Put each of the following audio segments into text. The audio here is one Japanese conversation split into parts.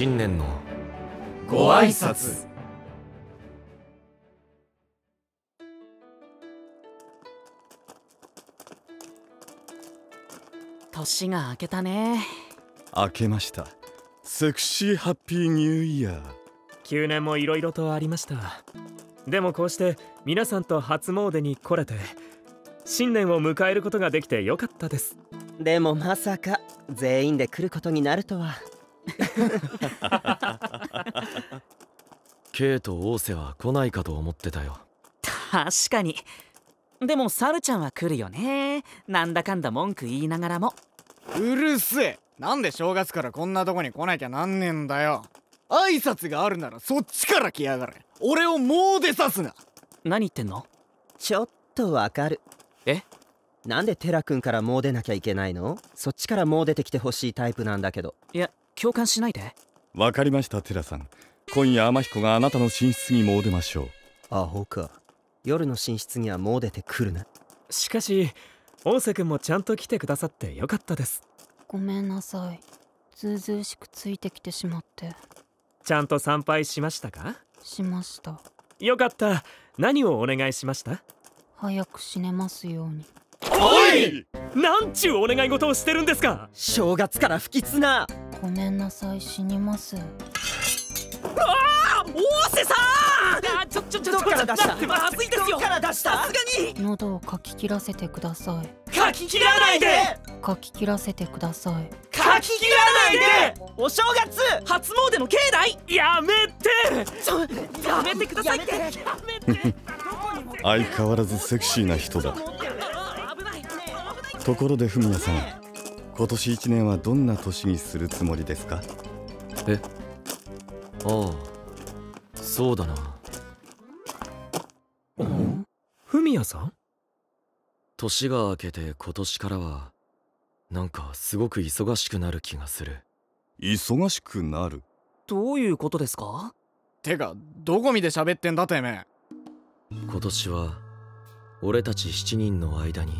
新年のご挨拶。年が明けたね。明けました。セクシーハッピーニューイヤー。9年もいろいろとありました。でもこうして皆さんと初詣に来れて新年を迎えることができてよかったです。でもまさか全員で来ることになるとは。ケイとオーセは来ないかと思ってたよ。確かに。でもサルちゃんは来るよね。なんだかんだ文句言いながらも。うるせえ。なんで正月からこんなとこに来なきゃなんねえんだよ。挨拶があるならそっちから来やがれ。俺をもう出さすな。何言ってんの？ちょっとわかる。え？なんでテラ君からもう出なきゃいけないの？そっちからもう出てきてほしいタイプなんだけど。いや、共感しないで。わかりました、テラさん。今夜天彦があなたの寝室にもう出ましょう。アホか。夜の寝室にはもう出てくるな。しかし、大瀬君もちゃんと来てくださってよかったです。ごめんなさい。ずうずうしくついてきてしまって。ちゃんと参拝しましたか？しました。よかった。何をお願いしました？早く死ねますように。おい！なんちゅうお願い事をしてるんですか？正月から不吉な。ごめんなさい、死にます。ああ、大瀬さん！どっから出した？まずいですよ。どっから出した？さすがに。喉をかき切らせてください。かき切らないで。かき切らせてください。かき切らないで。お正月初詣の境内。やめて。やめてくださいって。相変わらずセクシーな人だ。ところでフミヤさん、今年一年はどんな年にするつもりですか？え、ああ、そうだな。フミヤさん、年が明けて今年からはなんかすごく忙しくなる気がする。忙しくなる？どういうことですか？てか、どこ見て喋ってんだてめえ。今年は俺たち7人の間に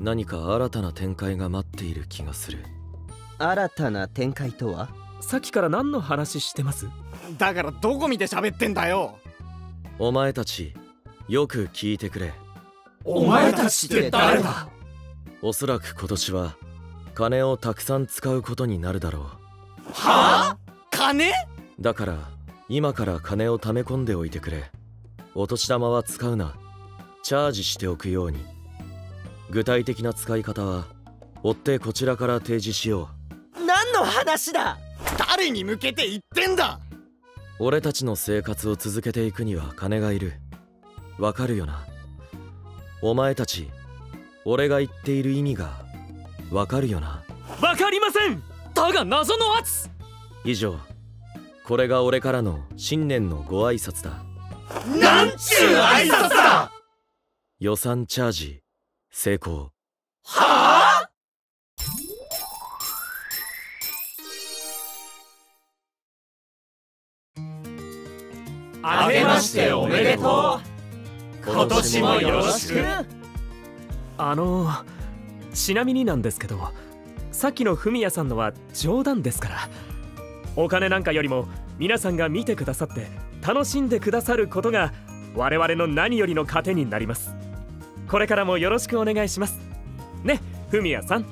何か新たな展開が待っている気がする。新たな展開とは？さっきから何の話してます？だからどこ見て喋ってんだよ。お前たちよく聞いてくれ。お前たちって誰だ？おそらく今年は金をたくさん使うことになるだろう。はあ？金？だから今から金を貯め込んでおいてくれ。お年玉は使うな。チャージしておくように。具体的な使い方は追ってこちらから提示しよう。何の話だ？誰に向けて言ってんだ？俺たちの生活を続けていくには金がいる。わかるよな。お前たち、俺が言っている意味がわかるよな。わかりません。だが謎の圧。以上、これが俺からの新年のご挨拶だ。なんちゅう挨拶だ。予算チャージ成功。はあ？あけましておめでとう。今年もよろしく。ちなみになんですけど、さっきのフミヤさんのは冗談ですから。お金なんかよりも皆さんが見てくださって楽しんでくださることが我々の何よりの糧になります。これからもよろしくお願いしますね、フミヤさん。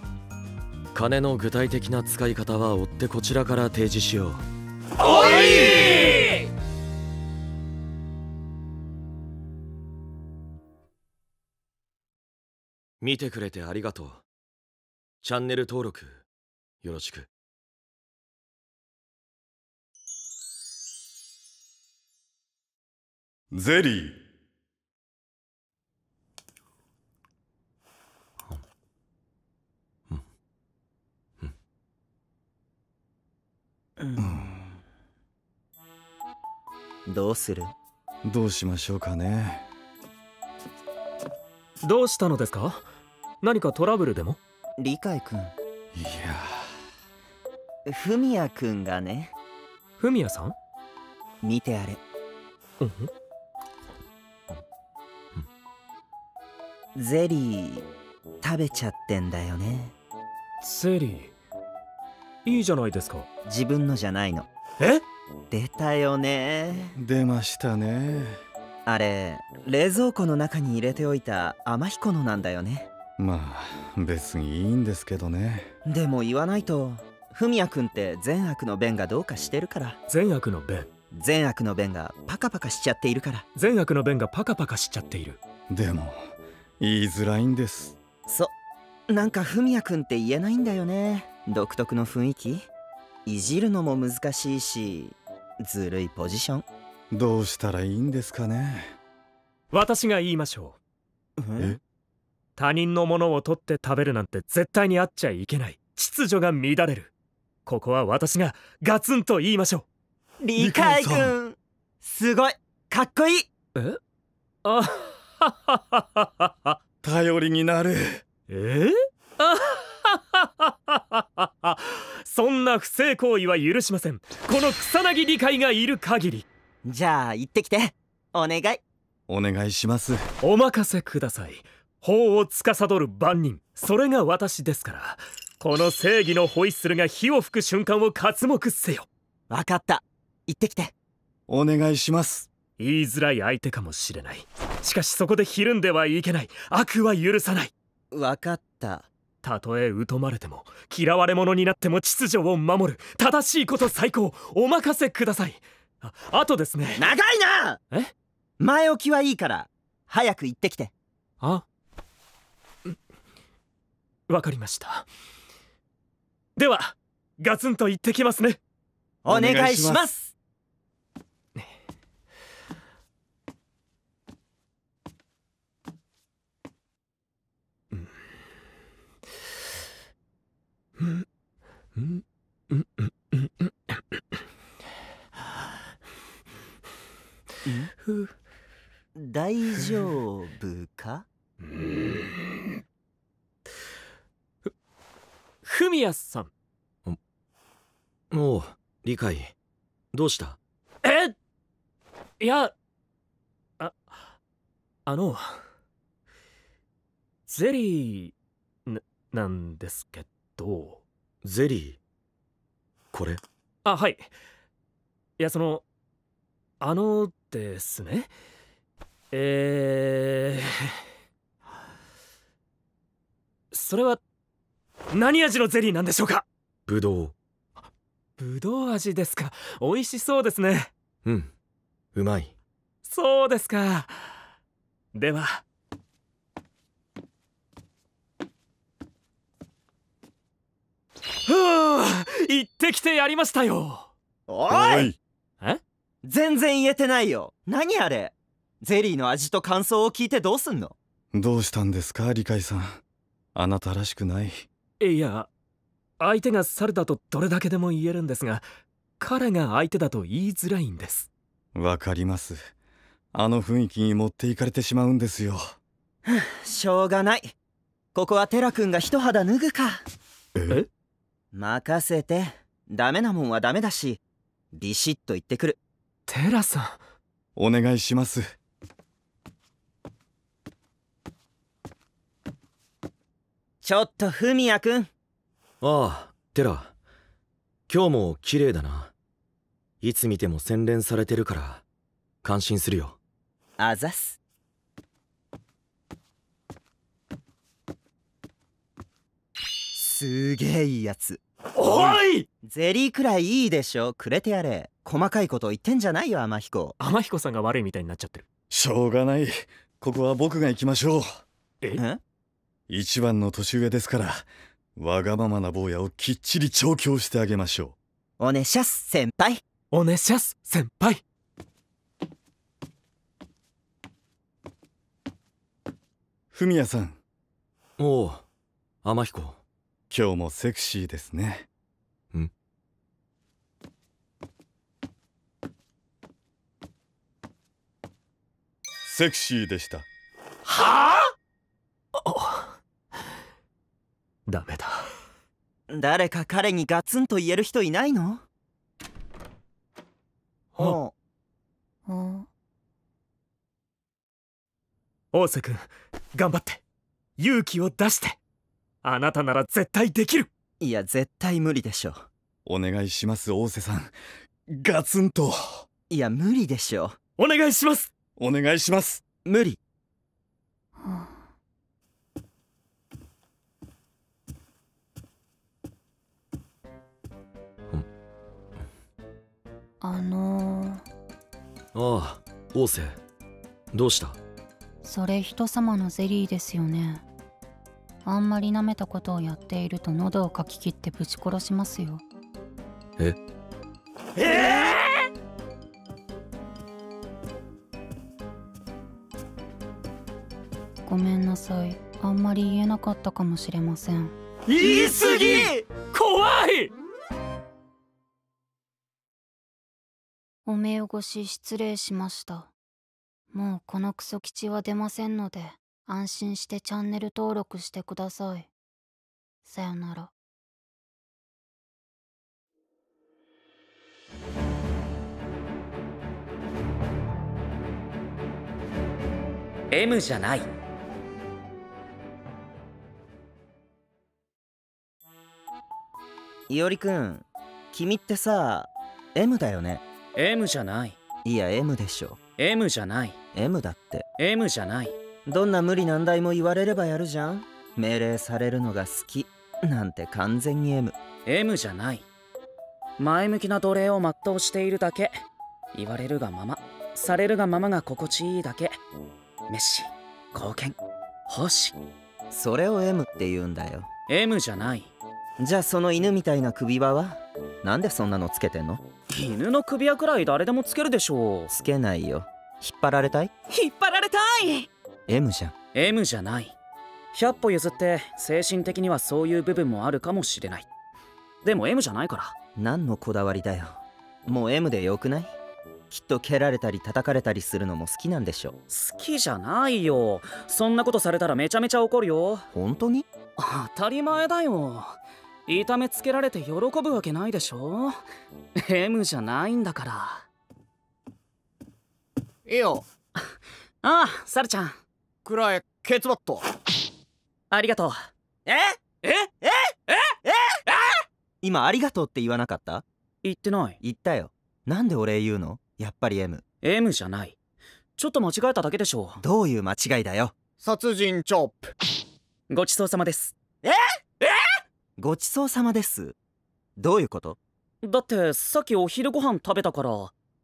金の具体的な使い方は追ってこちらから提示しよう。おい！見てくれてありがとう。チャンネル登録よろしく。ゼリー。どうする？どうしましょうかね。どうしたのですか？何かトラブルでも？理解くん。いや、フミヤくんがね。フミヤさん？見てあれ。うんうん、ゼリー食べちゃってんだよね。ゼリーいいじゃないですか。自分のじゃないの。え？出たよね。出ましたね。あれ、冷蔵庫の中に入れておいた天彦のなんだよね。まあ、別にいいんですけどね。でも言わないと。文也君って善悪の弁がどうかしてるから。善悪の弁？善悪の弁がパカパカしちゃっているから。善悪の弁がパカパカしちゃっている。でも、言いづらいんです。なんか文也君って言えないんだよね。独特の雰囲気。いじるのも難しいし、ずるいポジション。どうしたらいいんですかね。私が言いましょう。え？他人のものを取って食べるなんて絶対にあっちゃいけない。秩序が乱れる。ここは私がガツンと言いましょう。理解君すごいかっこいい。え？あははははは。頼りになる。あはははは。そんな不正行為は許しません。この草薙理解がいる限り。じゃあ行ってきて。お願い。お願いします。お任せください。法を司る番人、それが私ですから。この正義のホイッスルが火を吹く瞬間を刮目せよ。分かった、行ってきて。お願いします。言いづらい相手かもしれない。しかしそこでひるんではいけない。悪は許さない。分かった。たとえ疎まれても嫌われ者になっても秩序を守る。正しいこと最高。お任せください。あとですね。長いな。え？前置きはいいから早く行ってきて。あ、わかりました。ではガツンと行ってきますね。お願いします。大丈夫か？フミヤさん。おう、理解。どうした？え？いや、あのゼリーなんですけど。ゼリー？これ？あ、はい。いや、あのですね。それは何味のゼリーなんでしょうか？ぶどう。ぶどう味ですか。美味しそうですね。うん、うまい。そうですか。では。はあ、行ってきてやりましたよ。おい。え？全然言えてないよ。何あれ。ゼリーの味と感想を聞いてどうすんの？どうしたんですか、理解さん。あなたらしくない。いや、相手が猿だとどれだけでも言えるんですが、彼が相手だと言いづらいんです。わかります。あの雰囲気に持っていかれてしまうんですよ。しょうがない。ここはテラ君が一肌脱ぐか。え？任せて。ダメなもんはダメだし、ビシッと言ってくる。テラさん、お願いします。ちょっとフミヤくん。ああ、テラ。今日も綺麗だな。いつ見ても洗練されてるから感心するよ。あざす。すげえいいやつ。おい！ゼリーくらいいいでしょ。くれてやれ。細かいこと言ってんじゃないよ、天彦。天彦さんが悪いみたいになっちゃってる。しょうがない。ここは僕が行きましょう。え？一番の年上ですから、わがままな坊やをきっちり調教してあげましょう。おねしゃす先輩。おねしゃす先輩。文也さん。おう、天彦。今日もセクシーですね。ん？セクシーでした。はあ？ダメだ。誰か彼にガツンと言える人いないの？大瀬君、頑張って。勇気を出して。あなたなら絶対できる。いや、絶対無理でしょ。お願いします、大瀬さん。ガツンと。いや無理でしょ。お願いします、お願いします。無理。ああ、王政どうした？それ人様のゼリーですよね。あんまり舐めたことをやっていると喉をかき切ってぶち殺しますよ。え？ごめんなさい、あんまり言えなかったかもしれません。言い過ぎ！怖い！お目汚し失礼しました。もうこのクソ吉は出ませんので、安心してチャンネル登録してください。さよなら。M じゃない。いおりくん、君ってさ、M だよね。M じゃない。いや M でしょ。M じゃない。M だって。M じゃない。どんな無理難題も言われればやるじゃん。命令されるのが好きなんて完全に M。M じゃない。前向きな奴隷を全うしているだけ。言われるがまま、されるがままが心地いいだけ。メッシ、貢献、星。それを M って言うんだよ。M じゃない。じゃあその犬みたいな首輪は？なんでそんなのつけてんの？犬の首輪くらい誰でもつけるでしょう。つけないよ。引っ張られたい？引っ張られたい！ M じゃん。 M じゃない。100歩譲って精神的にはそういう部分もあるかもしれない。でも M じゃないから。何のこだわりだよ。もう M でよくない？きっと蹴られたり叩かれたりするのも好きなんでしょう。好きじゃないよ。そんなことされたらめちゃめちゃ怒るよ。本当に？当たり前だよ。痛めつけられて喜ぶわけないでしょ。 M じゃないんだから。いいよ。ああ、サルちゃん。くらえ、ケツバット。ありがとう。今、ありがとうって言わなかった？言ってない。言ったよ。なんでお礼言うの？やっぱり M。M じゃない。ちょっと間違えただけでしょ。どういう間違いだよ。殺人チョップ。ごちそうさまです。ごちそうさまです。どういうこと？だってさっきお昼ご飯食べたから。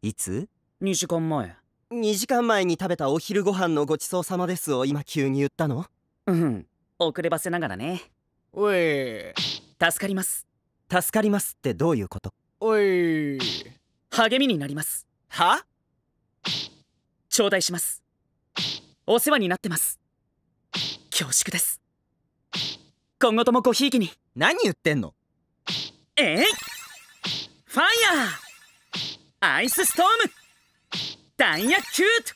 いつ？2時間前。2時間前に食べたお昼ご飯のごちそうさまですを今急に言ったの？うん、遅ればせながらね。おい、助かります。助かりますってどういうこと？おい、励みになります。は？頂戴します。お世話になってます。恐縮です。今後ともごひいきに。何言ってんの？えい、ファイヤー、アイスストーム、ダイヤキュート、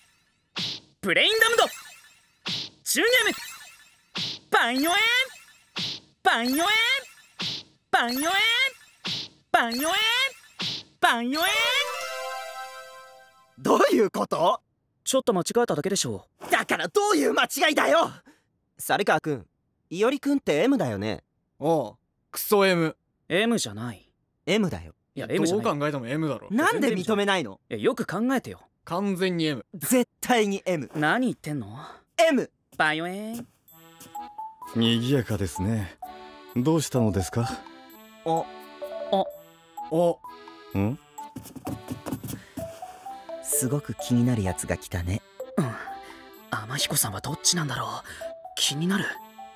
ブレインダムド、チュニャム、バンヨエン、バンヨエン、バンヨエン、バンヨエン、バンヨエン。どういうこと？ちょっと間違えただけでしょう。だからどういう間違いだよ。猿川君、いおりくんって M だよね。おう、クソ M。 M じゃない。 M だよ。いや M じゃない。どう考えても M だろ。なんで認めないの？いや、よく考えてよ。完全に M。 絶対に M。 何言ってんの？ M。 バイオエン。にぎやかですね。どうしたのですか？うん、すごく気になるやつが来たね。うん、天彦さんはどっちなんだろう。気になる。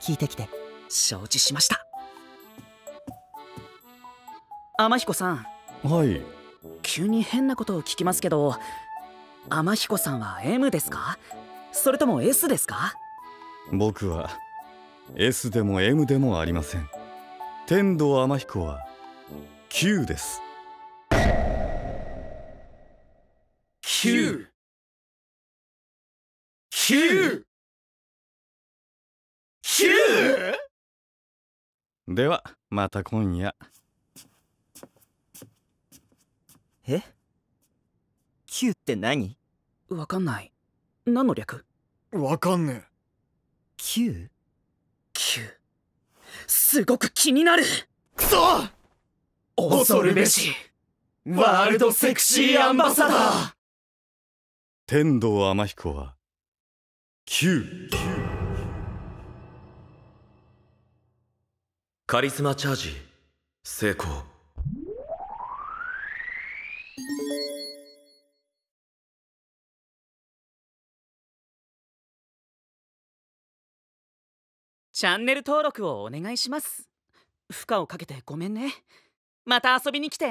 聞いてきて。承知しました。天彦さん。はい。急に変なことを聞きますけど、天彦さんは M ですか？それとも S ですか？僕は S でも M でもありません。天童天彦は Q です。Q。Q。ではまた今夜。え？ Q って何？わかんない。何の略？わかんねえ。 Q？ Q すごく気になる。くそ！恐るべし。ワールドセクシーアンバサダー天童天彦は9カリスマチャージ成功。チャンネル登録をお願いします。負荷をかけてごめんね。また遊びに来て。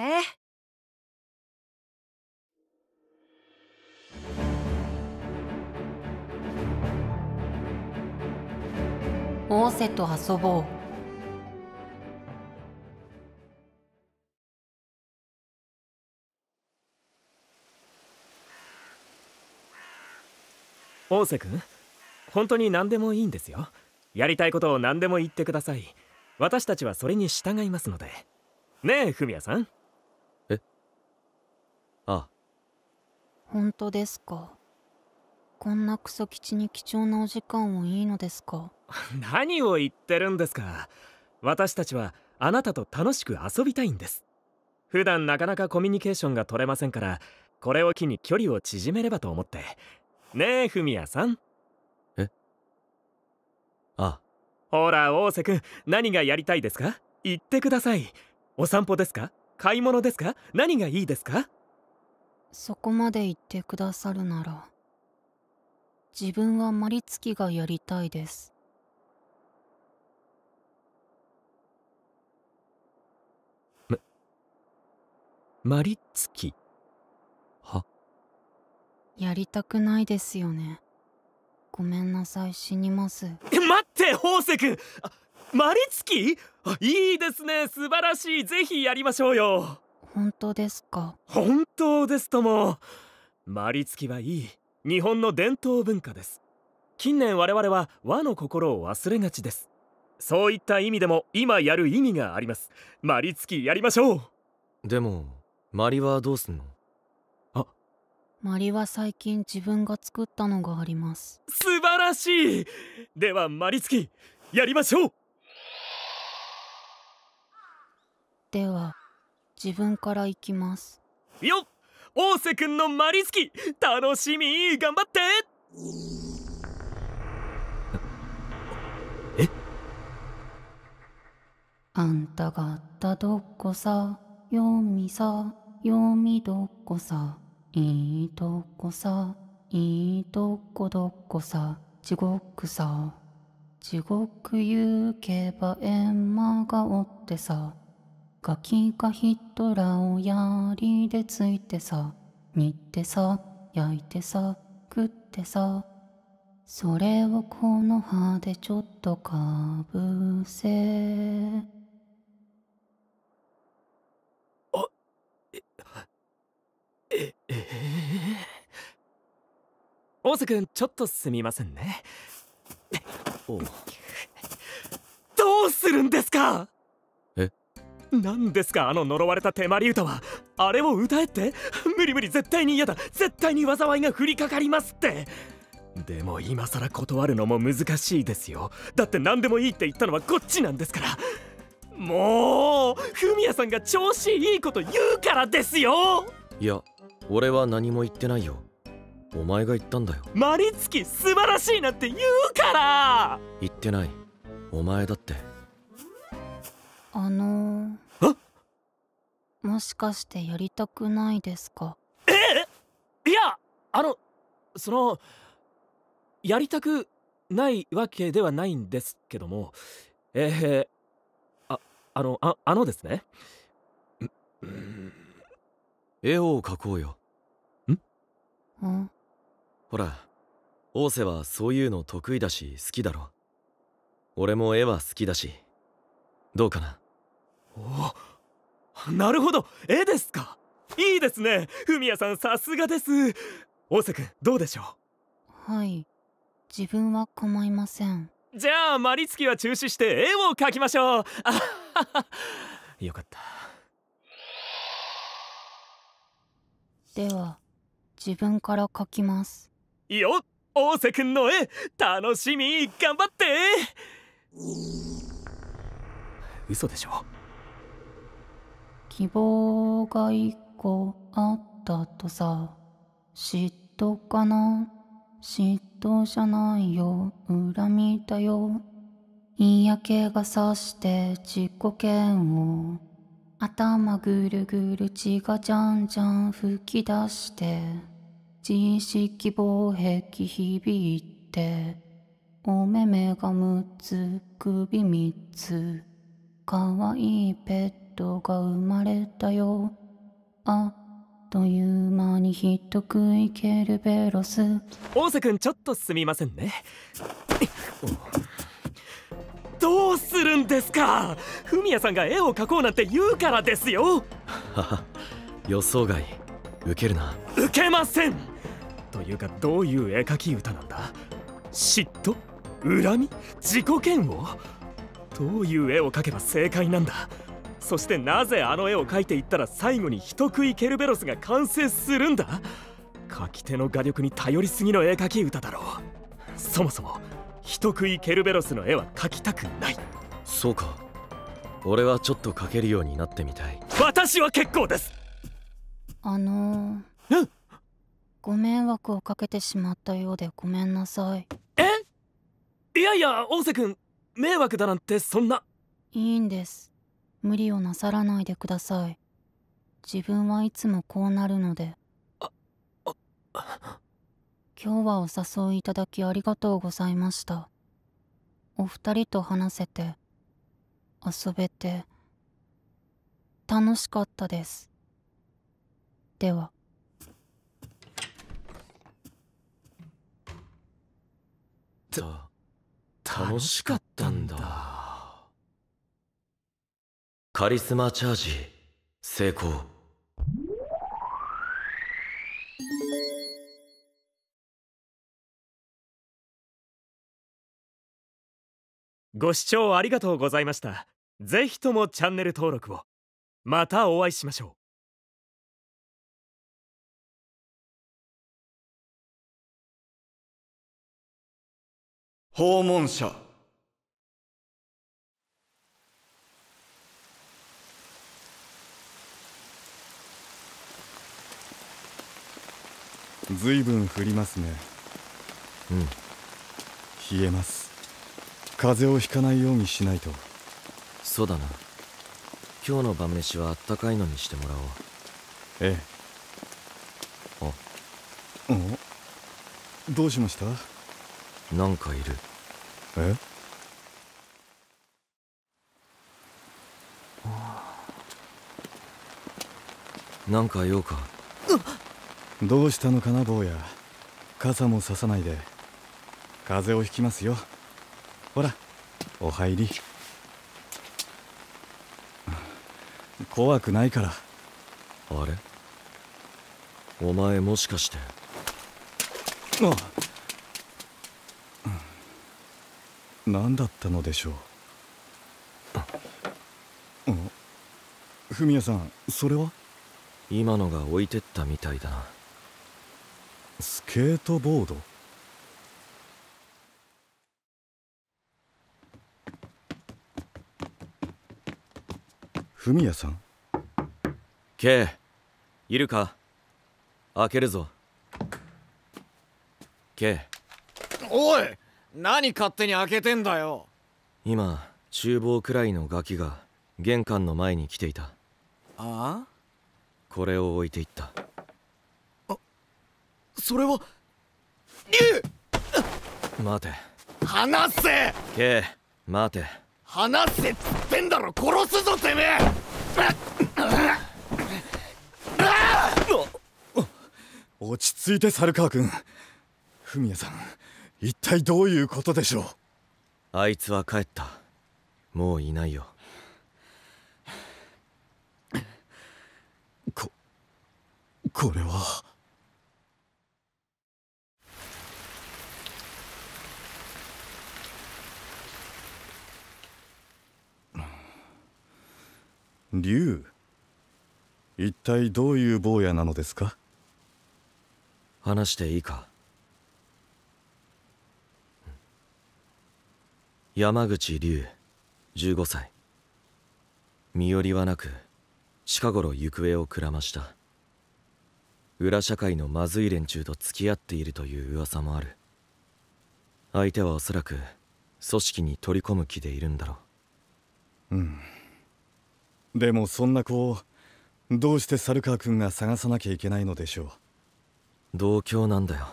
モーセと遊ぼう。オーセ君、本当に何でもいいんですよ。やりたいことを何でも言ってください。私たちはそれに従いますので。ねえ、フミヤさん。え？ああ。本当ですか。こんなクソ基地に貴重なお時間をいいのですか。何を言ってるんですか。私たちはあなたと楽しく遊びたいんです。普段なかなかコミュニケーションが取れませんから、これを機に距離を縮めればと思って。ねえ、フミヤさん。え？ああ。ほら、大瀬君、何がやりたいですか？言ってください。お散歩ですか？買い物ですか？何がいいですか？そこまで言ってくださるなら、自分はマリツキがやりたいです。マリツキは？やりたくないですよね。ごめんなさい、死にます。待って、宝石君。マリツキ？いいですね、素晴らしい。ぜひやりましょうよ。本当ですか。本当ですとも。マリツキはいい日本の伝統文化です。近年我々は和の心を忘れがちです。そういった意味でも今やる意味があります。マリツキやりましょう。でもマリはどうすんの？マリは最近自分が作ったのがあります。素晴らしい。ではマリツキやりましょう。では自分から行きます。よっ、大瀬くんのマリツキ楽しみ。頑張って。え？あんたがったどこさ、よみさよみどこさ、いいとこさ、いいとこどこさ、地獄さ、地獄行けば閻魔がおってさ、ガキがヒトラーを槍でついてさ、煮てさ、焼いてさ、食ってさ、それをこの葉でちょっとかぶせ。あ、大瀬君、ちょっとすみませんね。おう。どうするんですか。え？何ですか、あの呪われた手まり歌は。あれを歌えって。無理無理、絶対に嫌だ。絶対に災いが降りかかりますって。でも今さら断るのも難しいですよ。だって何でもいいって言ったのはこっちなんですから。もうフミヤさんが調子いいこと言うからですよ。いや、俺は何も言ってないよ。お前が言ったんだよ。マリツキ素晴らしいなんて言うから。言ってない、お前だって。もしかしてやりたくないですか。いや、やりたくないわけではないんですけども、ですね、絵を描こうよ。ん？ほら、大瀬はそういうの得意だし好きだろ。俺も絵は好きだし、どうかな。お、なるほど、絵ですか。いいですね、フミヤさん、さすがです。大瀬くん、どうでしょう。はい、自分は構いません。じゃあマリツキは中止して絵を描きましょう。あはは、よかった。では自分から描きます。よっ、大瀬くんの絵楽しみ。頑張って。嘘でしょ。希望が一個あったとさ。嫉妬かな、嫉妬じゃないよ、恨みだよ。嫌気がさして自己嫌悪、頭ぐるぐる血がじゃんじゃん噴き出して、自意識防壁響いて、お目目が6つ、首3つ、かわいいペットが生まれたよ。あっという間にひと食いケルベロス。大瀬くん、ちょっとすみませんね。どうするんですか、フミヤさんが絵を描こうなんて言うからですよ。予想外、ウケるな。ウケません。というか、どういう絵描き歌なんだ。嫉妬、恨み、自己嫌悪、どういう絵を描けば正解なんだ。そしてなぜあの絵を描いていったら最後に人食いケルベロスが完成するんだ。描き手の画力に頼りすぎの絵描き歌だろう。そもそも人食いケルベロスの絵は描きたくない。そうか、俺はちょっと描けるようになってみたい。私は結構です。うん、ご迷惑をかけてしまったようでごめんなさい。いやいや、大瀬くん、迷惑だなんてそんな。いいんです、無理をなさらないでください。自分はいつもこうなるので。今日はお誘いいただきありがとうございました。お二人と話せて、遊べて楽しかったです。では。楽しかったんだ。カリスマチャージ成功。ご視聴ありがとうございました。ぜひともチャンネル登録を。またお会いしましょう。訪問者。ずいぶん降りますね。うん、冷えます。風邪をひかないようにしないと。そうだな、今日の晩飯はあったかいのにしてもらおう。ええ。あ、お、どうしました？なんかいる。え？なんか用か？どうしたのかな、坊や。傘もささないで。風邪をひきますよ。ほら、お入り。怖くないから。あれ？お前もしかして。あっ、何だったのでしょう。フミヤさん、それは？今のが置いてったみたいだな。スケートボード？フミヤさん？K、いるか？開けるぞ。K。おい！何勝手に開けてんだよ。今厨房くらいのガキが玄関の前に来ていた。ああ？これを置いていった。あ、それは竜。待て。離せ。けい、待て。離せっつってんだろ、殺すぞてめえ。落ち着いて猿川君。フミヤさん、一体どういうことでしょう。あいつは帰った。もういないよ。これは。竜、一体どういう坊やなのですか。話していいか。山口龍、15歳。身寄りはなく、近頃行方をくらました。裏社会のまずい連中と付き合っているという噂もある。相手はおそらく組織に取り込む気でいるんだろう。うん、でもそんな子をどうして猿川君が探さなきゃいけないのでしょう。同郷なんだよ。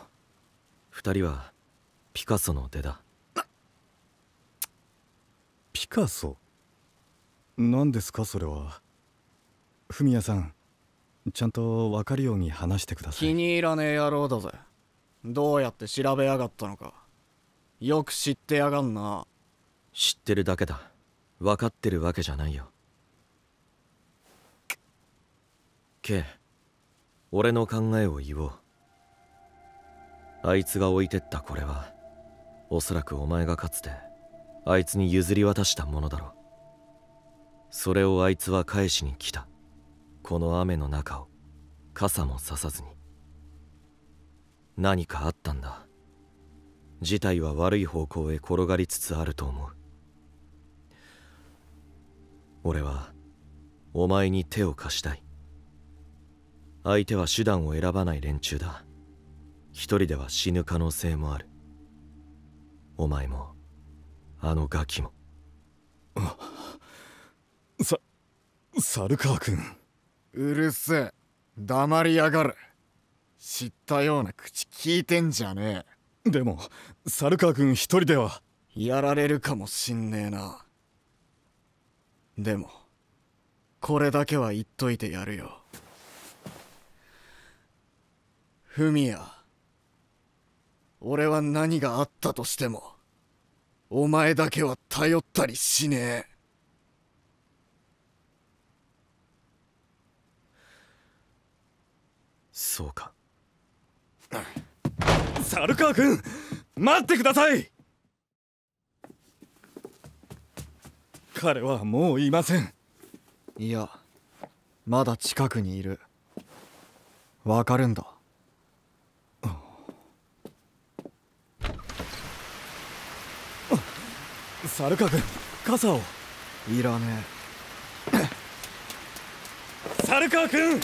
二人はピカソの出だ。ピカソ？何ですかそれは。フミヤさん、ちゃんと分かるように話してください。気に入らねえ野郎だぜ。どうやって調べやがったのか。よく知ってやがんな。知ってるだけだ。分かってるわけじゃないよ。K、俺の考えを言おう。あいつが置いてったこれは、おそらくお前がかつてあいつに譲り渡したものだろう。それをあいつは返しに来た。この雨の中を傘もささずに。何かあったんだ。事態は悪い方向へ転がりつつあると思う。俺はお前に手を貸したい。相手は手段を選ばない連中だ。一人では死ぬ可能性もある。お前もあのガキも。猿川君。うるせえ、黙りやがる。知ったような口聞いてんじゃねえ。でも猿川君一人ではやられるかもしんねえな。でもこれだけは言っといてやるよ。フミヤ、俺は何があったとしてもお前だけは頼ったりしねえ。そうか。猿川君、待ってください。彼はもういません。いや、まだ近くにいる。わかるんだ。猿川君、傘を。いらねえ。猿川君、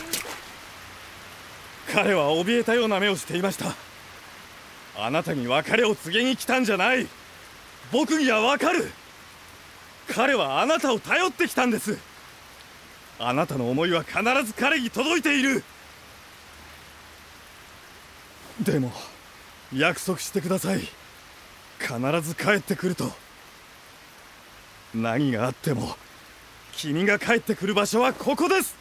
彼は怯えたような目をしていました。あなたに別れを告げに来たんじゃない。僕には分かる。彼はあなたを頼ってきたんです。あなたの思いは必ず彼に届いている。でも約束してください。必ず帰ってくると。何があっても君が帰ってくる場所はここです。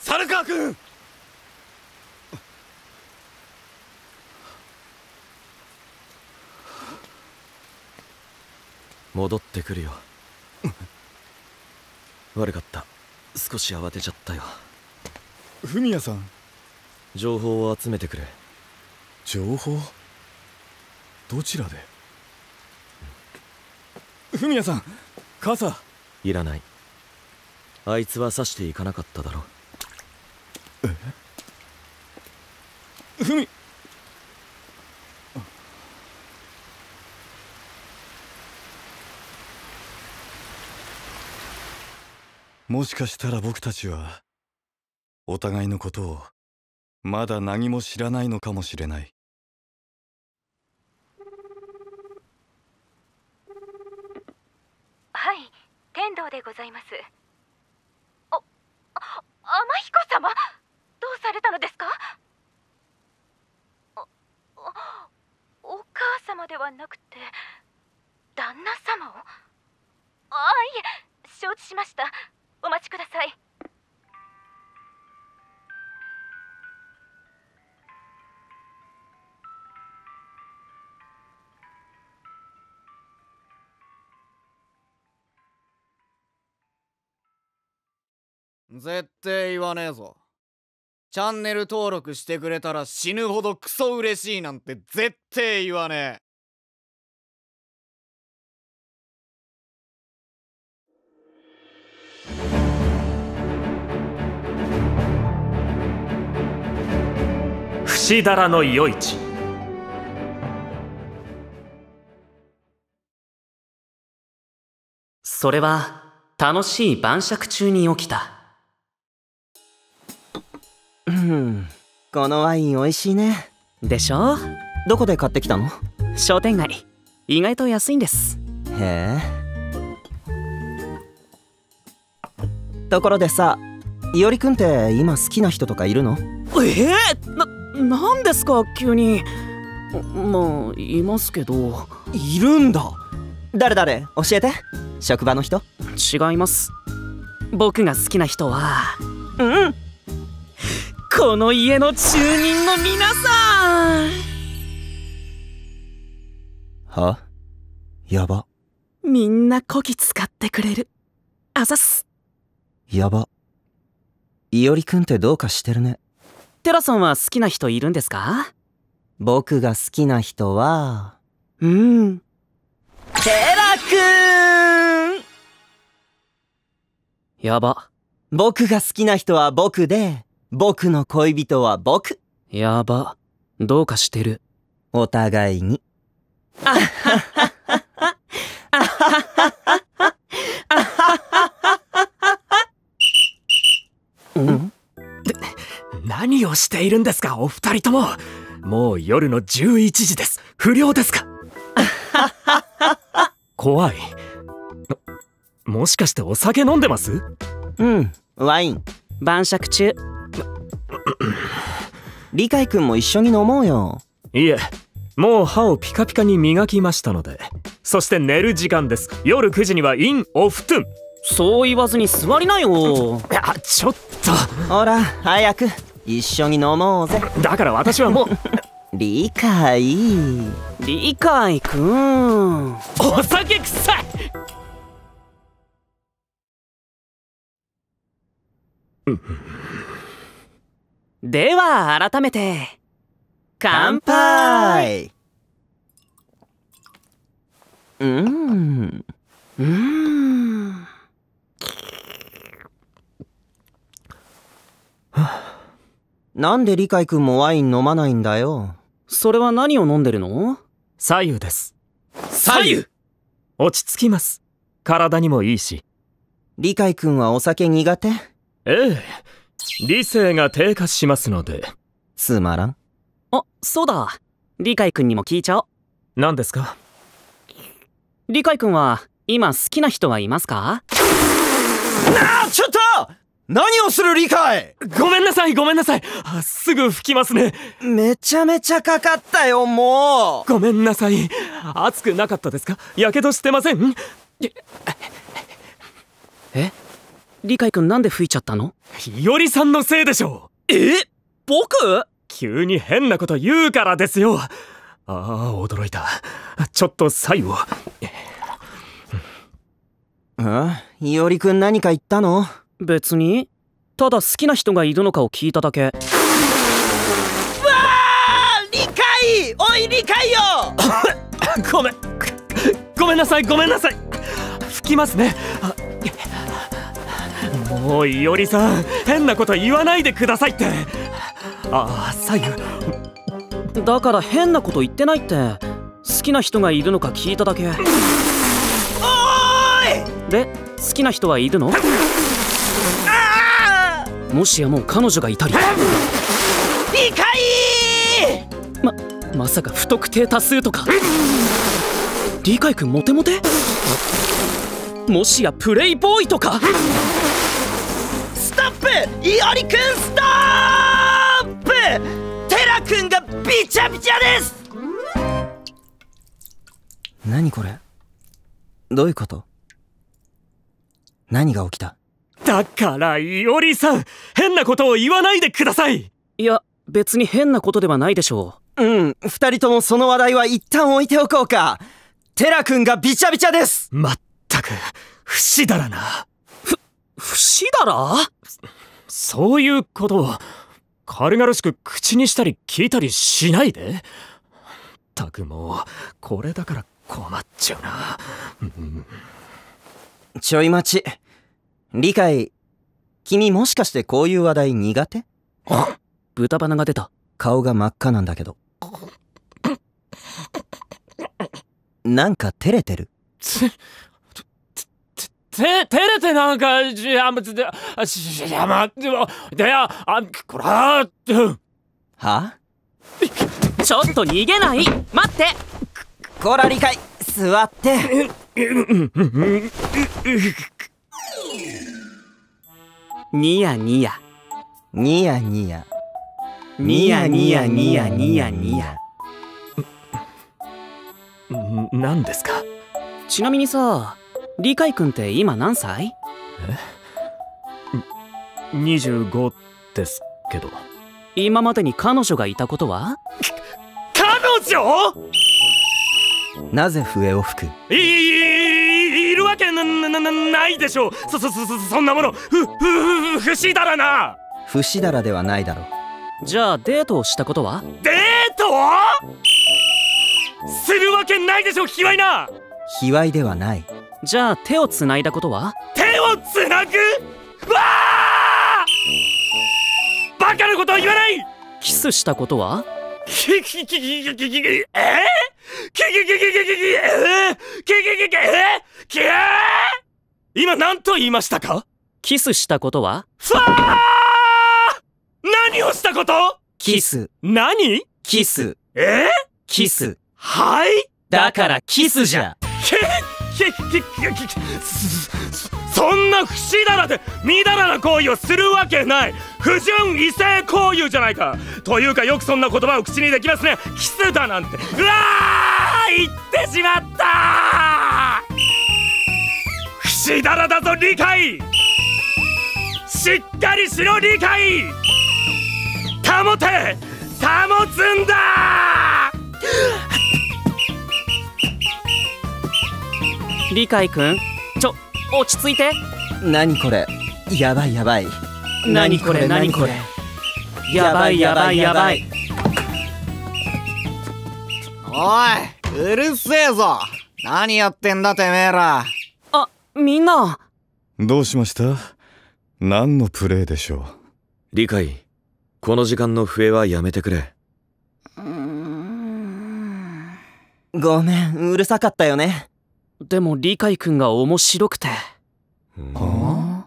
猿川君、戻ってくるよ。悪かった、少し慌てちゃったよ。フミヤさん、情報を集めてくれ。情報？どちらで？フミヤさん、傘。いらない。あいつは刺していかなかっただろう。え？もしかしたら僕たちはお互いのことをまだ何も知らないのかもしれない。はい、天童でございます。天彦様、どうされたのですか？お母様ではなくて旦那様を。あ、いえ、承知しました。お待ちください。絶対言わねえぞ。チャンネル登録してくれたら死ぬほどクソ嬉しいなんて絶対言わねえ。節だらの夜市。それは楽しい晩酌中に起きた。うん、このワイン美味しいね。でしょ？どこで買ってきたの？商店街。意外と安いんです。へえ。ところでさ、いおりくんって今好きな人とかいるの？なんですか急に。まあいますけど。いるんだ。誰誰教えて。職場の人？違います。僕が好きな人は、うん、この家の住人の皆さん。は？やば。みんなこき使ってくれる。あざす。やば。いおりくんってどうかしてるね。テラさんは好きな人いるんですか？僕が好きな人は、うん、テラくん。やば。僕が好きな人は僕で、僕の恋人は僕。やば。どうかしてる。お互いに。あはははは。あはははは。あははは。うん。何をしているんですかお二人とも。もう夜の11時です。不良ですか？怖い。もしかしてお酒飲んでます？うん、ワイン。晩酌中。理解くんも一緒に飲もうよ。いえ、もう歯をピカピカに磨きましたので。そして寝る時間です。夜9時にはインオフトゥン。そう言わずに座りなよ。あ、ちょっと。ほら早く一緒に飲もうぜ。だから私はもう理解。理解くん、お酒臭い。では改めて乾杯。なんで理解くんもワイン飲まないんだよ。それは何を飲んでるの？白湯です。白湯。落ち着きます。体にもいいし。理解くんはお酒苦手？ええ、理性が低下しますので。つまらん。あ、そうだ。理解くんにも聞いちゃおう。何ですか？理解くんは今好きな人はいますか？なあ、ちょっと！何をする理解！ごめんなさい、ごめんなさい。あ、すぐ吹きますね。めちゃめちゃかかったよ、もう。ごめんなさい。熱くなかったですか？やけどしてません？え？理解くんなんで吹いちゃったの？いおりさんのせいでしょう。え？僕？急に変なこと言うからですよ。ああ、驚いた。ちょっと白湯を。あ、いおりくん何か言ったの？別に。ただ好きな人がいるのかを聞いただけ。わあ！理解！おい理解よ！ごめんなさい、ごめんなさい。吹きますね。もういおりさん、変なこと言わないでくださいって。ああ、白湯。だから変なこと言ってないって。好きな人がいるのか聞いただけ。おーい。で、好きな人はいるの？ああ、もしやもう彼女がいたり。理解！まさか不特定多数とか。理解くんモテモテ？もしやプレイボーイとか。いおりくんストップ！テラくんがびちゃびちゃです。何これ？どういうこと？何が起きた？だからいおりさん、変なことを言わないでください。いや別に変なことではないでしょう。うん、二人ともその話題は一旦置いておこうか。テラくんがびちゃびちゃです。まったく不死だらな。不死だら？そういうことを軽々しく口にしたり聞いたりしないで。たくもうこれだから困っちゃうな、うん、ちょい待ち。理解、君もしかしてこういう話題苦手？あ、豚鼻が出た。顔が真っ赤なんだけど。なんか照れてる？照れてなんか、こらー。は？ちょっと逃げない。待って。こら理解。座って。ニヤニヤ。ニヤニヤ。ニヤニヤニヤニヤニヤ。何ですか？ちなみにさ、理解くんって今何歳？え？25ですけど。今までに彼女がいたことは？彼女！？なぜ笛を吹く？いるわけないでしょう。そんなもの不死だらな。不死だらではないだろう。じゃあデートをしたことは？デート？するわけないでしょう。卑猥な。卑猥ではない。じゃあ手をつないだことは？手をつなぐ？わあ！バカなことは言わない。キスしたことは？今何と言いましたか？キスしたことは？何をしたこと？キス。何？キス。キス。はい？だからキスじゃ。そんな不死だらでみだらな行為をするわけない。不純異性行為じゃないか。というかよくそんな言葉を口にできますね。キスだなんて。うわー、言ってしまった。不死だらだぞ理解。しっかりしろ理解。保て、保つんだ。理解くん、落ち着いて。何これ、やばいやばい。何これ何これ、やばいやばいやばい。おい、うるせえぞ。何やってんだてめえら。あ、みんなどうしました？何のプレイでしょう？理解、この時間の笛はやめてくれ。ごめん、うるさかったよね。でも理解くんが面白くて。はあ？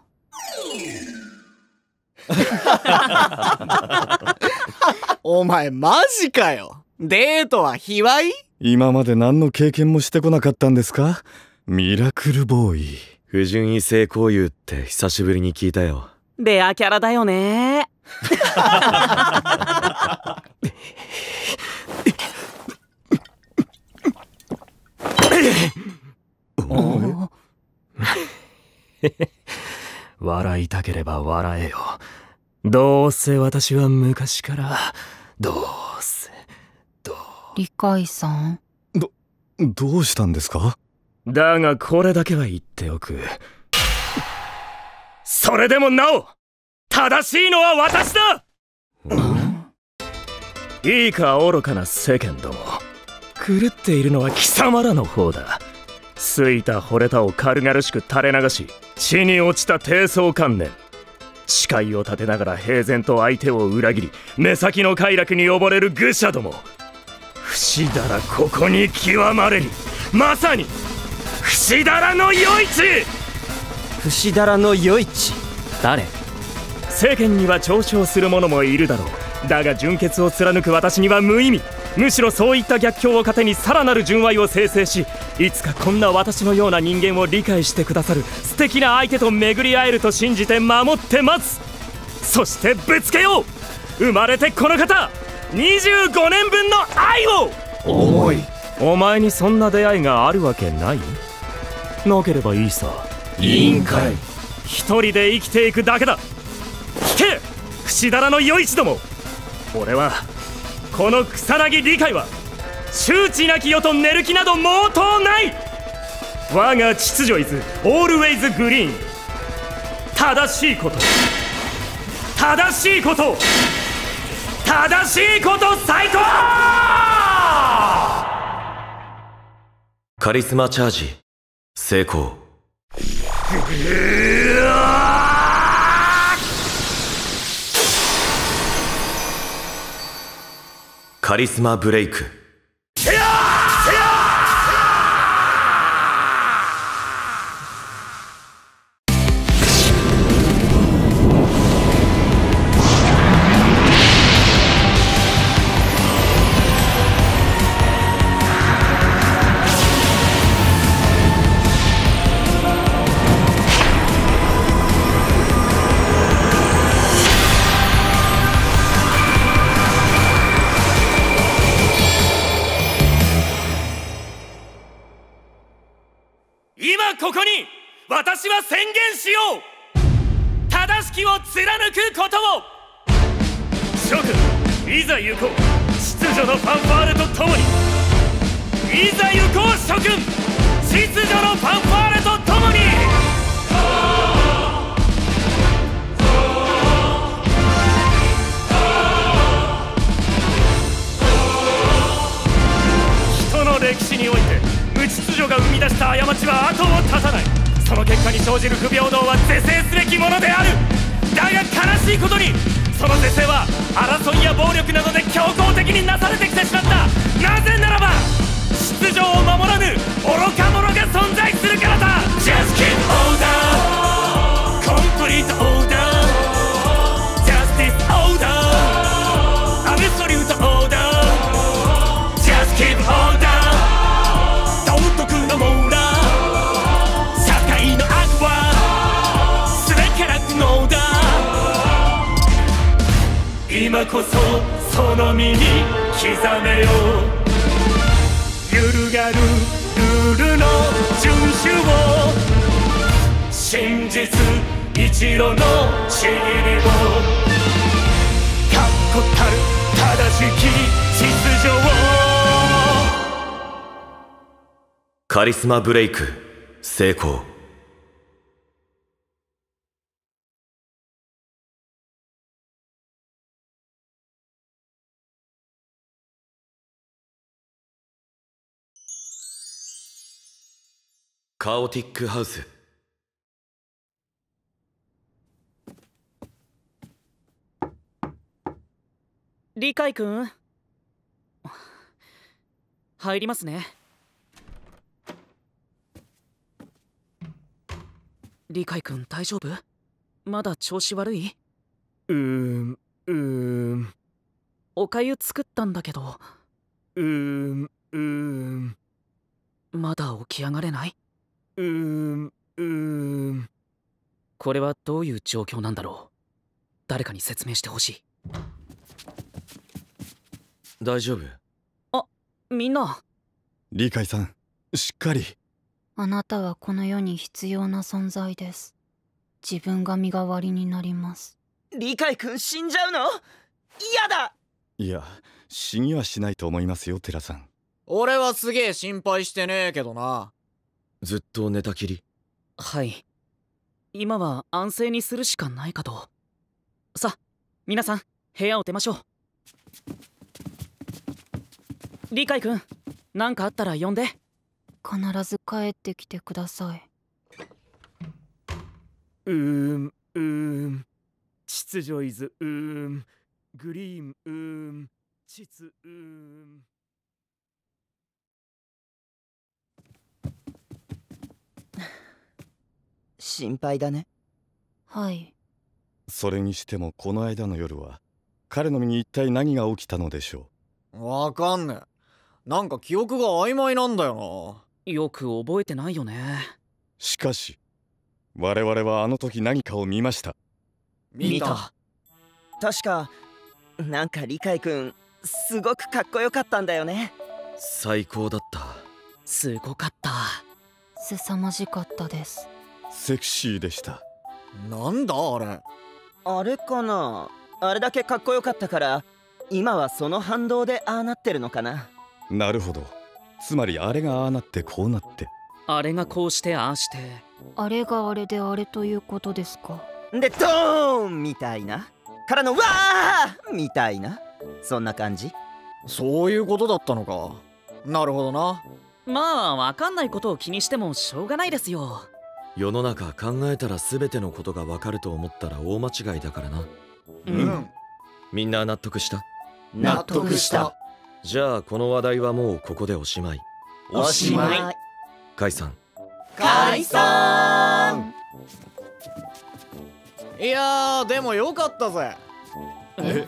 お前マジかよ。デートは卑猥？今まで何の経験もしてこなかったんですか？ミラクルボーイ。不純異性交友って久しぶりに聞いたよ。レアキャラだよね。笑いたければ笑えよ。どうせ私は昔から、どうせ理解さん、どうしたんですか？だがこれだけは言っておく。それでもなお正しいのは私だ。いいか、愚かな世間ども。狂っているのは貴様らの方だ。すいた惚れたを軽々しく垂れ流し、地に落ちた低層観念。誓いを立てながら平然と相手を裏切り、目先の快楽に溺れる愚者ども。不死だらここに極まれり。まさに不死だらの余市。不死だらの余市、誰？世間には嘲笑する者もいるだろう。だが純潔を貫く私には無意味。むしろそういった逆境を糧にさらなる純愛を生成し、いつかこんな私のような人間を理解してくださる素敵な相手と巡り会えると信じて守って待つ。そしてぶつけよう。生まれてこの方、25年分の愛を。おい、お前にそんな出会いがあるわけない。なければいいさ。委員会。一人で生きていくだけだ。聞け、不死だらの余市ども。俺はこの草薙理解は周知なき世と寝る気など毛頭ない。我が秩序イズオールウェイズグリーン。正しいこと、正しいこと、正しいこと。最高カリスマチャージ成功。カリスマブレイク。ここに私は宣言しよう。正しきを貫くことを。諸君、いざ行こう。秩序のファンファーレとともに。いざ行こう諸君、秩序のファンファーレとともに。歴史において無秩序が生み出した過ちは後を絶たない。その結果に生じる不平等は是正すべきものである。だが悲しいことにその是正は争いや暴力などで強硬的になされてきてしまった。なぜならば秩序を守らぬ愚か者が存在するからだ。 Just keep order, complete order, justice order, absolute order, just keep order。今こそその身に刻めよう。揺るがるルールの遵守を、真実一路のちぎりを、確固たる正しき秩序を。カリスマブレイク成功。カオティックハウス。理解くん、入りますね。理解くん、大丈夫？まだ調子悪い？おかゆ作ったんだけど。まだ起き上がれない？これはどういう状況なんだろう。誰かに説明してほしい。大丈夫？あ、みんな。理解さん、しっかり。あなたはこの世に必要な存在です。自分が身代わりになります。理解くん、死んじゃうの？嫌だ。いや、死にはしないと思いますよ、テラさん。俺はすげえ心配してねえけどな。ずっと寝たきり。はい。今は安静にするしかないかと。さあ、皆さん、部屋を出ましょう。理解くん、何かあったら呼んで。必ず帰ってきてください。秩序イズ、グリーン、秩、心配だね。はい。それにしてもこの間の夜は彼の身に一体何が起きたのでしょう。わかんねえ。なんか記憶が曖昧なんだよな。よく覚えてないよね。しかし我々はあの時何かを見ました。見た。確かなんか理解くんすごくかっこよかったんだよね。最高だった。すごかった。凄まじかったです。セクシーでした。なんだあれ。あれかな。あれだけかっこよかったから今はその反動でああなってるのかな。なるほど。つまりあれがああなってこうなって、あれがこうしてああして、あれがあれであれということですか。でドーンみたいなからのわーみたいな、そんな感じ。そういうことだったのか。なるほどな。まあわかんないことを気にしてもしょうがないですよ。世の中考えたら全てのことがわかると思ったら大間違いだからな。うん。みんな納得した？納得した。じゃあこの話題はもうここでおしまい。おしまい。解散。解散。いやーでもよかったぜ。え？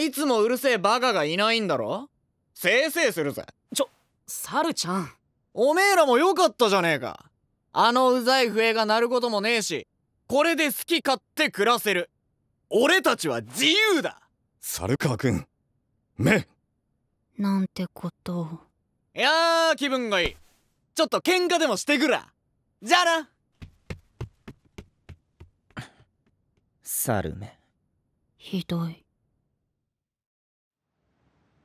いつもうるせえバカがいないんだろ？せいせいするぜ。サルちゃん、おめえらもよかったじゃねえか。うざい笛が鳴ることもねえし、これで好き勝手暮らせる。俺たちは自由だ。猿川くん、目なんてことを。いやー気分がいい。ちょっと喧嘩でもしてくら。じゃあな。サルメ。ひどい。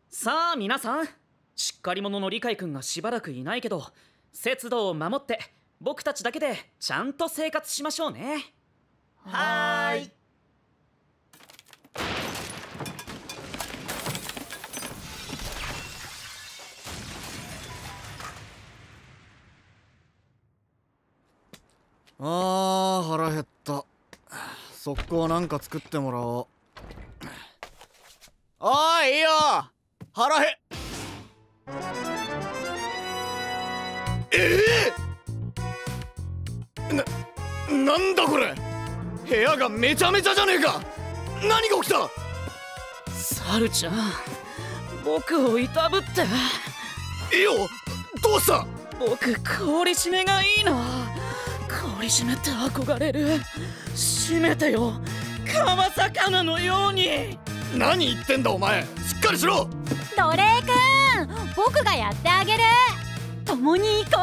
さあ皆さん、しっかり者の理解くんがしばらくいないけど、節度を守って僕たちだけでちゃんと生活しましょうね。はーい。あー、腹減った。速攻なんか作ってもらおう。おい、いいよ。腹減っなんだこれ。部屋がめちゃめちゃじゃねえか。何が起きた。サルちゃん、僕をいたぶって。いいよ、どうした。僕、氷締めがいいな。氷締めって憧れる。締めてよ、川魚のように。何言ってんだお前、しっかりしろ。奴隷くん、僕がやってあげる。共に行こ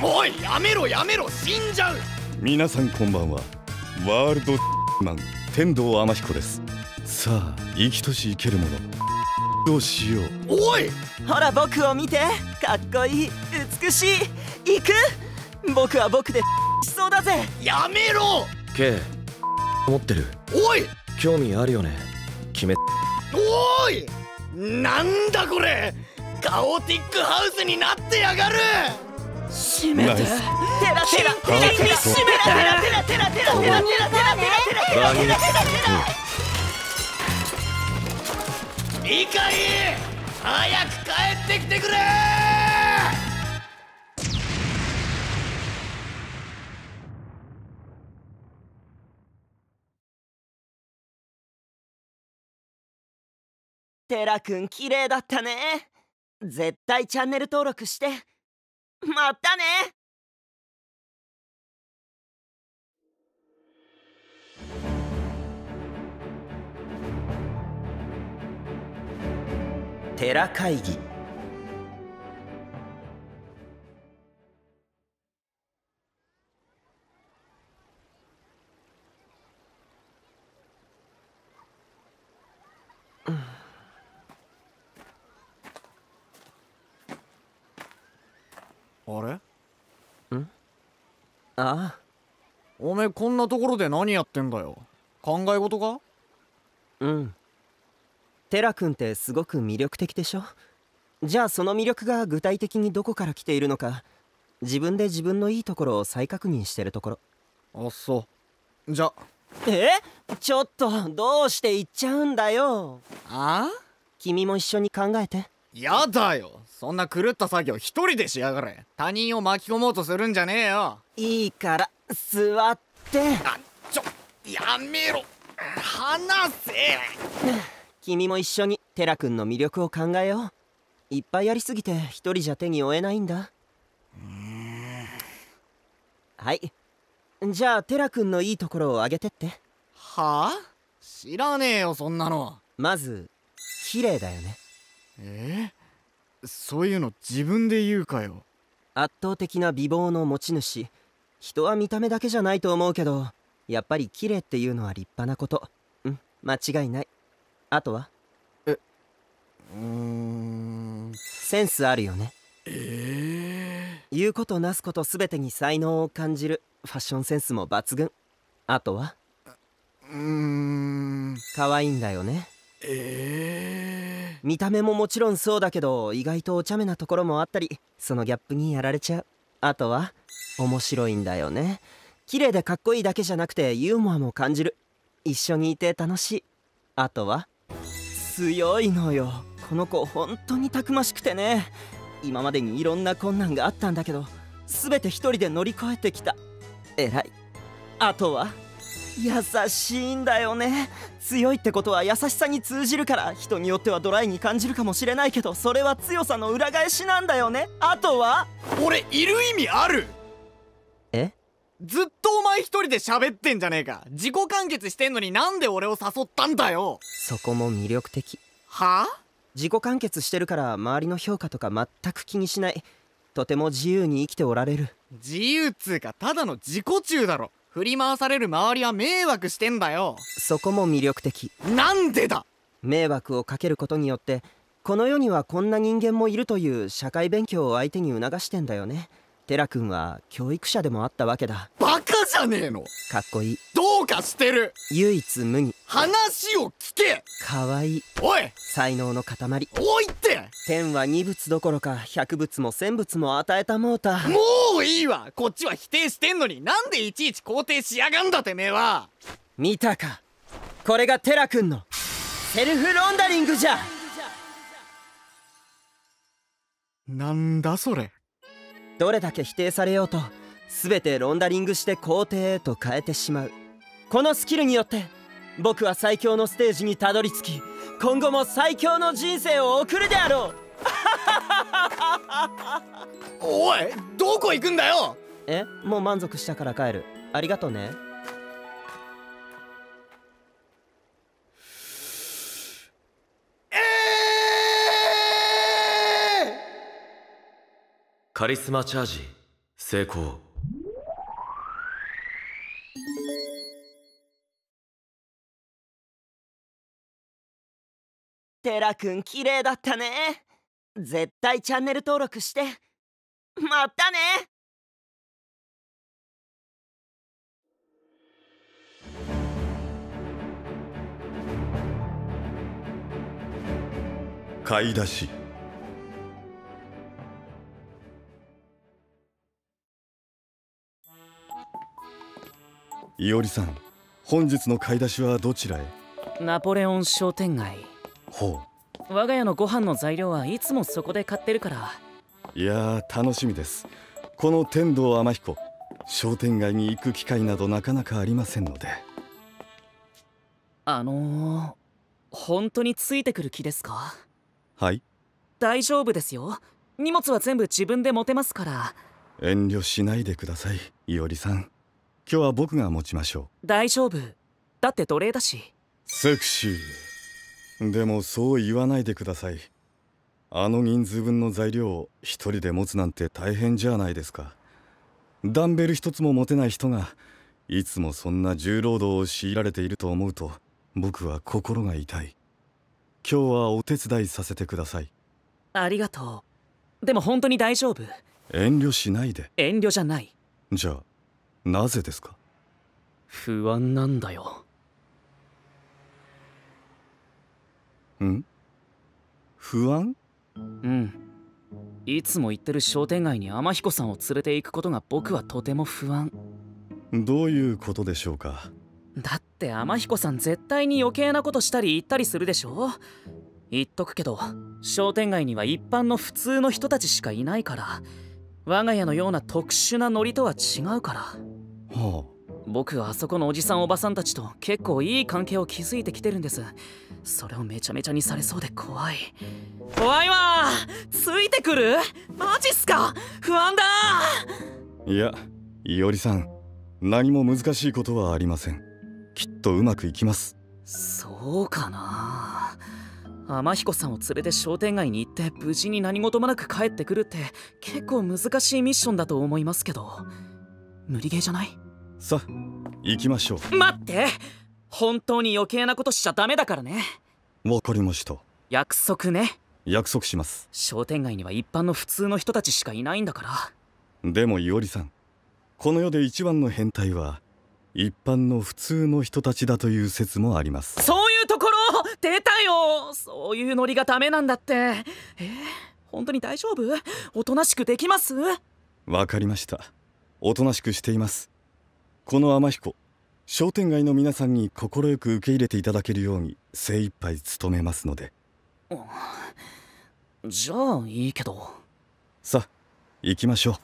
う。おい、やめろやめろ、死んじゃう。皆さんこんばんは、ワールドマン天童天彦です。さあ、生きとし生けるものどうしよう。おい、ほら僕を見て。かっこいい、美しい。行く。僕は僕でしそうだぜ。やめろ。K、持ってる。おい、興味あるよね。決め。おい、なんだこれ。カオティックハウスになってやがる。締めて。テラ締めて。テラ。理解。早く帰ってきてくれ。テラくん、綺麗だったね。絶対チャンネル登録して。またね。テラ会議。あれ？ん？ああ、おめえこんなところで何やってんだよ。考え事か？うん。テラくんってすごく魅力的でしょ。じゃあその魅力が具体的にどこから来ているのか、自分で自分のいいところを再確認してるところ。あ、そう。じゃちょっとどうして言っちゃうんだよ。ああ？君も一緒に考えて。やだよ、そんな狂った作業一人でしやがれ。他人を巻き込もうとするんじゃねえよ。いいから座って。あ、やめろ。話せ。君も一緒にテラくんの魅力を考えよう。いっぱいやりすぎて一人じゃ手に負えないんだ。はい、じゃあテラくんのいいところをあげてって。はあ、知らねえよそんなの。まず綺麗だよね。そういうの自分で言うかよ。圧倒的な美貌の持ち主。人は見た目だけじゃないと思うけど、やっぱり綺麗っていうのは立派なこと。うん、間違いない。あとはセンスあるよね。言うことなすこと全てに才能を感じる。ファッションセンスも抜群。あとは可愛いんだよね。見た目ももちろんそうだけど、意外とお茶目なところもあったり、そのギャップにやられちゃう。あとは面白いんだよね。綺麗でかっこいいだけじゃなくてユーモアも感じる。一緒にいて楽しい。あとは強いのよ。この子本当にたくましくてね。今までにいろんな困難があったんだけど、全て一人で乗り越えてきた。偉い。あとは優しいんだよね。強いってことは優しさに通じるから、人によってはドライに感じるかもしれないけど、それは強さの裏返しなんだよね。あとは俺いる意味ある。ずっとお前一人で喋ってんじゃねえか。自己完結してんのになんで俺を誘ったんだよ。そこも魅力的。はあ？自己完結してるから周りの評価とか全く気にしない。とても自由に生きておられる。自由っつうかただの自己中だろ。振り回される周りは迷惑してんだよ。そこも魅力的。なんでだ。迷惑をかけることによってこの世にはこんな人間もいるという社会勉強を相手に促してんだよね。テラ君は教育者でもあったわけだ。バカじゃねえの。かっこいい。どうかしてる。唯一無二。話を聞け。かわいい。おい。才能の塊。おいって。天は二物どころか百物も千物も与えたもうた。もういいわ。こっちは否定してんのになんでいちいち肯定しやがんだてめえは。見たか。これがテラ君のセルフロンダリングじゃ。なんだそれ。どれだけ否定されようと全てロンダリングして肯定へと変えてしまう。このスキルによって僕は最強のステージにたどり着き、今後も最強の人生を送るであろう。おい、どこ行くんだよ。え、もう満足したから帰る。ありがとうね。カリスマチャージ成功。テラくん綺麗だったね。絶対チャンネル登録して。またね。買い出し。いおりさん、本日の買い出しはどちらへ？ナポレオン商店街。ほう。我が家のご飯の材料はいつもそこで買ってるから。いやー、楽しみです。この天童天彦、商店街に行く機会などなかなかありませんので。本当についてくる気ですか？はい、大丈夫ですよ。荷物は全部自分で持てますから。遠慮しないでください、いおりさん。今日は僕が持ちましょう。大丈夫だって奴隷だし。セクシー。でもそう言わないでください。あの人数分の材料を一人で持つなんて大変じゃないですか。ダンベル一つも持てない人がいつもそんな重労働を強いられていると思うと僕は心が痛い。今日はお手伝いさせてください。ありがとう。でも本当に大丈夫。遠慮しないで。遠慮じゃない。じゃあなぜですか？不安なんだよ。ん？不安？うん。いつも行ってる商店街に天彦さんを連れて行くことが僕はとても不安。どういうことでしょうか？だって天彦さん絶対に余計なことしたり言ったりするでしょ？言っとくけど、商店街には一般の普通の人たちしかいないから。我が家のような特殊なノリとは違うから。はあ。僕はあそこのおじさんおばさんたちと結構いい関係を築いてきてるんです。それをめちゃめちゃにされそうで怖い。怖いわ。ついてくる。マジっすか。不安だ。いや、いおりさん、何も難しいことはありません。きっとうまくいきます。そうかな。天彦さんを連れて商店街に行って無事に何事もなく帰ってくるって結構難しいミッションだと思いますけど。無理ゲーじゃない？さあ行きましょう。待って、本当に余計なことしちゃダメだからね。わかりました。約束ね。約束します。商店街には一般の普通の人たちしかいないんだから。でもいおりさん、この世で一番の変態は一般の普通の人たちだという説もあります。そういうところ出たよ。そういうノリがダメなんだって。本当に大丈夫？おとなしくできます？わかりました。おとなしくしています。この天彦、商店街の皆さんに快く受け入れていただけるように精一杯努めますので。じゃあいいけど。さあ行きましょ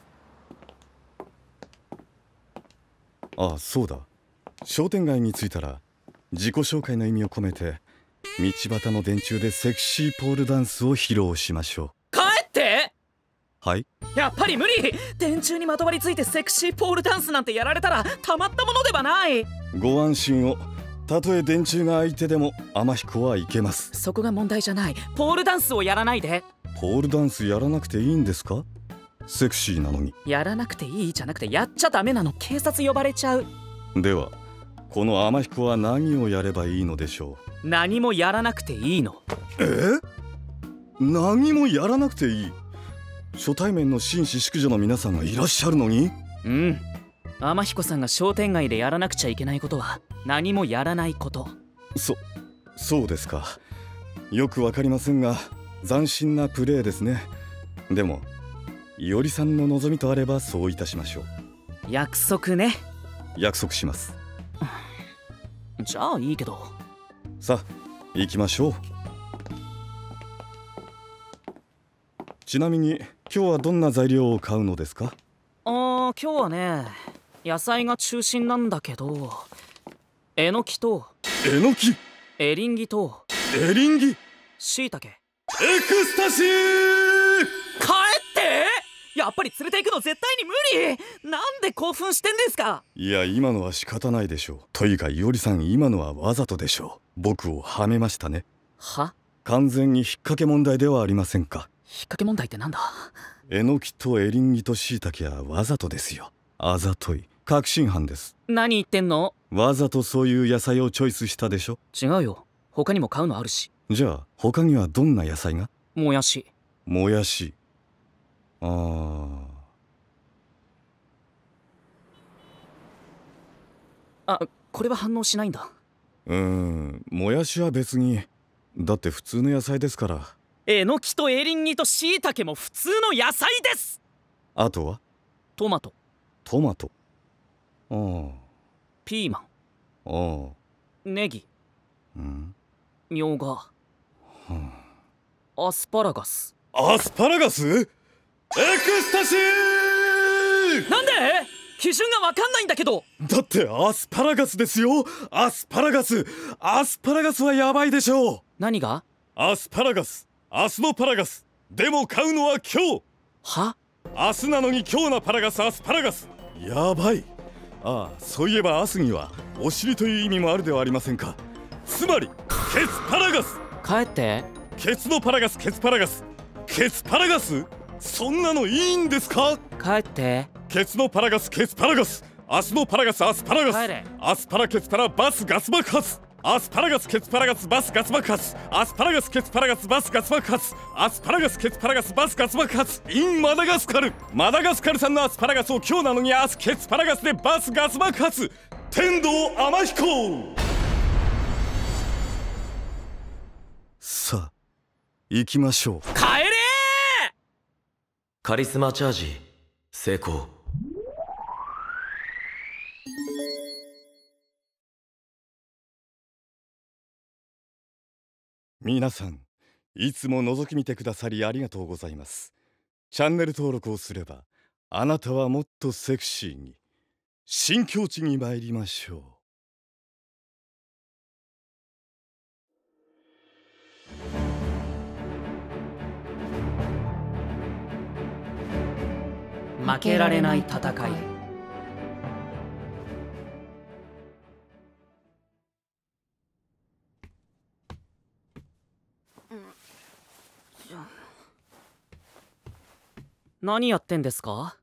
う。ああ、そうだ。商店街に着いたら自己紹介の意味を込めて道端の電柱でセクシーポールダンスを披露しましょう。帰って。はい。やっぱり無理。電柱にまとわりついてセクシーポールダンスなんてやられたらたまったものではない。ご安心を。たとえ電柱が相手でも天彦はいけます。そこが問題じゃない。ポールダンスをやらないで。ポールダンスやらなくていいんですか？セクシーなのに。やらなくていいじゃなくてやっちゃダメなの。警察呼ばれちゃう。ではこの天彦は何をやればいいのでしょう。何もやらなくていいの。何もやらなくていい。初対面の紳士淑女の皆さんがいらっしゃるのに。うん、天彦さんが商店街でやらなくちゃいけないことは何もやらないこと。そうですか。よくわかりませんが斬新なプレーですね。でもいおりさんの望みとあればそういたしましょう。約束ね。約束します。じゃあいいけど。さあ行きましょう。ちなみに今日はどんな材料を買うのですか。今日はね、野菜が中心なんだけど、えのきとエリンギとしいたけ。エクスタシー。帰って!やっぱり連れて行くの絶対に無理!なんで興奮してんですか。いや、今のは仕方ないでしょう。というかいおりさん、今のはわざとでしょう。僕をはめましたね。は?完全に引っ掛け問題ではありませんか。引っ掛け問題ってなんだ。えのきとエリンギとしいたけはわざとですよ。あざとい確信犯です。何言ってんの。わざとそういう野菜をチョイスしたでしょ。違うよ、他にも買うのあるし。じゃあ他にはどんな野菜が。もやし。もやし。あ、これは反応しないんだ。もやしは別に。だって普通の野菜ですから。えのきとエリンギとしいたけも普通の野菜です。あとはトマト。トマト。ピーマン。ネギ。みょうが。アスパラガス。アスパラガス。エクスタシー。なんで基準がわかんないんだけど。だってアスパラガスですよ。アスパラガス。アスパラガスはやばいでしょう。何が。アスパラガス。明日のパラガス。でも買うのは今日。は?明日なのに今日のパラガス。アスパラガスやばい。そういえば明日にはお尻という意味もあるではありませんか。つまりケツパラガス。帰って。ケツのパラガス。ケツパラガス。ケツパラガス。そんなのいいんですか。帰って。ケツのパラガス。ケツパラガス。明日のパラガス。アスパラガス。帰れ。アスパラケツパラバスガス爆発。アスパラガス。ケツパラガス。バスガス爆発。アスパラガス。ケツパラガス。バスガス爆発。アスパラガス。ケツパラガス。バスガス爆発。インマダガスカル。マダガスカル産のアスパラガスを今日なのに明日ケツパラガスでバスガス爆発。天童天彦。さあ行きましょう。帰れ。カリスマチャージ成功。皆さん、いつも覗き見てくださりありがとうございます。チャンネル登録をすればあなたはもっとセクシーに新境地に参りましょう。負けられない戦い。何やってんですか。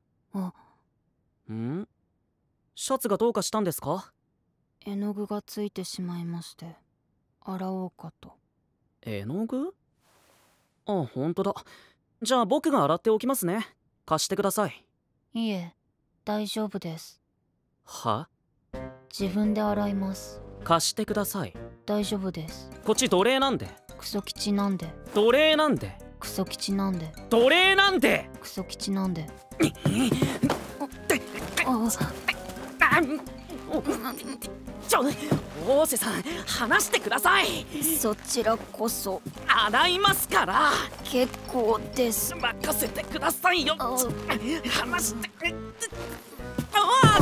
ん?シャツがどうかしたんですか。絵の具がついてしまいまして洗おうかと。絵の具?ほんとだ。じゃあ僕が洗っておきますね。貸してください。いえ、大丈夫です。は?自分で洗います。貸してください。大丈夫です。こっち奴隷なんで。クソキチなんで。奴隷なんで。クソキチなんで。奴隷なんで。クソキチなんで。大瀬さん、話してください。そちらこそ。洗いますから。結構です。任せてくださいよ。話して。話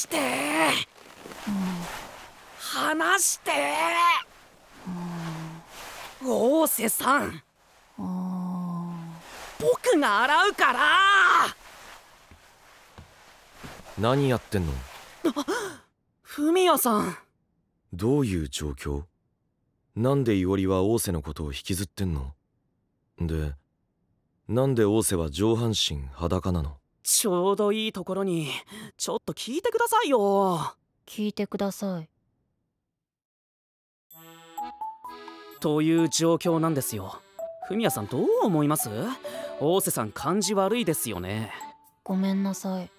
して。話して。大瀬さん、僕が洗うから。何やってんの。文也さん、どういう状況。なんでいおりは大瀬のことを引きずってんの。でなんで大瀬は上半身裸なの？ちょうどいいところに。ちょっと聞いてくださいよ。聞いてください。という状況なんですよ。フミヤさんどう思います？大瀬さん感じ悪いですよね。ごめんなさい。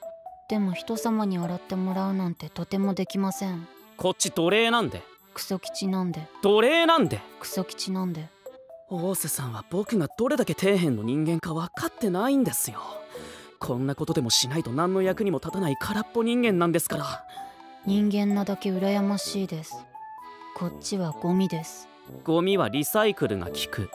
でも人様に洗ってもらうなんてとてもできません。こっち奴隷なんで。クソ吉なんで。奴隷なんで。クソ吉なんで。大瀬さんは僕がどれだけ底辺の人間か分かってないんですよ。こんなことでもしないと何の役にも立たない空っぽ人間なんですから。人間なだけ羨ましいです。こっちはゴミです。ゴミはリサイクルが効く。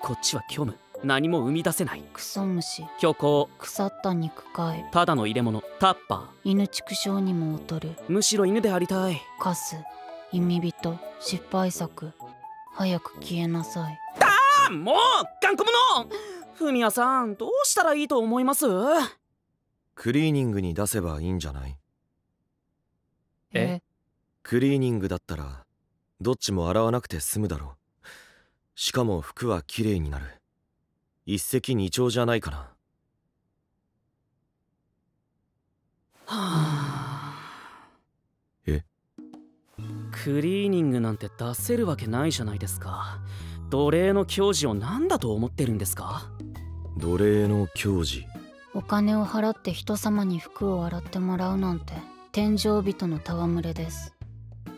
こっちは虚無、何も生み出せない。クソ虫、虚構、腐った肉塊、ただの入れ物、タッパー、犬畜生にも劣る。むしろ犬でありたい。カス、意味人、失敗作、早く消えなさい。もう頑固者！フミヤさんどうしたらいいと思います？クリーニングに出せばいいんじゃない？え？クリーニングだったらどっちも洗わなくて済むだろう。しかも服はきれいになる。一石二鳥じゃないかな。はあ。え？クリーニングなんて出せるわけないじゃないですか。奴隷の矜持を何だと思ってるんですか？奴隷の矜持。お金を払って人様に服を洗ってもらうなんて天井人の戯れです。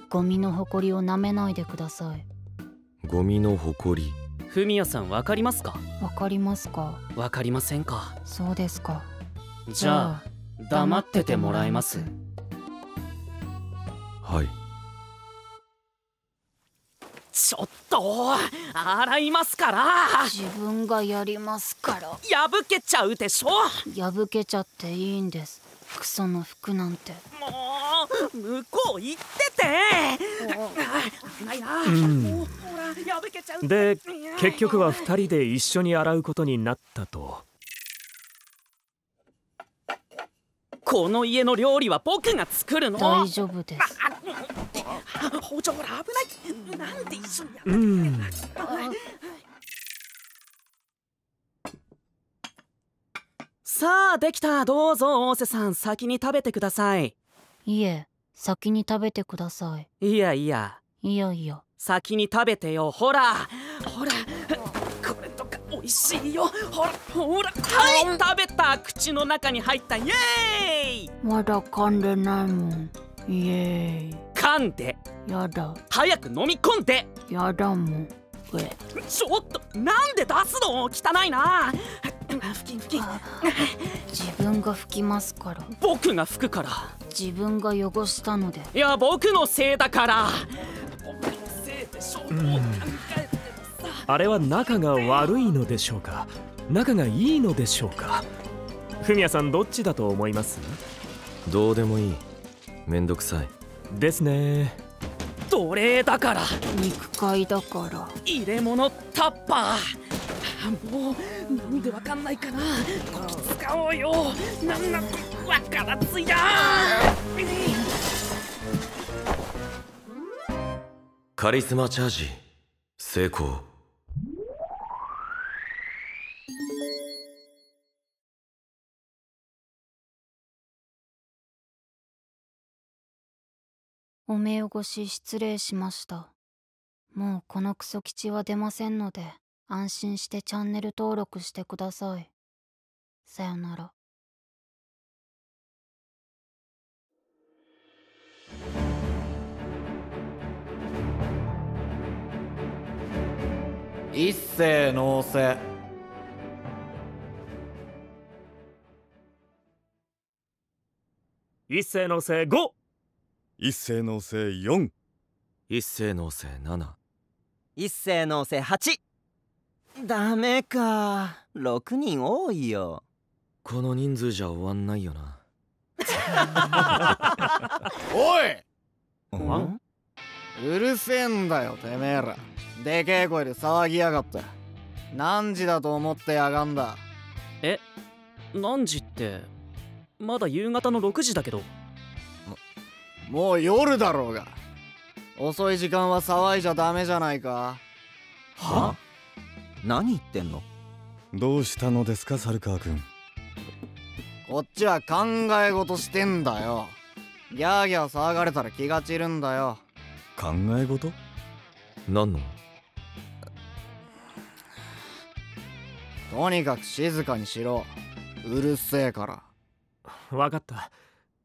ゴミの埃を舐めないでください。ゴミの埃。フミヤさん分かりますか？分かりますか？分かりませんか？そうですか。じゃあ黙っててもらえます？はい。ちょっと洗いますから。自分がやりますから。破けちゃうでしょ。破けちゃっていいんです。クソの服なんて。もう向こう行ってて。ないな。ほら破けちゃう。で結局は2人で一緒に洗うことになったと。この家の料理は僕が作るの。大丈夫です。包丁ほら危ない。なんで一緒にやるんだ。さあできた。どうぞ大瀬さん先に食べてください。いえ先に食べてください。いやいやいやいや先に食べてよ。ほらほらこれとかおいしいよ。ほらほらはい食べた。口の中に入った。イエーイ。まだ噛んでないもん。イエーイ。噛んで。やだ。早く飲み込んで。やだもん。ちょっとなんで出すの。汚いな。ふきふき。自分が拭きますから。僕が拭くから。自分が汚したので。いや僕のせいだから。僕のせいでしょ。あれは仲が悪いのでしょうか、仲がいいのでしょうか。フミヤさんどっちだと思います？どうでもいい。めんどくさいですね。奴隷だから。肉塊だから。入れ物、タッパー。もうなんでわかんないかな。こき使おうよ。なんなんわからずや。カリスマチャージ成功。お目汚し失礼しました。もうこのクソ吉は出ませんので、安心してチャンネル登録してください。さよなら。一斉納税。一斉納税5。一斉納税4。一斉納税7。一斉納税8。ダメか。6人多いよ。この人数じゃ終わんないよな。おいんうるせえんだよてめえら。でけえ声で騒ぎやがった。何時だと思ってやがんだ。え何時って。まだ夕方の6時だけど。もう夜だろうが。遅い時間は騒いじゃダメじゃないか。は？何言ってんの？どうしたのですか、猿川君。こっちは考え事してんだよ。ギャーギャー騒がれたら気が散るんだよ。考え事？何の？とにかく静かにしろ。うるせえから。分かった。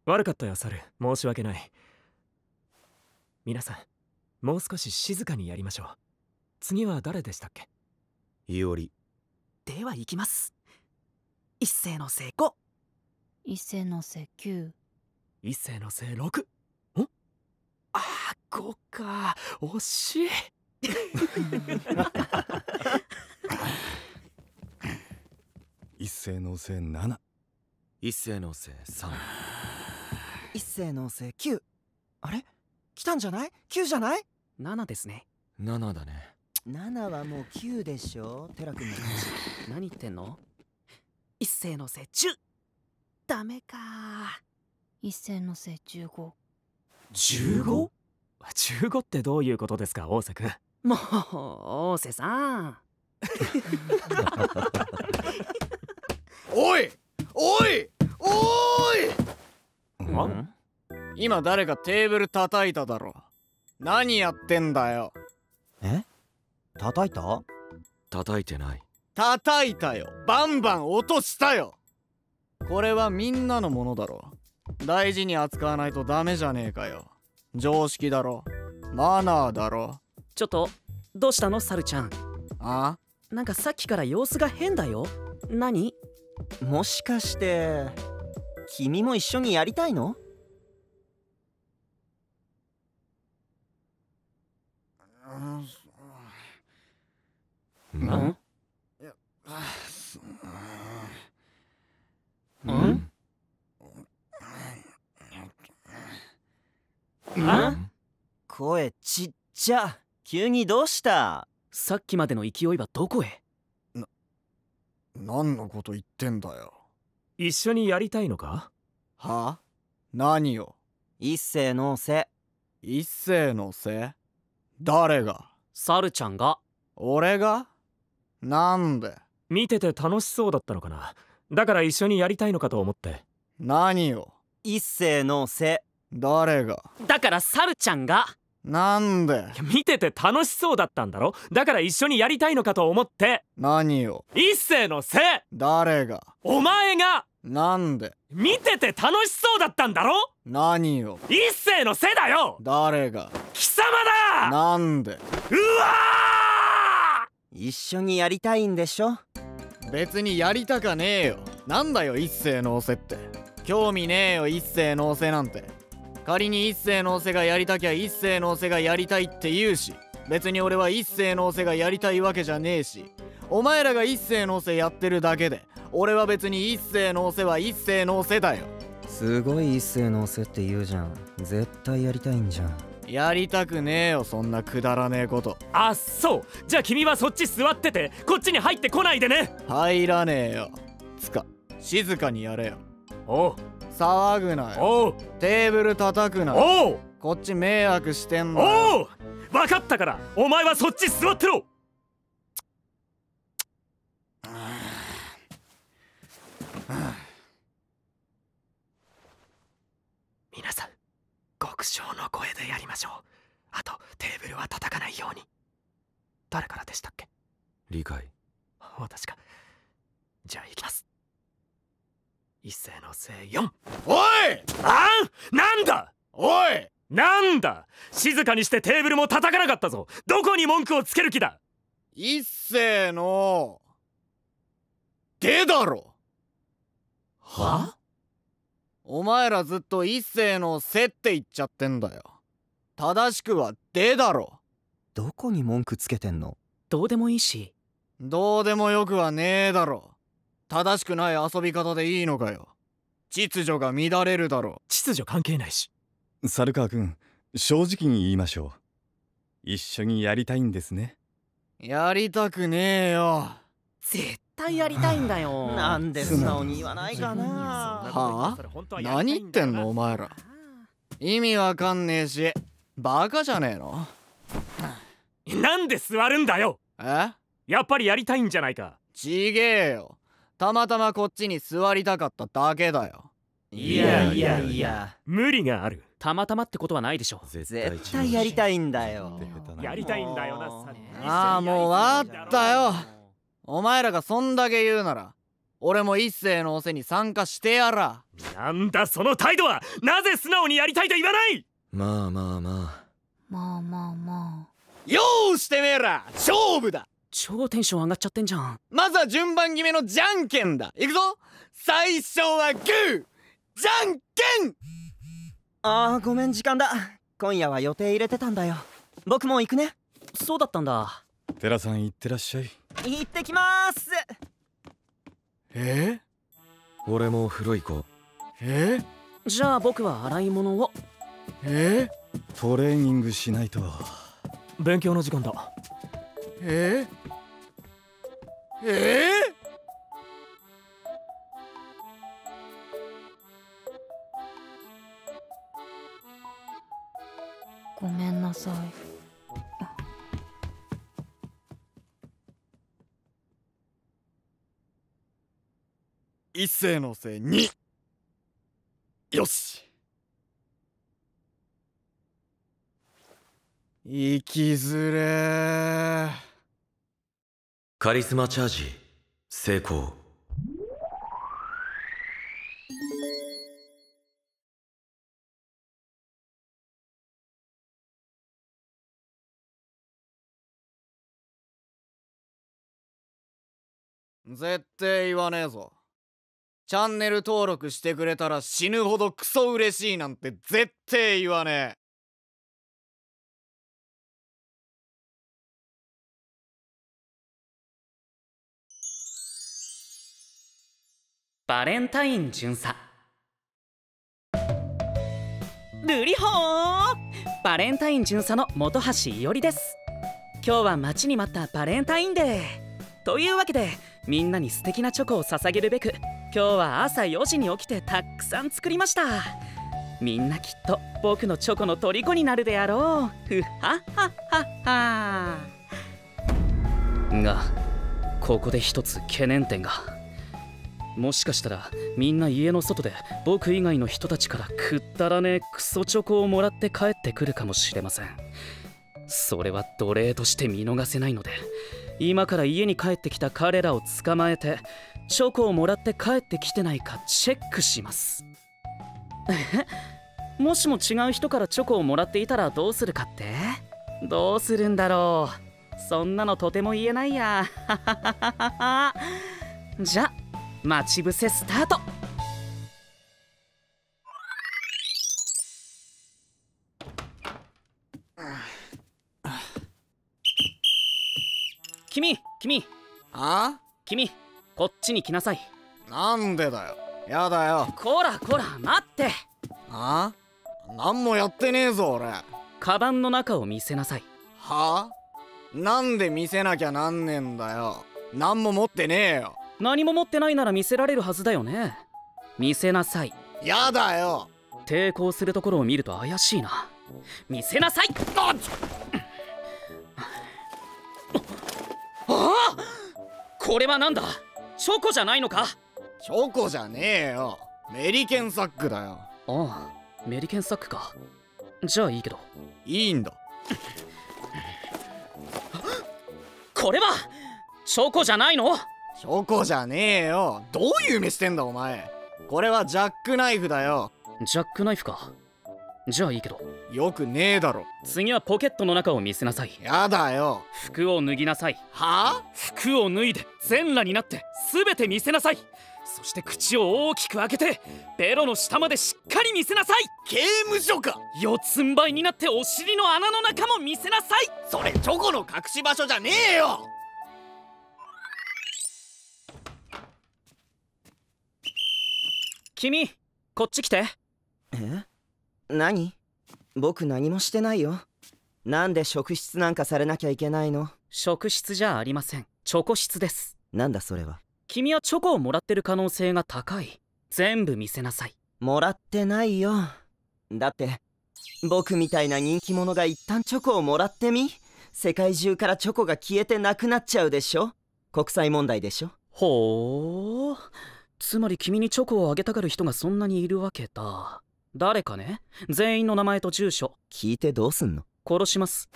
悪かったよ、猿。申し訳ない。皆さん、もう少し静かにやりましょう。次は誰でしたっけ？いおり。では行きます。一斉のせい5。一斉のせい9。一斉のせい6。ん？ああ、5か。惜しい。一斉のせい7。一斉のせい3。一斉のせい9。あれ？来たんじゃない ?9 じゃない ?7 ですね。7だね。7はもう9でしょ、テラ君の話。何言ってんの？一斉のせい10。ダメか。一斉のせい15。15？ 15ってどういうことですか、大瀬君。もう、大瀬さん。おいおいおい、うん、今誰かテーブル叩いただろ。何やってんだよ。え？叩いた？叩いてない。叩いたよ。バンバン落としたよ。これはみんなのものだろ。大事に扱わないとダメじゃねえかよ。常識だろ、マナーだろ。ちょっとどうしたの、サルちゃん。あ？なんかさっきから様子が変だよ。何？もしかして君も一緒にやりたいの？ん？ん？ん？声ちっちゃ。急にどうした？さっきまでの勢いはどこへ？何のこと言ってんだよ。一緒にやりたいのか？はあ？何を？一斉のせ。一斉のせ？誰が？サルちゃんが。俺が？なんで？見てて楽しそうだったのかな。だから一緒にやりたいのかと思って。何を？一斉のせ。誰が？だからサルちゃんが。なんで？見てて楽しそうだったんだろ。だから一緒にやりたいのかと思って。何を？一斉のせ。誰が？お前が。なんで？見てて楽しそうだったんだろ。何を？一斉のせだよ。誰が？貴様だ。なんで？うわー、一緒にやりたいんでしょ。別にやりたかねえよ。なんだよ一斉のせって。興味ねえよ一斉のせなんて。仮に一斉のおせがやりたきゃ一斉のおせがやりたいって言うし、別に俺は一斉のおせがやりたいわけじゃねえし、お前らが一斉のおせやってるだけで、俺は別に一斉のおせは一斉のおせだよ。すごい一斉のおせって言うじゃん。絶対やりたいんじゃん。やりたくねえよそんなくだらねえこと。あっそう。じゃあ君はそっち座っててこっちに入ってこないでね。入らねえよ。つか静かにやれよ。おう。騒ぐなよ。テーブル叩くなよ。こっち迷惑してんのよ。分かったからお前はそっち座ってろ。皆さん極小の声でやりましょう。あとテーブルは叩かないように。誰からでしたっけ？理解。私か。じゃあ行きます。一斉のせい4。おい。あん？なんだ？おい。なんだ？静かにしてテーブルも叩かなかったぞ。どこに文句をつける気だ？一斉のでだろ。は？お前らずっと一斉のせって言っちゃってんだよ。正しくはでだろ。どこに文句つけてんの？どうでもいいし。どうでもよくはねえだろ。正しくない遊び方でいいのかよ。秩序が乱れるだろう。秩序関係ないし。猿川君、正直に言いましょう。一緒にやりたいんですね。やりたくねえよ。絶対やりたいんだよ。なんで素直に言わないかな。はあ？何言ってんのお前ら。意味わかんねえし、バカじゃねえの。なんで座るんだよ。え？やっぱりやりたいんじゃないか。ちげえよ。たまたまこっちに座りたかっただけだよ。いやいやいや、無理がある。たまたまってことはないでしょ。絶対やりたいんだよ。やりたいんだよな。ああ、もうわかったよ。お前らがそんだけ言うなら俺も一斉のおせに参加してやら。なんだその態度は。なぜ素直にやりたいと言わない。まあまあまあまあまあまあ、よーしてめえら勝負だ。超テンション上がっちゃってんじゃん。まずは順番決めのじゃんけんだ。いくぞ。最初はグーじゃんけん。ああ、ごめん、時間だ。今夜は予定入れてたんだよ。僕も行くね。そうだったんだ。テラさん、行ってらっしゃい。行ってきまーす。俺もお風呂行こう。じゃあ僕は洗い物を。トレーニングしないと。勉強の時間だ。ごめんなさい。一斉のせいに。よし、生きずれ。カリスマチャージ成功。絶対言わねえぞ。チャンネル登録してくれたら死ぬほどクソ嬉しいなんて絶対言わねえ。バレンタイン巡査ルリホー。バレンタイン巡査の本橋伊織です。今日は待ちに待ったバレンタインデーというわけで、みんなに素敵なチョコを捧げるべく今日は朝4時に起きてたくさん作りました。みんなきっと僕のチョコの虜になるであろう。ふっはっはっはっは。がここで一つ懸念点が。もしかしたらみんな家の外で僕以外の人たちからくったらねえクソチョコをもらって帰ってくるかもしれません。それは奴隷として見逃せないので、今から家に帰ってきた彼らを捕まえてチョコをもらって帰ってきてないかチェックします。もしも違う人からチョコをもらっていたらどうするかって？どうするんだろう。そんなのとても言えないや。じゃあ待ち伏せスタート。君、あ？君、こっちに来なさい。なんでだよ。やだよ。こら、待って。あ？なんもやってねえぞ、俺。カバンの中を見せなさい。はあ？なんで見せなきゃなんねえんだよ。なんも持ってねえよ。何も持ってないなら見せられるはずだよね。見せなさい。やだよ。抵抗するところを見ると怪しいな。見せなさい。あっ！ああ、これはなんだ。チョコじゃないのか。チョコじゃねえよ。メリケンサックだよ。ああ、メリケンサックか。じゃあいいけど。いいんだ。これはチョコじゃないの。チョコじゃねえよ。どういう目してんだお前。これはジャックナイフだよ。ジャックナイフか。じゃあいいけど。よくねえだろ。次はポケットの中を見せなさい。やだよ。服を脱ぎなさい。はあ？服を脱いで全裸になって全て見せなさい。そして口を大きく開けてベロの下までしっかり見せなさい。刑務所か。四つん這いになってお尻の穴の中も見せなさい。それチョコの隠し場所じゃねえよ。君、こっち来て。え？何？僕何もしてないよ。なんで職質なんかされなきゃいけないの？職質じゃありません。チョコ質です。なんだそれは。君はチョコをもらってる可能性が高い。全部見せなさい。もらってないよ。だって僕みたいな人気者が一旦チョコをもらってみ、世界中からチョコが消えてなくなっちゃうでしょ。国際問題でしょ。ほう、つまり君にチョコをあげたがる人がそんなにいるわけだ。誰かね、全員の名前と住所。聞いてどうすんの？殺します。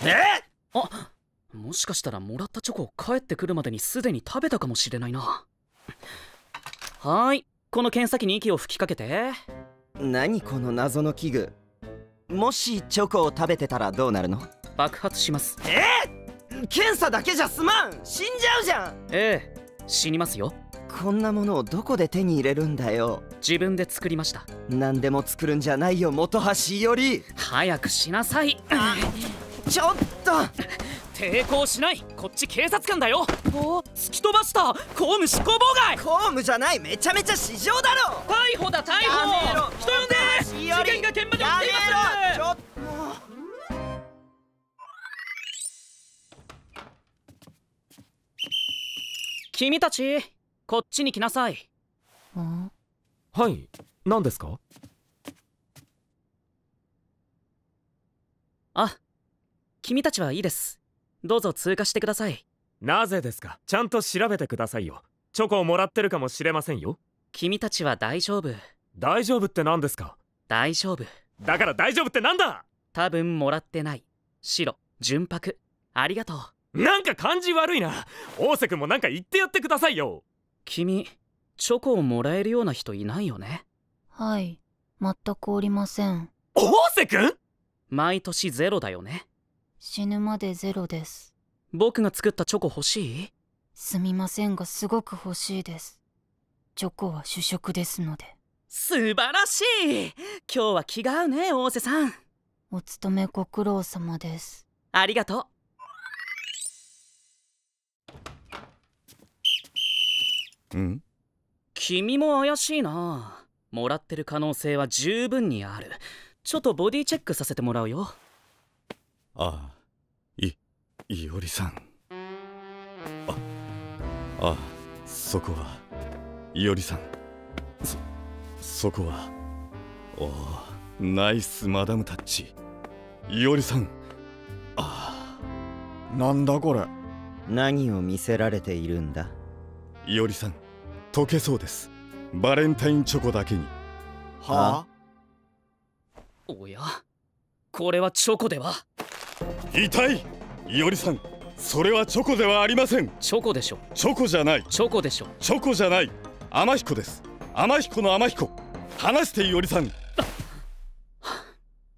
あ、もしかしたらもらったチョコを帰ってくるまでにすでに食べたかもしれないな。はい、この剣先に息を吹きかけて。何この謎の器具。もしチョコを食べてたらどうなるの？爆発します。検査だけじゃすまん、死んじゃうじゃん。ええ、死にますよ。こんなものをどこで手に入れるんだよ。自分で作りました。何でも作るんじゃないよ、本橋より早くしなさい。ちょっと抵抗しない、こっち警察官だよ。お、突き飛ばした。公務執行妨害。公務じゃない、めちゃめちゃ市場だろ。逮捕だ逮捕、人呼んで。事件が現場で起きています。ちょっと君たち、こっちに来なさい。ん？はい、何ですか？あ、君たちはいいです。どうぞ通過してください。なぜですか？ちゃんと調べてくださいよ。チョコをもらってるかもしれませんよ。君たちは大丈夫。大丈夫って何ですか？大丈夫。だから大丈夫って何だ？多分もらってない。白、純白、ありがとう。なんか感じ悪いな。大瀬君もなんか言ってやってくださいよ。君、チョコをもらえるような人いないよね。はい、全くおりません。大瀬君？毎年ゼロだよね。死ぬまでゼロです。僕が作ったチョコ欲しい？すみませんがすごく欲しいです。チョコは主食ですので。素晴らしい！今日は気が合うね、大瀬さん。お勤めご苦労様です。ありがとう。ん？君も怪しいな。もらってる可能性は十分にある。ちょっとボディチェックさせてもらうよ。ああ、いおりさん。ああ、そこは、いおりさん。そこは、おお、ナイスマダムタッチ。いおりさん。ああ、なんだこれ。何を見せられているんだ？いおりさん、溶けそうです、バレンタインチョコだけに。はあ？おや、これはチョコでは。痛い、いおりさん、それはチョコではありません。チョコでしょ。チョコじゃない。チョコでしょ。チョコじゃない、天彦です。天彦の天彦。話して、いおりさん。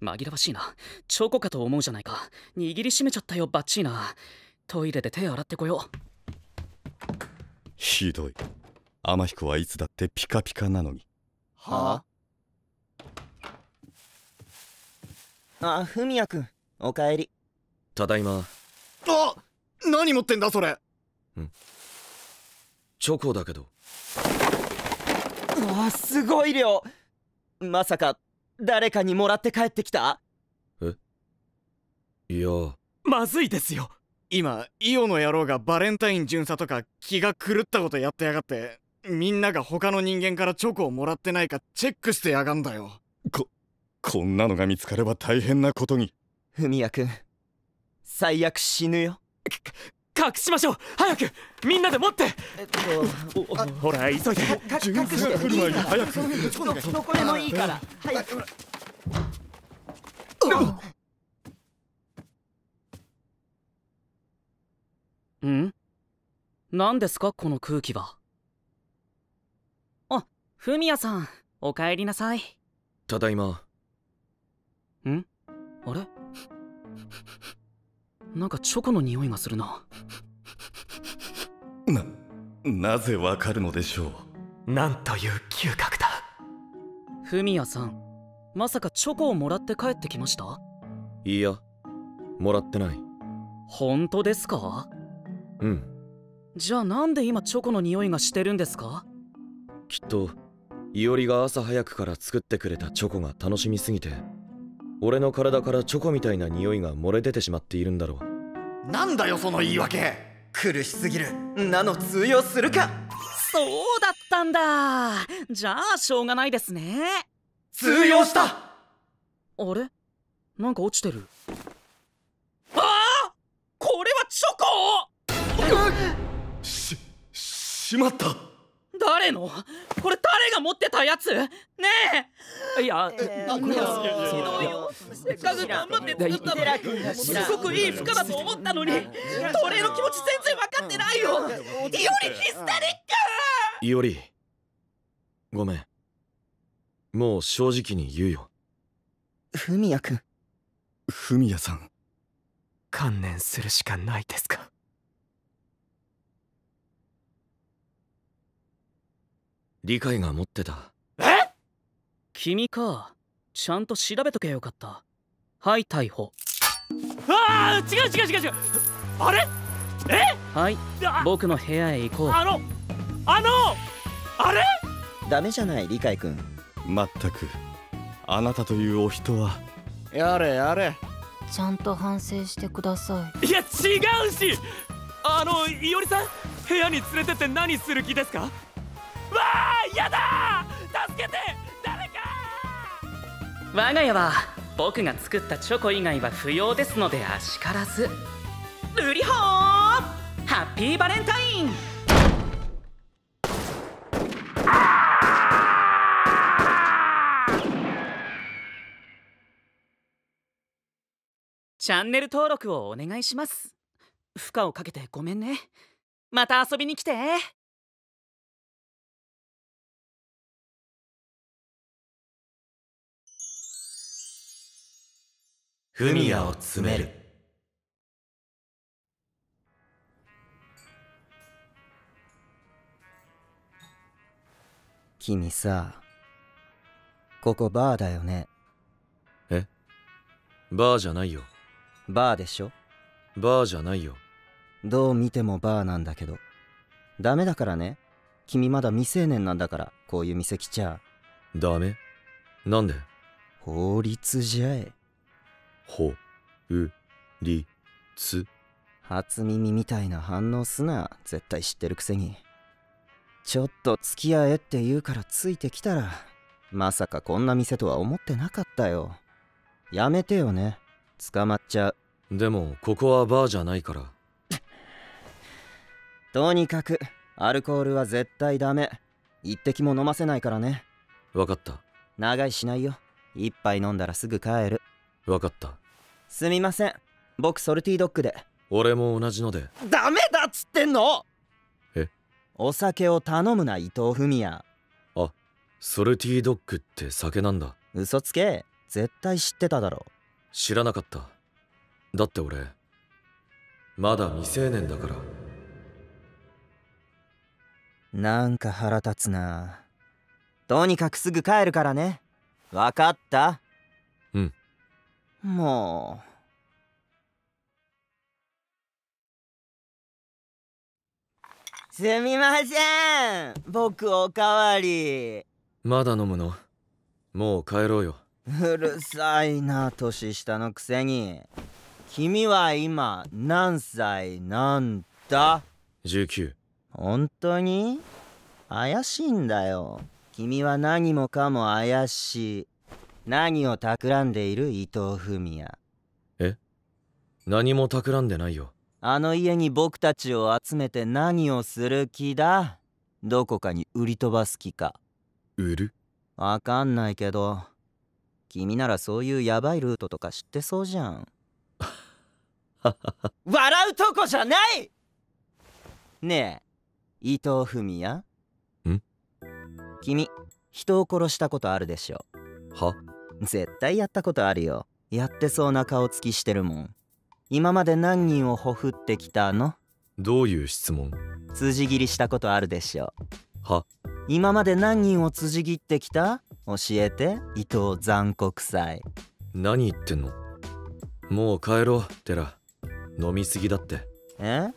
紛らわしいな、チョコかと思うじゃないか。握りしめちゃったよ、バッチーな。トイレで手洗ってこよう。ひどい。天彦はいつだってピカピカなのに。はあ？ああ、文也君、おかえり。ただいま。あ、何持ってんだそれ。ん？チョコだけど。うわ、すごい量。まさか誰かにもらって帰ってきた？え？いや、まずいですよ。今イオの野郎がバレンタイン巡査とか気が狂ったことやってやがって、みんなが他の人間からチョコをもらってないかチェックしてやがんだよ。こんなのが見つかれば大変なことに。文也君、最悪死ぬよ。隠しましょう、早くみんなで持って。ほら急いで。巡査が来る前に早く。どこでもいいから早く。ん？何ですかこの空気は。あ、文也さん、おかえりなさい。ただいま。ん？あれ？なんかチョコの匂いがするな。なぜわかるのでしょう。なんという嗅覚だ。文也さん、まさかチョコをもらって帰ってきました？いや、もらってない。本当ですか？うん。じゃあなんで今チョコの匂いがしてるんですか？きっといおりが朝早くから作ってくれたチョコが楽しみすぎて、俺の体からチョコみたいな匂いが漏れ出てしまっているんだろう。なんだよその言い訳、苦しすぎる。なの通用するか。そうだったんだ。じゃあしょうがないですね。通用した。あれ、なんか落ちてる。ああ、これはチョコ。しまった。誰の？これ誰が持ってたやつ？ねえ。いや、これはせっかく頑張って作ったのに、すごくいい負荷だと思ったのに、奴隷の気持ち全然分かってないよ。イオリヒステリック。イオリ、ごめん。もう正直に言うよ。フミヤくん。フミヤさん。観念するしかないですか。理解が持ってた。え？君か。ちゃんと調べとけよかった。はい、逮捕。ああ、違う。あれ？え？はい、僕の部屋へ行こう。あれ？ダメじゃない、理解くん。まったく、あなたというお人は。やれ。ちゃんと反省してください。いや、違うし。いおりさん、部屋に連れてって何する気ですか？わあ、やだー、助けて、誰か。我が家は僕が作ったチョコ以外は不要ですので、あしからず。ルリホー、ハッピーバレンタイン。チャンネル登録をお願いします。負荷をかけてごめんね。また遊びに来て。フミヤを詰める。君さ、ここバーだよね。え？バーじゃないよ。バーでしょ？バーじゃないよ。どう見てもバーなんだけど。ダメだからね。君まだ未成年なんだから、こういう店来ちゃ。ダメ？なんで？法律じゃえ。ほうりつ。初耳みたいな反応すな。絶対知ってるくせに。ちょっと付き合えって言うからついてきたら、まさかこんな店とは思ってなかったよ。やめてよね、捕まっちゃう。でもここはバーじゃないから。とにかくアルコールは絶対ダメ。一滴も飲ませないからね。わかった。長いしないよ。一杯飲んだらすぐ帰る。わかった。すみません、僕ソルティドッグで。俺も同じので。ダメだっつってんの。え？お酒を頼むな、伊藤文也。あ、ソルティドッグって酒なんだ。嘘つけ、絶対知ってただろ。知らなかった。だって俺まだ未成年だから。なんか腹立つな。とにかくすぐ帰るからね。わかった。うん。もう。すみません、僕おかわり。まだ飲むの？もう帰ろうよ。うるさいな、年下のくせに。君は今何歳なんだ？19。本当に？怪しいんだよ。君は何もかも怪しい。何を企んでいる、伊藤文也。え？何も企んでないよ。あの家に僕たちを集めて何をする気だ？どこかに売り飛ばす気か。売る？わかんないけど、君ならそういうヤバいルートとか知ってそうじゃん。笑うとこじゃない！ねえ、伊藤文也。ん？君、人を殺したことあるでしょ？は？絶対やったことあるよ。やってそうな顔つきしてるもん。今まで何人をほふってきたの？どういう質問？辻斬りしたことあるでしょ？は？今まで何人を辻斬ってきた？教えて、伊藤残酷祭。何言ってんの？もう帰ろう、テラ。飲みすぎだって。え？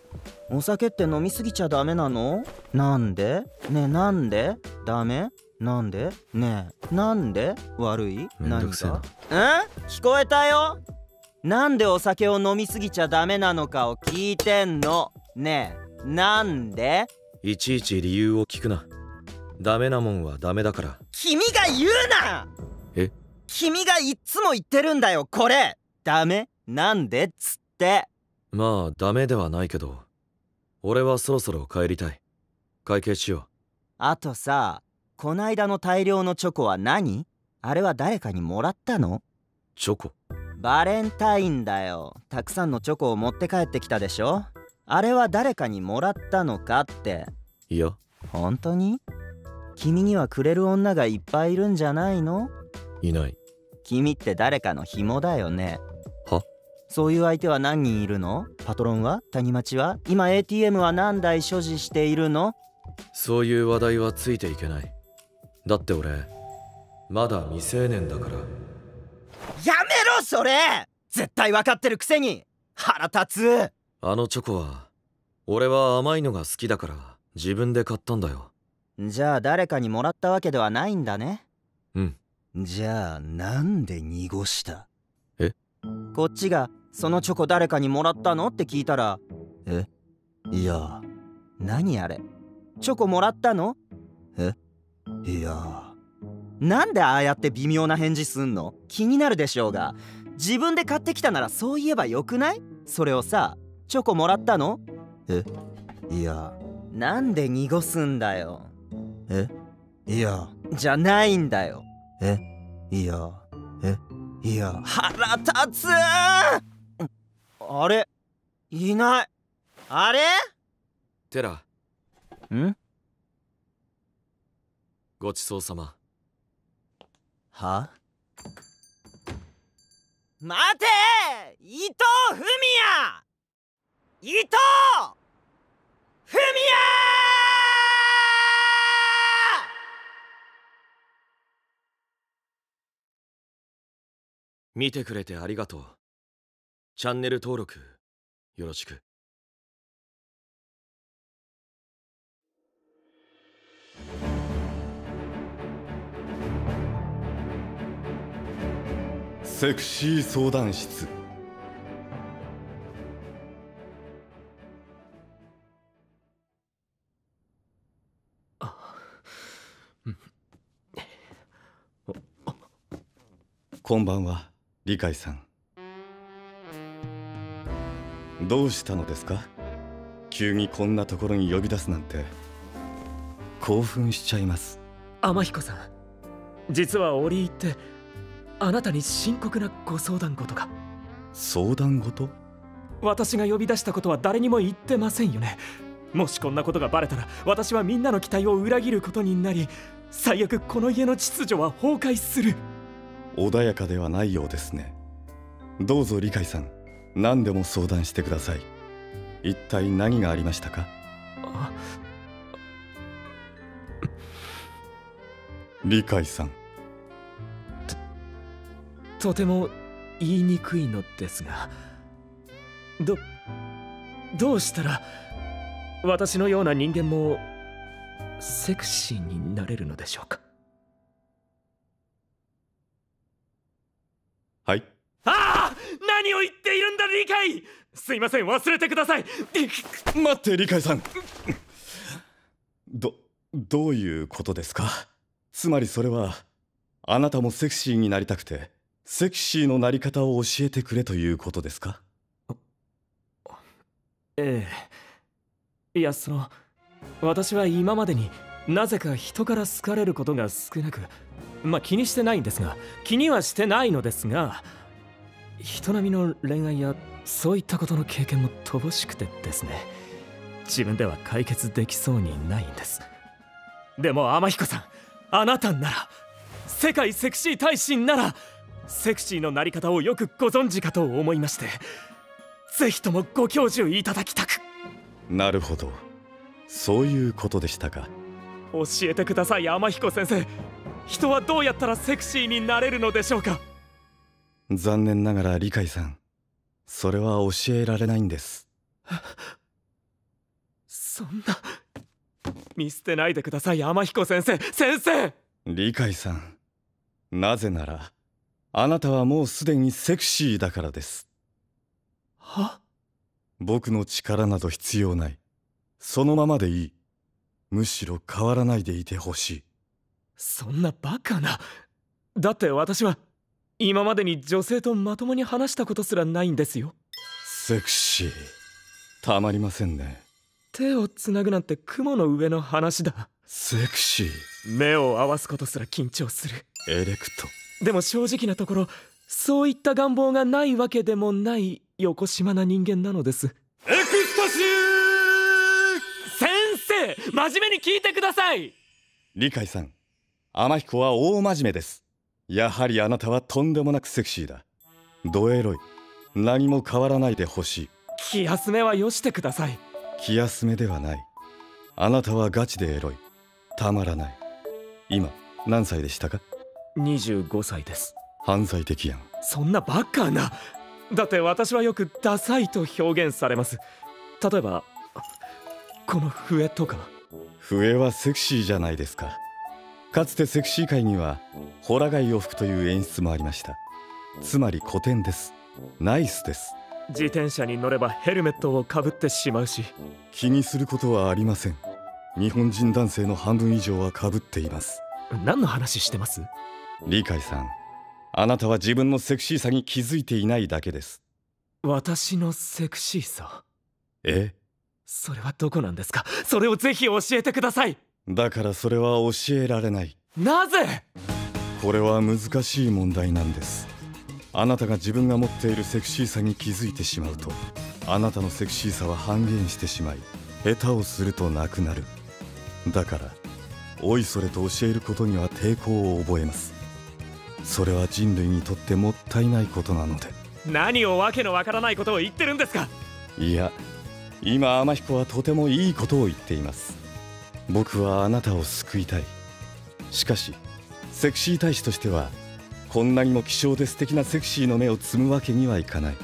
お酒って飲みすぎちゃダメなの？なんで？ねえ、なんで？ダメ？なんで？ねえ、なんで？悪い？何か？うん？聞こえたよ。なんでお酒を飲みすぎちゃダメなのかを聞いてんの。ねえ、なんで？いちいち理由を聞くな。ダメなもんはダメだから。君が言うな。え？君がいっつも言ってるんだよ、これ。ダメ？なんで？っつって。まあダメではないけど、俺はそろそろ帰りたい。会計しよう。あとさ、こないだの大量のチョコは何？あれは誰かにもらったの？チョコ？バレンタインだよ。たくさんのチョコを持って帰ってきたでしょ。あれは誰かにもらったのかって。いや、本当に？君にはくれる女がいっぱいいるんじゃないの？いない。君って誰かの紐だよね。は？そういう相手は何人いるの？パトロンは？谷町は？今 ATM は何台所持しているの？そういう話題はついていけない。だって俺まだ未成年だから。やめろそれ！絶対分かってるくせに腹立つ。あのチョコは俺は甘いのが好きだから自分で買ったんだよ。じゃあ誰かにもらったわけではないんだね。うん。じゃあなんで濁した？え？こっちがそのチョコ誰かにもらったのって聞いたら、え？いや、何あれ、チョコもらったの？え？いや、なんでああやって微妙な返事すんの？気になるでしょうが。自分で買ってきたならそう言えばよくない？それをさ、チョコもらったの？え？いや、なんで濁すんだよ。え？いや、じゃないんだよ。え？いや、え？いや、腹立つ。あれ？いない。あれ？テラ。ん？ごちそうさま。は？待て！伊藤文也！伊藤文也！見てくれてありがとう。チャンネル登録よろしく。セクシー相談室。こんばんは。理解さん、どうしたのですか？急にこんなところに呼び出すなんて。興奮しちゃいます。天彦さん、実は折り入ってあなたに深刻なご相談事が。相談事？私が呼び出したことは誰にも言ってませんよね。もしこんなことがバレたら私はみんなの期待を裏切ることになり、最悪この家の秩序は崩壊する。穏やかではないようですね。どうぞ理解さん、何でも相談してください。一体何がありましたか？理解さん、とても言いにくいのですが、どうしたら私のような人間もセクシーになれるのでしょうか？はい。ああ、何を言っているんだ理解。すいません、忘れてください。待って、理解さん。どういうことですか？つまりそれは、あなたもセクシーになりたくてセクシーのなり方を教えてくれということですか？ええ。いや、私は今までになぜか人から好かれることが少なく、気にはしてないのですが、人並みの恋愛やそういったことの経験も乏しくてですね、自分では解決できそうにないんです。でも天彦さん、あなたなら世界セクシー大使ならセクシーのなり方をよくご存知かと思いまして、ぜひともご教授いただきたく。なるほど、そういうことでしたか。教えてください天彦先生、人はどうやったらセクシーになれるのでしょうか？残念ながら理解さん、それは教えられないんです。そんな、見捨てないでください天彦先生。理解さん、なぜならあなたはもうすでにセクシーだからです。は？僕の力など必要ない。そのままでいい。むしろ変わらないでいてほしい。そんなバカな。だって私は今までに女性とまともに話したことすらないんですよ。セクシー、たまりませんね。手をつなぐなんて雲の上の話だ。セクシー。目を合わすことすら緊張する。エレクト。でも正直なところ、そういった願望がないわけでもない横島な人間なのです。エクスタシー。先生、真面目に聞いてください。理解さん、天彦は大真面目です。やはりあなたはとんでもなくセクシーだ。ドエロい。何も変わらないでほしい。気休めはよしてください。気休めではない。あなたはガチでエロい。たまらない。今何歳でしたか？25歳です。犯罪的やん。そんなバカな。だって私はよくダサいと表現されます。例えばこの笛とか。笛はセクシーじゃないですか。かつてセクシー界にはホラ貝を吹くという演出もありました。つまり古典です。ナイスです。自転車に乗ればヘルメットをかぶってしまうし。気にすることはありません。日本人男性の半分以上はかぶっています。何の話してます？理解さん、あなたは自分のセクシーさに気づいていないだけです。私のセクシーさ？え？それはどこなんですか？それをぜひ教えてください。だからそれは教えられない。なぜ？これは難しい問題なんです。あなたが自分が持っているセクシーさに気づいてしまうと、あなたのセクシーさは半減してしまい、下手をするとなくなる。だからおいそれと教えることには抵抗を覚えます。それは人類にとってもったいないことなので。何をわけのわからないことを言ってるんですか？いや、今天彦はとてもいいことを言っています。僕はあなたを救いたい。しかしセクシー大使としてはこんなにも希少で素敵なセクシーの目を摘むわけにはいかない。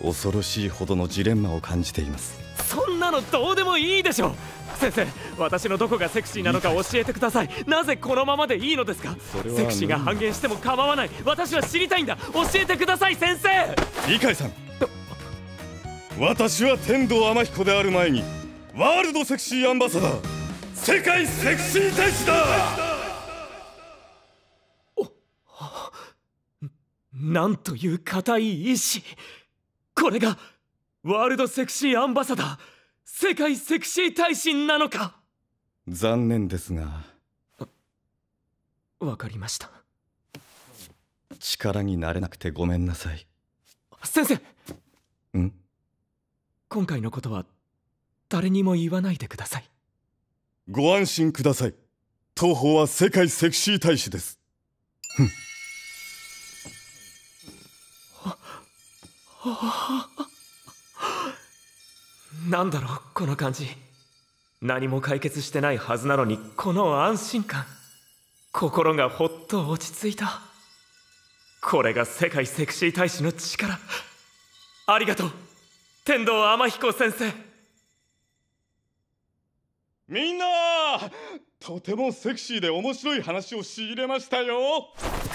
恐ろしいほどのジレンマを感じています。そんなのどうでもいいでしょう。先生、私のどこがセクシーなのか教えてください。なぜこのままでいいのですか？セクシーが半減しても構わない。私は知りたいんだ。教えてください、先生。理解さん、私は天童天彦である前にワールドセクシーアンバサダー、世界セクシー大使だ。なんという固い意志。これがワールドセクシーアンバサダー、世界セクシー大使なのか？残念ですが。わかりました。力になれなくてごめんなさい。先生。ん？今回のことは誰にも言わないでください。ご安心ください。当方は世界セクシー大使です。ふん。なんだろうこの感じ。何も解決してないはずなのにこの安心感。心がほっと落ち着いた。これが世界セクシー大使の力。ありがとう天童天彦先生。みんな、とてもセクシーで面白い話を仕入れましたよ。こ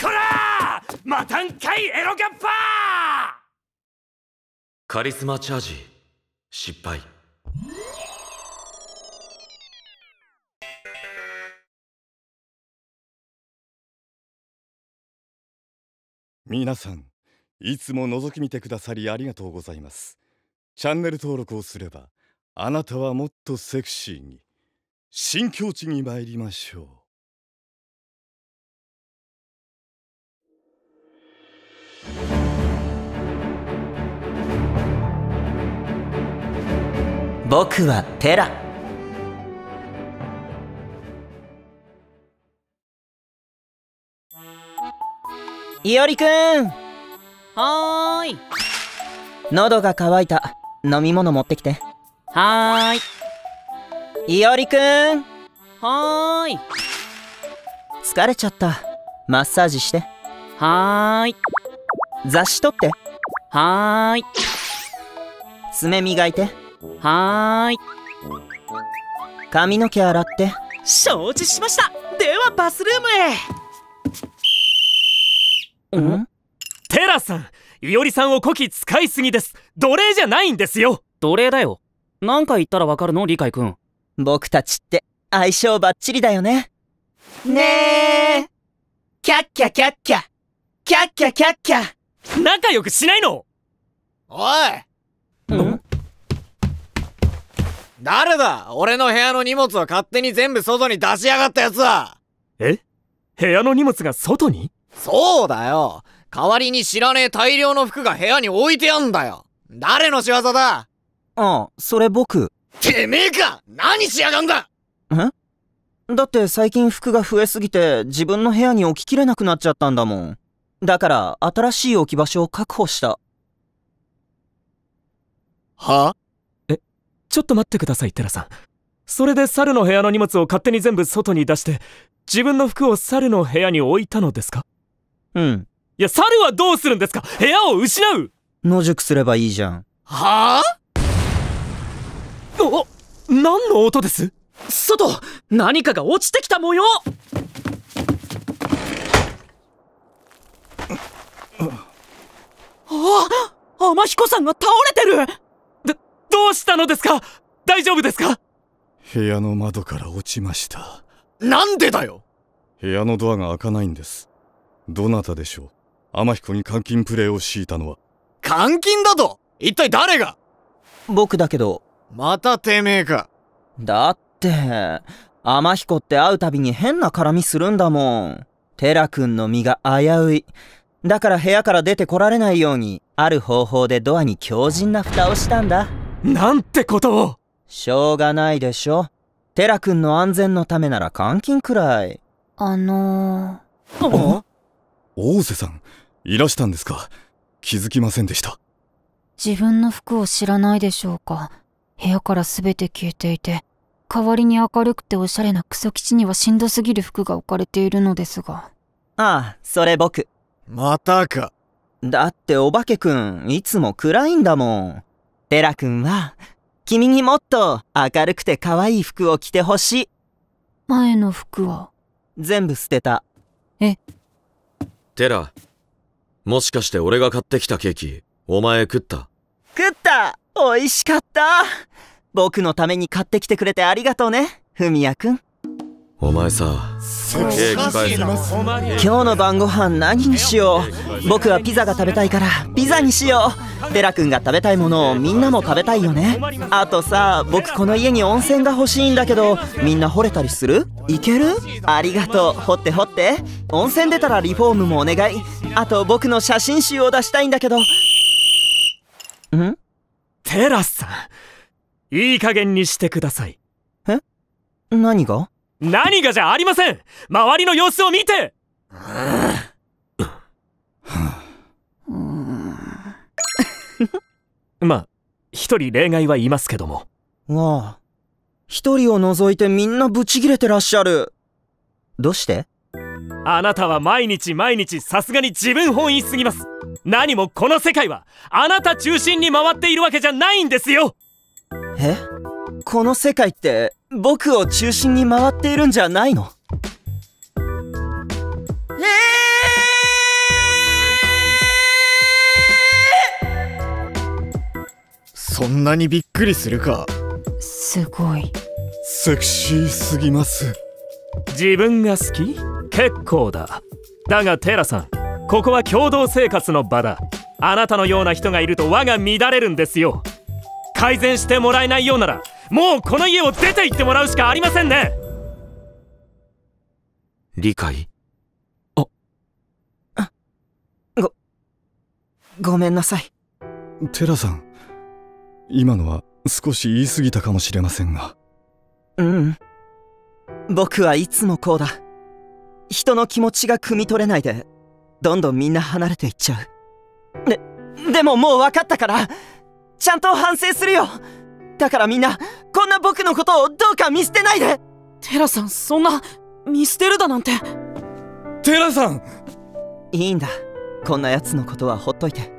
らー、またんかいエロガッパー。カリスマチャージ失敗。皆さん、いつも覗き見てくださりありがとうございます。チャンネル登録をすれば、あなたはもっとセクシーに、新境地に参りましょう。僕はテラ。いおりくん。はーい。喉が渇いた。飲み物持ってきて。はーい。いおりくん。はーい。疲れちゃった。マッサージして。はーい。雑誌取って。はーい。爪磨いて。はーい。髪の毛洗って。承知しました。ではバスルームへ。ん？テラさん、いおりさんをこき使いすぎです。奴隷じゃないんですよ。奴隷だよ。何か言ったらわかるの理解くん。僕たちって相性バッチリだよね。ねえ。キャッキャキャッキャキャッキャキャッキャ。仲良くしないの。おい。ん？誰だ、俺の部屋の荷物を勝手に全部外に出しやがったやつは。え、部屋の荷物が外に？そうだよ。代わりに知らねえ大量の服が部屋に置いてあんだよ。誰の仕業だ？ああ、それ僕。てめえか！何しやがんだ！え？だって最近服が増えすぎて自分の部屋に置ききれなくなっちゃったんだもん。だから新しい置き場所を確保した。は？え、ちょっと待ってください、テラさん。それで猿の部屋の荷物を勝手に全部外に出して、自分の服を猿の部屋に置いたのですか？うん。いや、猿はどうするんですか？部屋を失う？野宿すればいいじゃん。はぁ？お、何の音です？外、何かが落ちてきた模様。ああ、天彦さんが倒れてる。どうしたのですか？大丈夫ですか？部屋の窓から落ちました。なんでだよ。部屋のドアが開かないんです。どなたでしょう？天彦に監禁プレイを強いたのは。監禁だと？一体誰が？僕だけど。またてめえか。だって天彦って会うたびに変な絡みするんだもん。テラ君の身が危うい。だから部屋から出てこられないようにある方法でドアに強靭な蓋をしたんだ。なんてことを。しょうがないでしょ。テラ君の安全のためなら監禁くらい。大瀬さん、いらしたんですか。気づきませんでした。自分の服を知らないでしょうか。部屋から全て消えていて、代わりに明るくておしゃれな草吉にはしんどすぎる服が置かれているのですが。ああ、それ僕。またか。だってお化けくん、いつも暗いんだもん。テラくんは、君にもっと明るくて可愛い服を着てほしい。前の服は？全部捨てた。え？テラ、もしかして俺が買ってきたケーキ、お前食った？食った！美味しかった！僕のために買ってきてくれてありがとうね、フミヤくん。お前さ、ケーキ返せ。今日の晩ご飯何にしよう？僕はピザが食べたいからピザにしよう。テラくんが食べたいものをみんなも食べたいよね。あとさ、僕この家に温泉が欲しいんだけど、みんな掘れたりする？いける？ありがとう。掘って掘って。温泉出たらリフォームもお願い。あと僕の写真集を出したいんだけど。ん？テラさん、いい加減にしてください。え？何が？何がじゃありません。周りの様子を見て。まあ一人例外はいますけども。わあ、一人を除いてみんなブチギレてらっしゃる。どうして？あなたは毎日毎日さすがに自分本位すぎます。何もこの世界はあなた中心に回っているわけじゃないんですよ。え？この世界って僕を中心に回っているんじゃないの？そんなにびっくりするか。すごいセクシーすぎます。自分が好き？結構だ。だがテラさん、ここは共同生活の場だ。あなたのような人がいると輪が乱れるんですよ。改善してもらえないようなら、もうこの家を出て行ってもらうしかありませんね。理解？あ、ごめんなさい。テラさん、今のは少し言い過ぎたかもしれませんが。うん、僕はいつもこうだ。人の気持ちが汲み取れないで、どんどんみんな離れていっちゃう。でももう分かったから、ちゃんと反省するよ。だからみんな、こんな僕のことをどうか見捨てないで。テラさん、そんな見捨てるだなんて。テラさん、いいんだ。こんなやつのことはほっといて。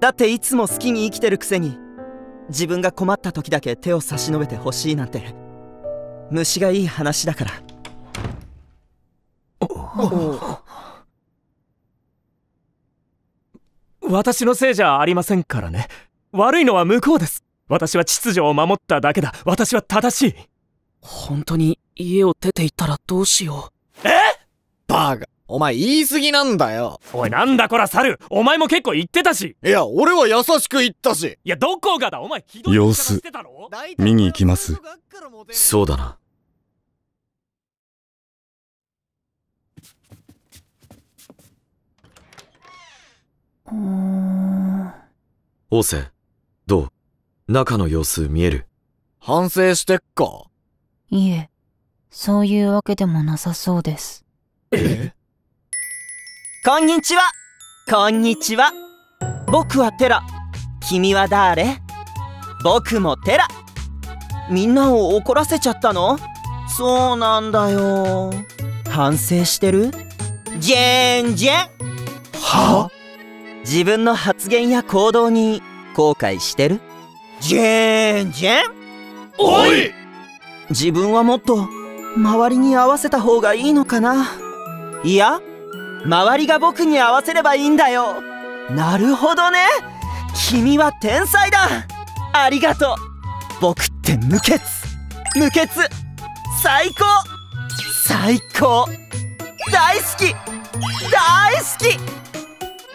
だっていつも好きに生きてるくせに、自分が困った時だけ手を差し伸べてほしいなんて虫がいい話だから。私のせいじゃありませんからね。悪いのは向こうです。私は秩序を守っただけだ。私は正しい。本当に家を出て行ったらどうしよう。え？バーガー。お前言い過ぎなんだよ。おいなんだこら猿、お前も結構言ってたし。いや俺は優しく言ったし。いやどこがだお前、ひどい様子見に行きます。そうだな。オセどう、中の様子見える？反省してっか？いえ、そういうわけでもなさそうです。えこんにちは。こんにちは。僕はテラ。君は誰？僕もテラ。みんなを怒らせちゃったの？そうなんだよ。反省してる？全然。は？自分の発言や行動に後悔してる？全然。おい！自分はもっと周りに合わせた方がいいのかな。いや、周りが僕に合わせればいいんだよ。なるほどね。君は天才だ。ありがとう。僕って無欠。無欠。最高。最高。大好き。大好き。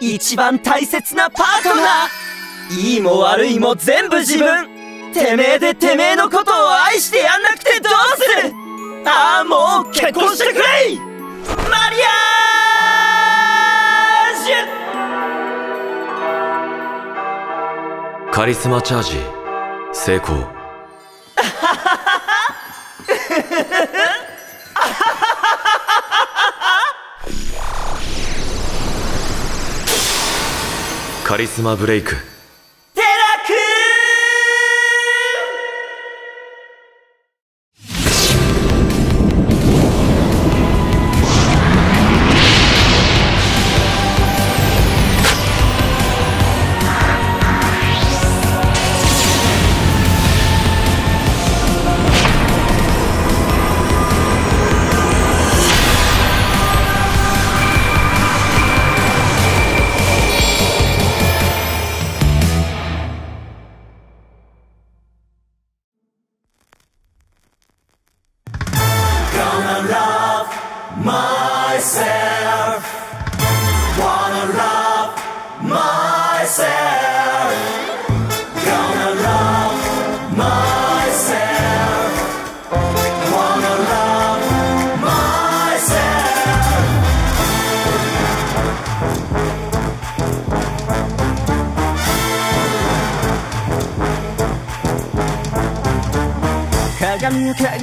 一番大切なパートナー。いいも悪いも全部自分。てめえでてめえのことを愛してやんなくてどうする。ああもう結婚してくれ。マリアージュ。カリスマチャージ成功。カリスマブレイク。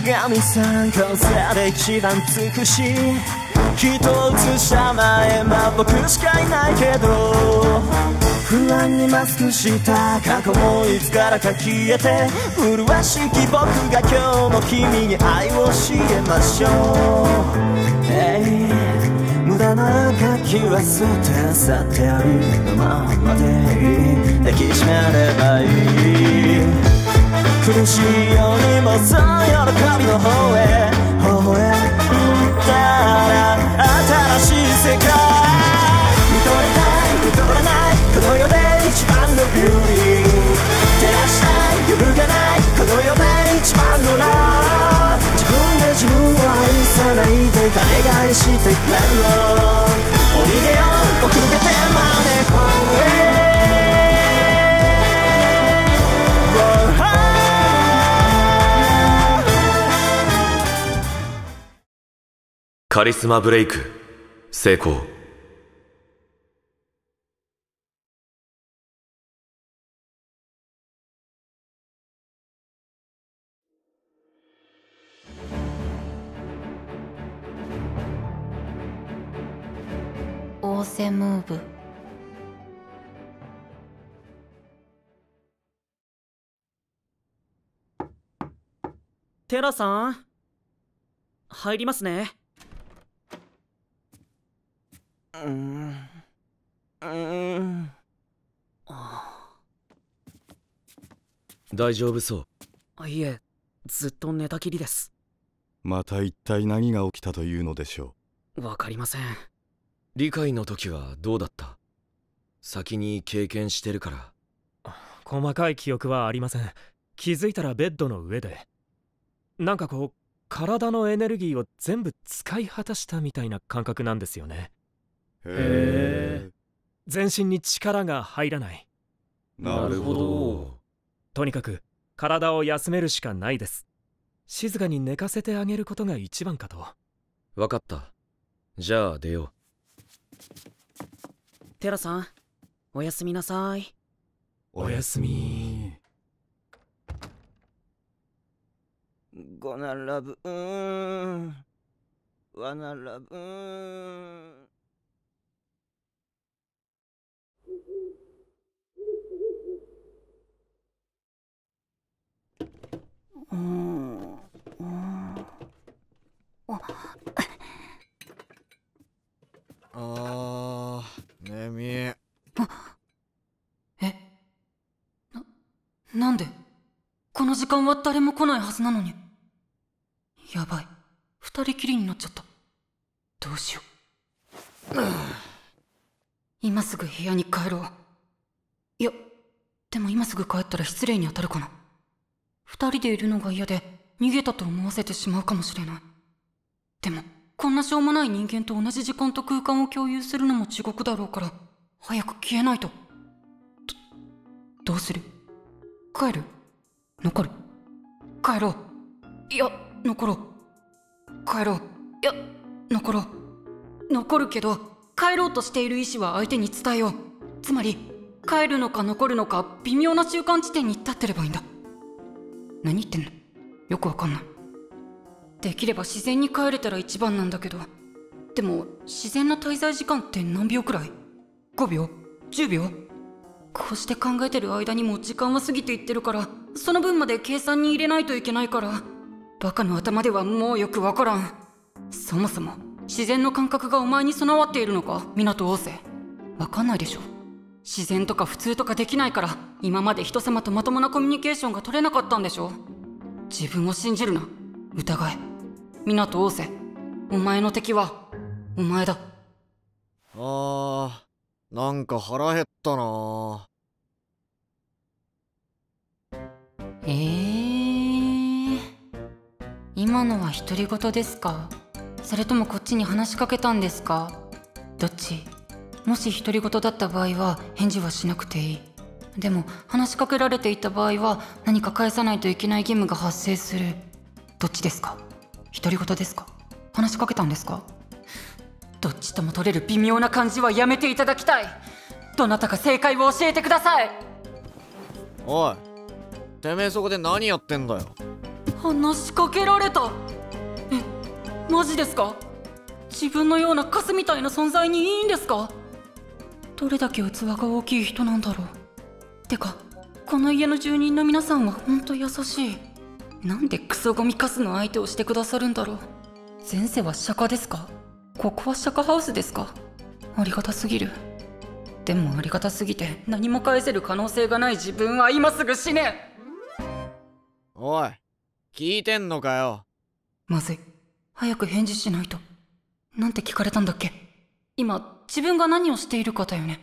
鏡さん風で一番美しい人映しゃ前は僕しかいないけど、不安にマスクした過去もいつからか消えて、麗しき僕が今日も君に愛を教えましょう。無駄な書きは捨て去ってあるままでいい。抱きしめればいい。苦しいよりもその喜びの方へ微笑んだら新しい世界。見とれない見とれないこの世で一番のビューティー。照らしたい夜がないこの世で一番のラブ。自分で自分を愛さないで誰が愛してくれるの。お逃げようお逃げてまで Home away。カリスマブレイク成功。オーセムーブ。テラさん入りますね。大丈夫そう？いえ、ずっと寝たきりです。また一体何が起きたというのでしょう？わかりません。理解の時はどうだった？先に経験してるから。細かい記憶はありません。気づいたらベッドの上で。なんかこう体のエネルギーを全部使い果たしたみたいな感覚なんですよね。へえ。全身に力が入らない。なるほど。とにかく体を休めるしかないです。静かに寝かせてあげることが一番かと。わかった。じゃあ出よう。テラさん、おやすみなさい。おやすみ。ゴナラブーンワナラブーン。あー、眠い。え、なんでこの時間は誰も来ないはずなのに。やばい、二人きりになっちゃった。どうしよう。今すぐ部屋に帰ろう。いや、でも今すぐ帰ったら失礼に当たるかな。二人でいるのが嫌で逃げたと思わせてしまうかもしれない。でもこんなしょうもない人間と同じ時間と空間を共有するのも地獄だろうから、早く消えないと。どうする？帰る？残る？帰ろう。いや、残ろう。帰ろう。いや、残ろう。残るけど、帰ろうとしている意思は相手に伝えよう。つまり帰るのか残るのか微妙な中間地点に立ってればいいんだ。何言ってんの？よくわかんない。できれば自然に帰れたら一番なんだけど、でも自然な滞在時間って何秒くらい？ 5 秒 ?10 秒？こうして考えてる間にも時間は過ぎていってるから、その分まで計算に入れないといけないから、バカの頭ではもうよくわからん。そもそも自然の感覚がお前に備わっているのか、港旺星。わかんないでしょ。自然とか普通とかできないから、今まで人様とまともなコミュニケーションが取れなかったんでしょ。自分を信じるな。疑え。港旺星、お前の敵はお前だ。あー、なんか腹減ったな。今のは独り言ですか、それともこっちに話しかけたんですか。どっち？もし独り言だった場合は返事はしなくていい。でも話しかけられていた場合は何か返さないといけない義務が発生する。どっちですか？独り言ですか？話しかけたんですか？どっちとも取れる微妙な感じはやめていただきたい。どなたか正解を教えてください。おい、てめえそこで何やってんだよ。話しかけられた。え、マジですか？自分のようなカスみたいな存在にいいんですか？どれだけ器が大きい人なんだろう。てか、この家の住人の皆さんはほんと優しい。なんでクソゴミカスの相手をしてくださるんだろう。前世は釈迦ですか？ここは釈迦ハウスですか？ありがたすぎる。でもありがたすぎて何も返せる可能性がない自分は今すぐ死ね。おい、聞いてんのかよ。まずい、早く返事しないと。なんて聞かれたんだっけ？今自分が何をしているかだよね。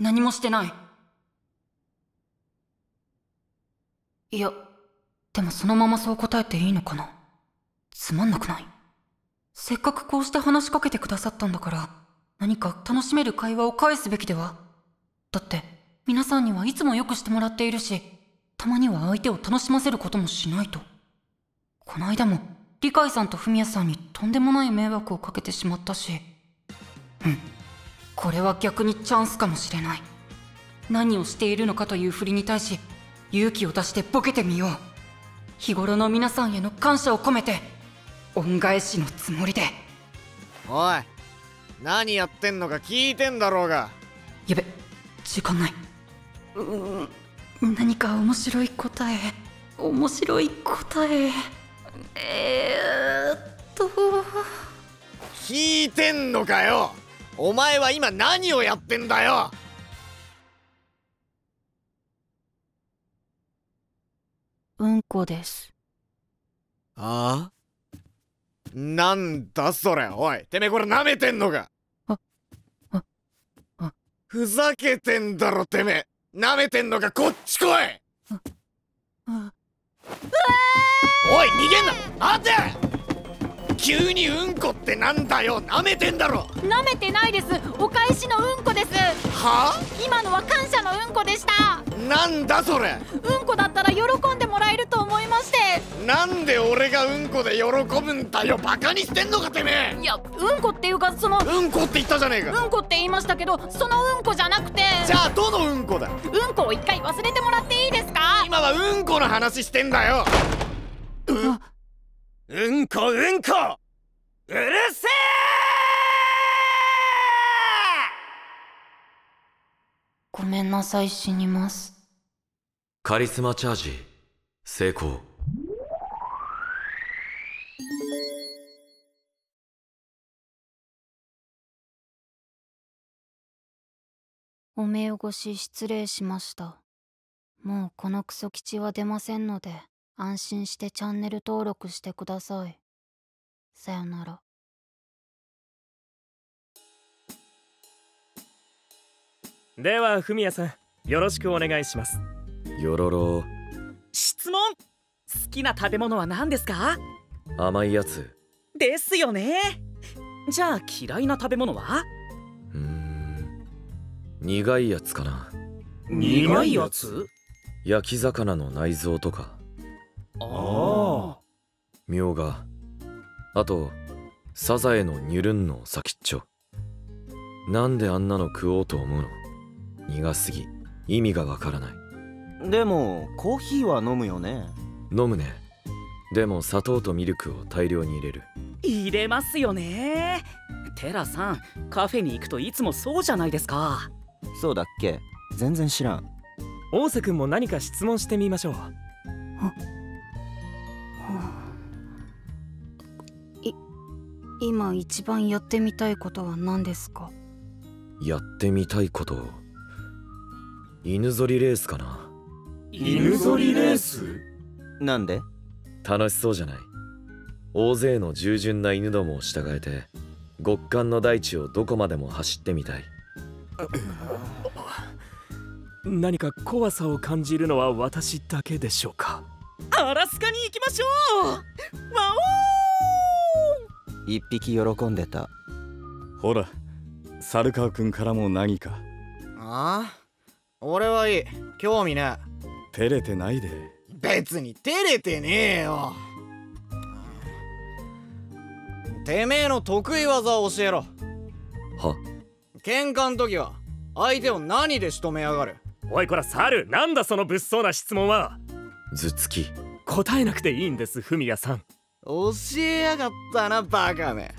何もしてない。いや、でもそのままそう答えていいのかな。つまんなくない？せっかくこうして話しかけてくださったんだから、何か楽しめる会話を返すべきでは。だって皆さんにはいつもよくしてもらっているし、たまには相手を楽しませることもしないと。この間も理海さんと文也さんにとんでもない迷惑をかけてしまったし、うん、これは逆にチャンスかもしれない。何をしているのかという振りに対し勇気を出してボケてみよう。日頃の皆さんへの感謝を込めて恩返しのつもりで。おい、何やってんのか聞いてんだろうが。やべ、時間ない。何か面白い答え。面白い答え。聞いてんのかよ。お前は今何をやってんだよ。うんこです。ああ？なんだそれ、おい。てめえこれ舐めてんのか。ふざけてんだろ、てめえ。舐めてんのか、こっち来い。うわー！おい、逃げんな、待て。急にうんこってなんだよ、なめてんだろ。なめてないです、お返しのうんこです。はあ、今のは感謝のうんこでした。なんだそれ。うんこだったら喜んでもらえると思いまして。なんで俺がうんこで喜ぶんだよ、バカにしてんのかてめえ。いや、うんこっていうか、そのうんこって言ったじゃねえか。うんこって言いましたけど、そのうんこじゃなくて。じゃあどのうんこだ。うんこを一回忘れてもらっていいですか。今はうんこの話してんだよ。うんこうんこうるせえ。ごめんなさい、死にます。カリスマチャージ成功。お目汚し失礼しました。もうこのクソ吉は出ませんので、安心してチャンネル登録してください。さよなら。ではフミヤさん、よろしくお願いします。よろろ。質問。好きな食べ物は何ですか。甘いやつですよね。じゃあ嫌いな食べ物は。苦いやつかな。苦いやつ。焼き魚の内臓とか。ああ、みょうが。あとサザエのニュルンの先っちょ。なんであんなの食おうと思うの。苦すぎ、意味がわからない。でもコーヒーは飲むよね。飲むね。でも砂糖とミルクを大量に入れる。入れますよね。テラさん、カフェに行くといつもそうじゃないですか。そうだっけ。全然知らん。大瀬くんも何か質問してみましょう。今一番やってみたいことは何ですか。やってみたいこと、犬ぞりレースかな。犬ぞりレース。なんで。楽しそうじゃない。大勢の従順な犬どもを従えて、極寒の大地をどこまでも走ってみたい。何か怖さを感じるのは私だけでしょうか。アラスカに行きましょう。ワオー。一匹喜んでた。ほら、猿川くんからも何か。ああ、俺はいい、興味ない。照れてないで。別に照れてねえよ。てめえの得意技を教えろ。は？喧嘩の時は相手を何で仕留めやがる。おいこら猿、なんだその物騒な質問は。頭突き。答えなくていいんです、フミヤさん。教えやがったな、バカめ。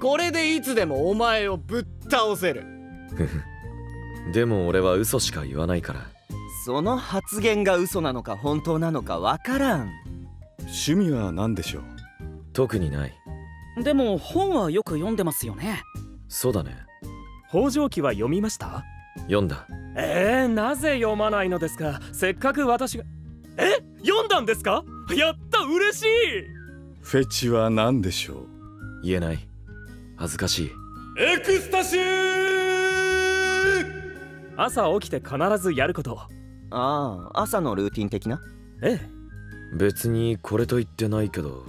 これでいつでもお前をぶっ倒せる。でも俺は嘘しか言わないから。その発言が嘘なのか本当なのかわからん。趣味は何でしょう。特にない。でも本はよく読んでますよね。そうだね。北条記は読みました。読んだ。なぜ読まないのですか。せっかく私が。読んだんですか。やった、嬉しい。フェチは何でしょう。言えない、恥ずかしい。エクスタシー。朝起きて必ずやること。ああ、朝のルーティン的な。ええ、別にこれと言ってないけど、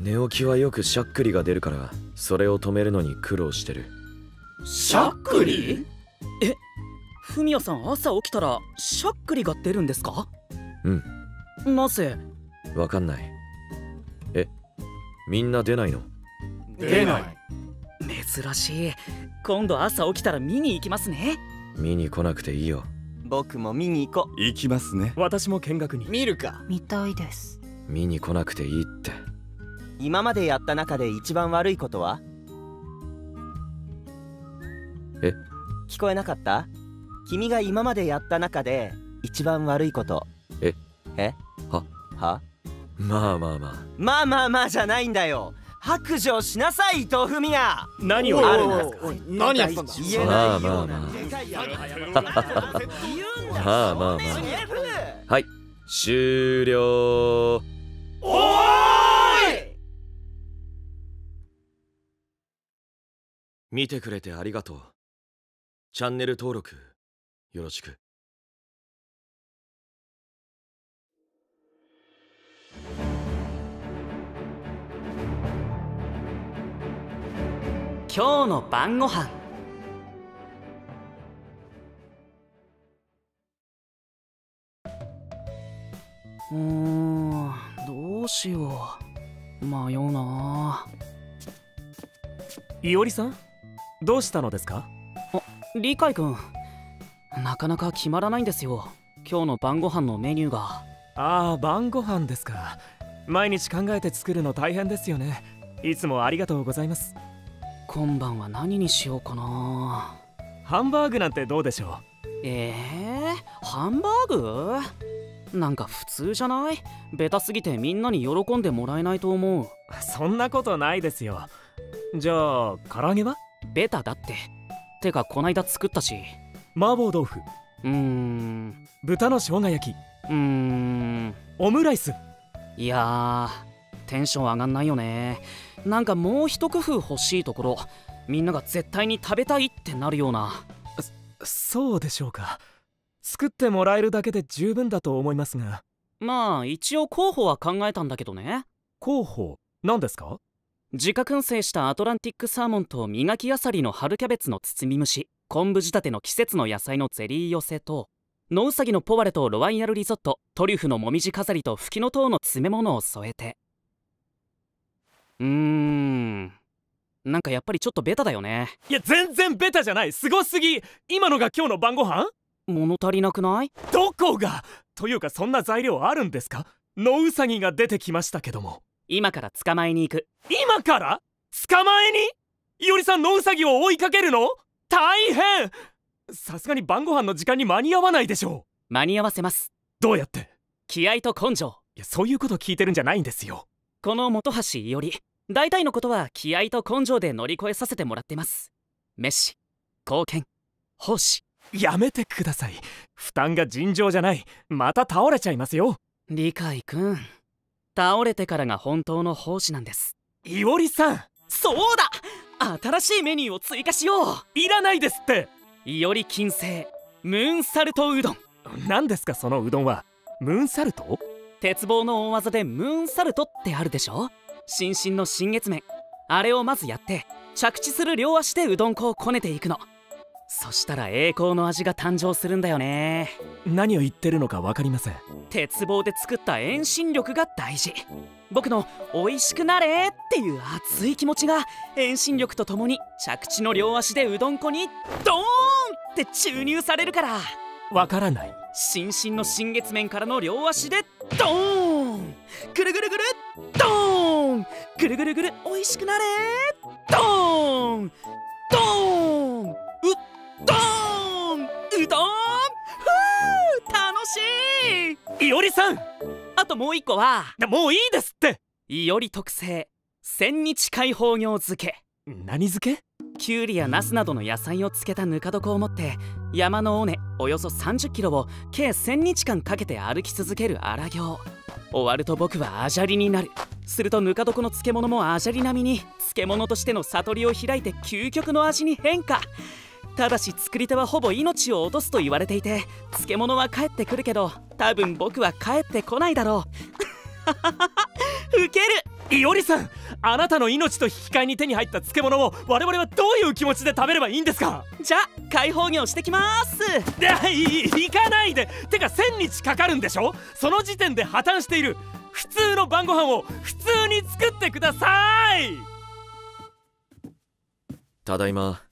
寝起きはよくしゃっくりが出るから、それを止めるのに苦労してる。しゃっくり。フミヤさん、朝起きたらしゃっくりが出るんですか。うん。なぜ。わかんない。みんな出ないの。出ない。珍しい。今度朝起きたら見に行きますね。見に来なくていいよ。僕も見に行こう。行きますね。私も見学に。見るか。見たいです。見に来なくていいって。今までやった中で一番悪いことは。聞こえなかった。君が今までやった中で一番悪いこと。はは。まあじゃないんだよ。白状しなさい、伊藤文也。何を。あるんですか。何やったんだ。言えないような。まあまあ。はい、終了。見てくれてありがとう。チャンネル登録よろしく。今日の晩ご飯。どうしよう、迷うな。いおりさん、どうしたのですか？あ、理解くん、なかなか決まらないんですよ、今日の晩ご飯のメニューが。ああ、晩ご飯ですか。毎日考えて作るの大変ですよね。いつもありがとうございます。今晩は何にしようかな。ハンバーグなんてどうでしょう？ハンバーグなんか普通じゃない？ベタすぎてみんなに喜んでもらえないと思う。そんなことないですよ。じゃあ唐揚げは？ベタだって。てかこないだ作ったし。麻婆豆腐。豚の生姜焼き。オムライス。いやー、テンション上がんないよね。なんかもう一工夫欲しいところ。みんなが絶対に食べたいってなるような。そうでしょうか。作ってもらえるだけで十分だと思いますが。まあ一応候補は考えたんだけどね。候補何ですか？自家燻製したアトランティックサーモンと磨きあさりの春キャベツの包み蒸し、昆布仕立ての季節の野菜のゼリー寄せと、野うさぎのポワレとロワイヤルリゾット、トリュフのもみじ飾りとフキノトウの詰め物を添えて。なんかやっぱりちょっとベタだよね。いや全然ベタじゃない、すごすぎ。今のが今日の晩ご飯？物足りなくない？どこが？というかそんな材料あるんですか？野うさぎが出てきましたけども。今から捕まえに行く。今から捕まえに？いおりさん、野うさぎを追いかけるの？大変。さすがに晩ご飯の時間に間に合わないでしょう。間に合わせます。どうやって？気合と根性。いやそういうこと聞いてるんじゃないんですよ。この本橋いおり、大体のことは気合と根性で乗り越えさせてもらってます。メシ、貢献、奉仕。やめてください。負担が尋常じゃない。また倒れちゃいますよ。理解くん、倒れてからが本当の奉仕なんです。いおりさん、そうだ、新しいメニューを追加しよう。いらないですって。いおり金星ムーンサルトうどん。何ですかそのうどんは？ムーンサルト？鉄棒の大技でムーンサルトってあるでしょ。新進の新月面、あれをまずやって着地する両足でうどん粉をこねていくの。そしたら栄光の味が誕生するんだよね。何を言ってるのか分かりません。鉄棒で作った遠心力が大事。僕の「おいしくなれ」っていう熱い気持ちが遠心力とともに着地の両足でうどん粉にドーンって注入されるから。わからない。新進の新月面からの両足でドーン、ぐるぐるぐるドーン、ぐるぐるぐる、おいしくなれドーン、ドーン、ドーン、うどーん。ふー、楽しい。いおりさん、あともう一個は。もういいですって。いおり特製千日開放餃漬け。何漬け？キュウリやナスなどの野菜を漬けたぬか床を持って山の尾根およそ30キロを計1000日間かけて歩き続ける荒行。終わると僕はアジャリになる。するとぬか床の漬物もアジャリ並みに漬物としての悟りを開いて究極の味に変化。ただし作り手はほぼ命を落とすと言われていて、漬物は帰ってくるけど多分僕は帰ってこないだろう。ウケる。いおりさん、あなたの命と引き換えに手に入った漬物を我々はどういう気持ちで食べればいいんですか？じゃあ開放業してきます。行かないで。てか1000日かかるんでしょ。その時点で破綻している。普通の晩ご飯を普通に作ってください。ただいま。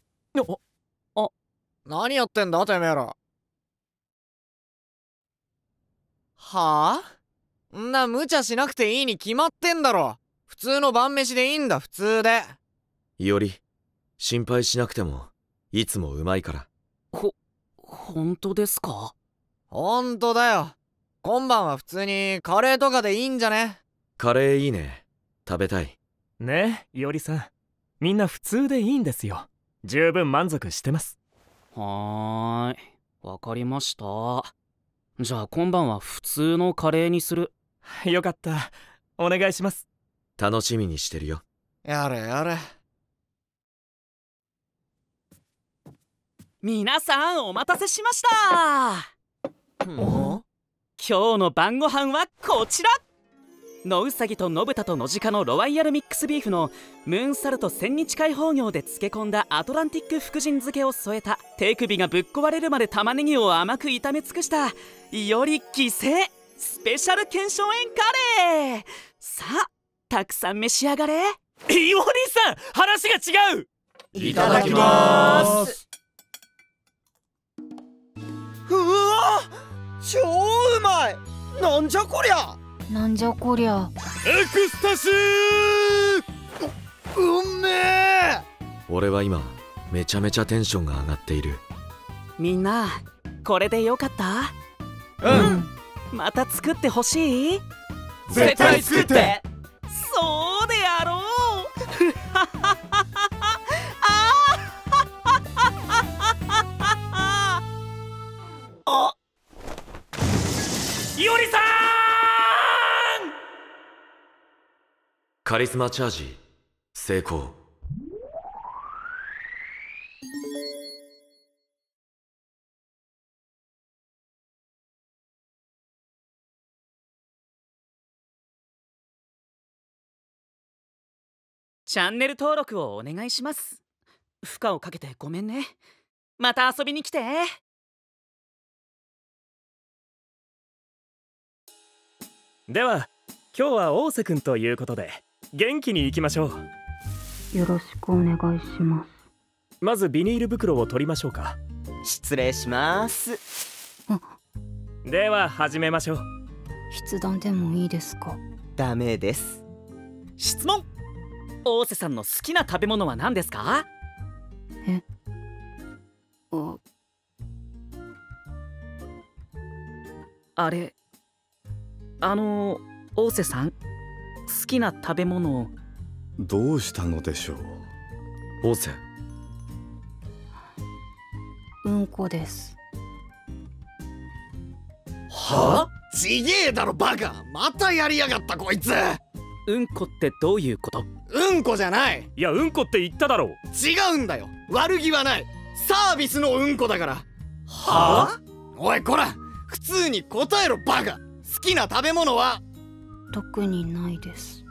何やってんだてめえら。はあ？んな無茶しなくていいに決まってんだろ。普通の晩飯でいいんだ、普通で。いおり、心配しなくてもいつもうまいから。本当ですか？本当だよ。今晩は普通にカレーとかでいいんじゃね？カレーいいね、食べたいね。いおりさん、みんな普通でいいんですよ。十分満足してます。はーい、わかりました。じゃあ今晩は普通のカレーにする。よかった、お願いします。楽しみにしてるよ。やれやれ。皆さんお待たせしました。今日の晩ご飯はこちら。野うさぎと野豚と野鹿のロワイヤルミックスビーフのムーンサルト1000日解放業で漬け込んだアトランティック福神漬けを添えた、手首がぶっ壊れるまで玉ねぎを甘く炒め尽くしたより犠牲スペシャル検証園カレー。さあたくさん召し上がれ。いおりさん、話が違う。いただきます。うわ、超うまい。なんじゃこりゃ、なんじゃこりゃ。エクスタシー。うめえ。俺は今めちゃめちゃテンションが上がっている。みんなこれでよかった？うん、また作ってほしい？絶対作って。そうであろう。あ、いおりさん、カリスマチャージ成功。チャンネル登録をお願いします。負荷をかけてごめんね。また遊びに来て。では今日は大瀬くんということで元気に行きましょう。よろしくお願いします。まずビニール袋を取りましょうか。失礼します。では始めましょう。筆談でもいいですか？ダメです。質問。大瀬さんの好きな食べ物は何ですか？え、あれ、大瀬さん、好きな食べ物どうしたのでしょう？大瀬。うんこです。はあ？ちげえだろバカ、またやりやがったこいつ。うんこってどういうこと？うんこじゃない。いや、うんこって言っただろう。違うんだよ、悪気はない。サービスのうんこだから。はあ？おいこら、普通に答えろバカ。好きな食べ物は？特にないです。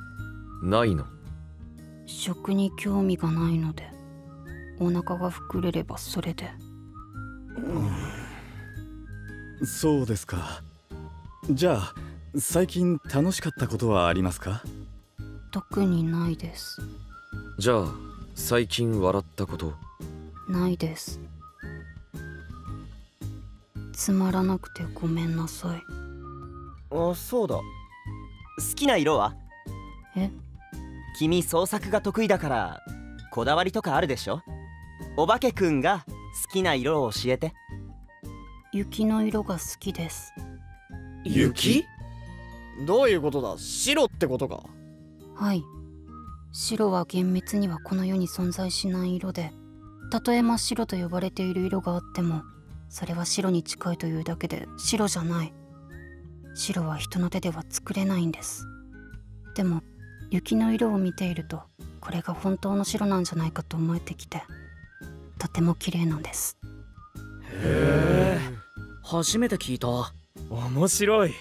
ないの？食に興味がないので、お腹が膨れればそれで。そうですか。じゃあ最近楽しかったことはありますか？特にないです。じゃあ最近笑ったこと？ないです。つまらなくてごめんなさい。あ、そうだ。好きな色は？え？君創作が得意だからこだわりとかあるでしょ？お化けくんが好きな色を教えて。雪の色が好きです。雪？どういうことだ？白ってことか。はい、白は厳密にはこの世に存在しない色で、たとえ真っ白と呼ばれている色があっても、それは白に近いというだけで白じゃない。白は人の手では作れないんです。でも雪の色を見ていると、これが本当の白なんじゃないかと思えてきて、とても綺麗なんです。へえ、初めて聞いた。面白い。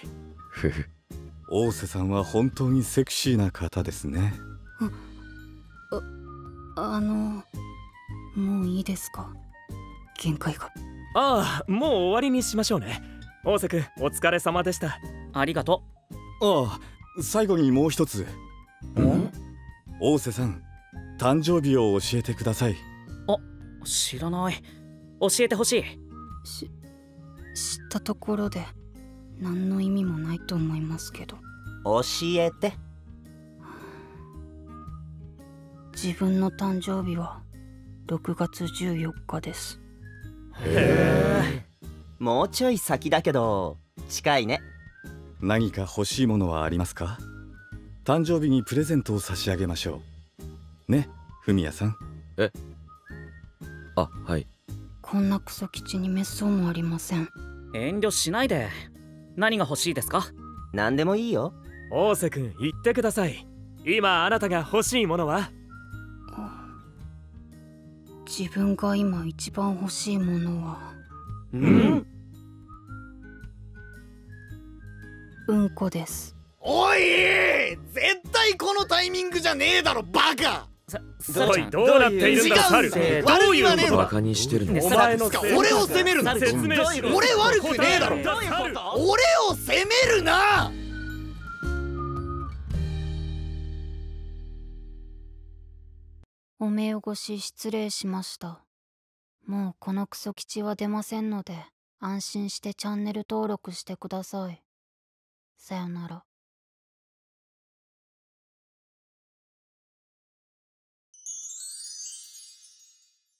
大瀬さんは本当にセクシーな方ですね。もういいですか？限界が。ああ、もう終わりにしましょうね。大瀬くん、お疲れ様でした。ありがとう。ああ、最後にもう一つ。大瀬さん、誕生日を教えてください。あ、知らない。教えてほしい。知ったところで何の意味もないと思いますけど。教えて。自分の誕生日は6月14日です。へえ、もうちょい先だけど近いね。何か欲しいものはありますか？誕生日にプレゼントを差し上げましょうね、フミヤさん。え、あ、はい。こんなクソ吉にめっそうもありません。遠慮しないで。何が欲しいですか？何でもいいよ。大瀬くん、言ってください。今あなたが欲しいものは？自分が今一番欲しいものは、うんこです。おい、絶対このタイミングじゃねえだろバカ。おい、どうなっているんだ猿。悪気はねえわ。お前の俺を責めるな。俺悪くねえだろ。俺を責めるな。お目汚し失礼しました。もうこのクソ吉は出ませんので、安心してチャンネル登録してください。さよなら。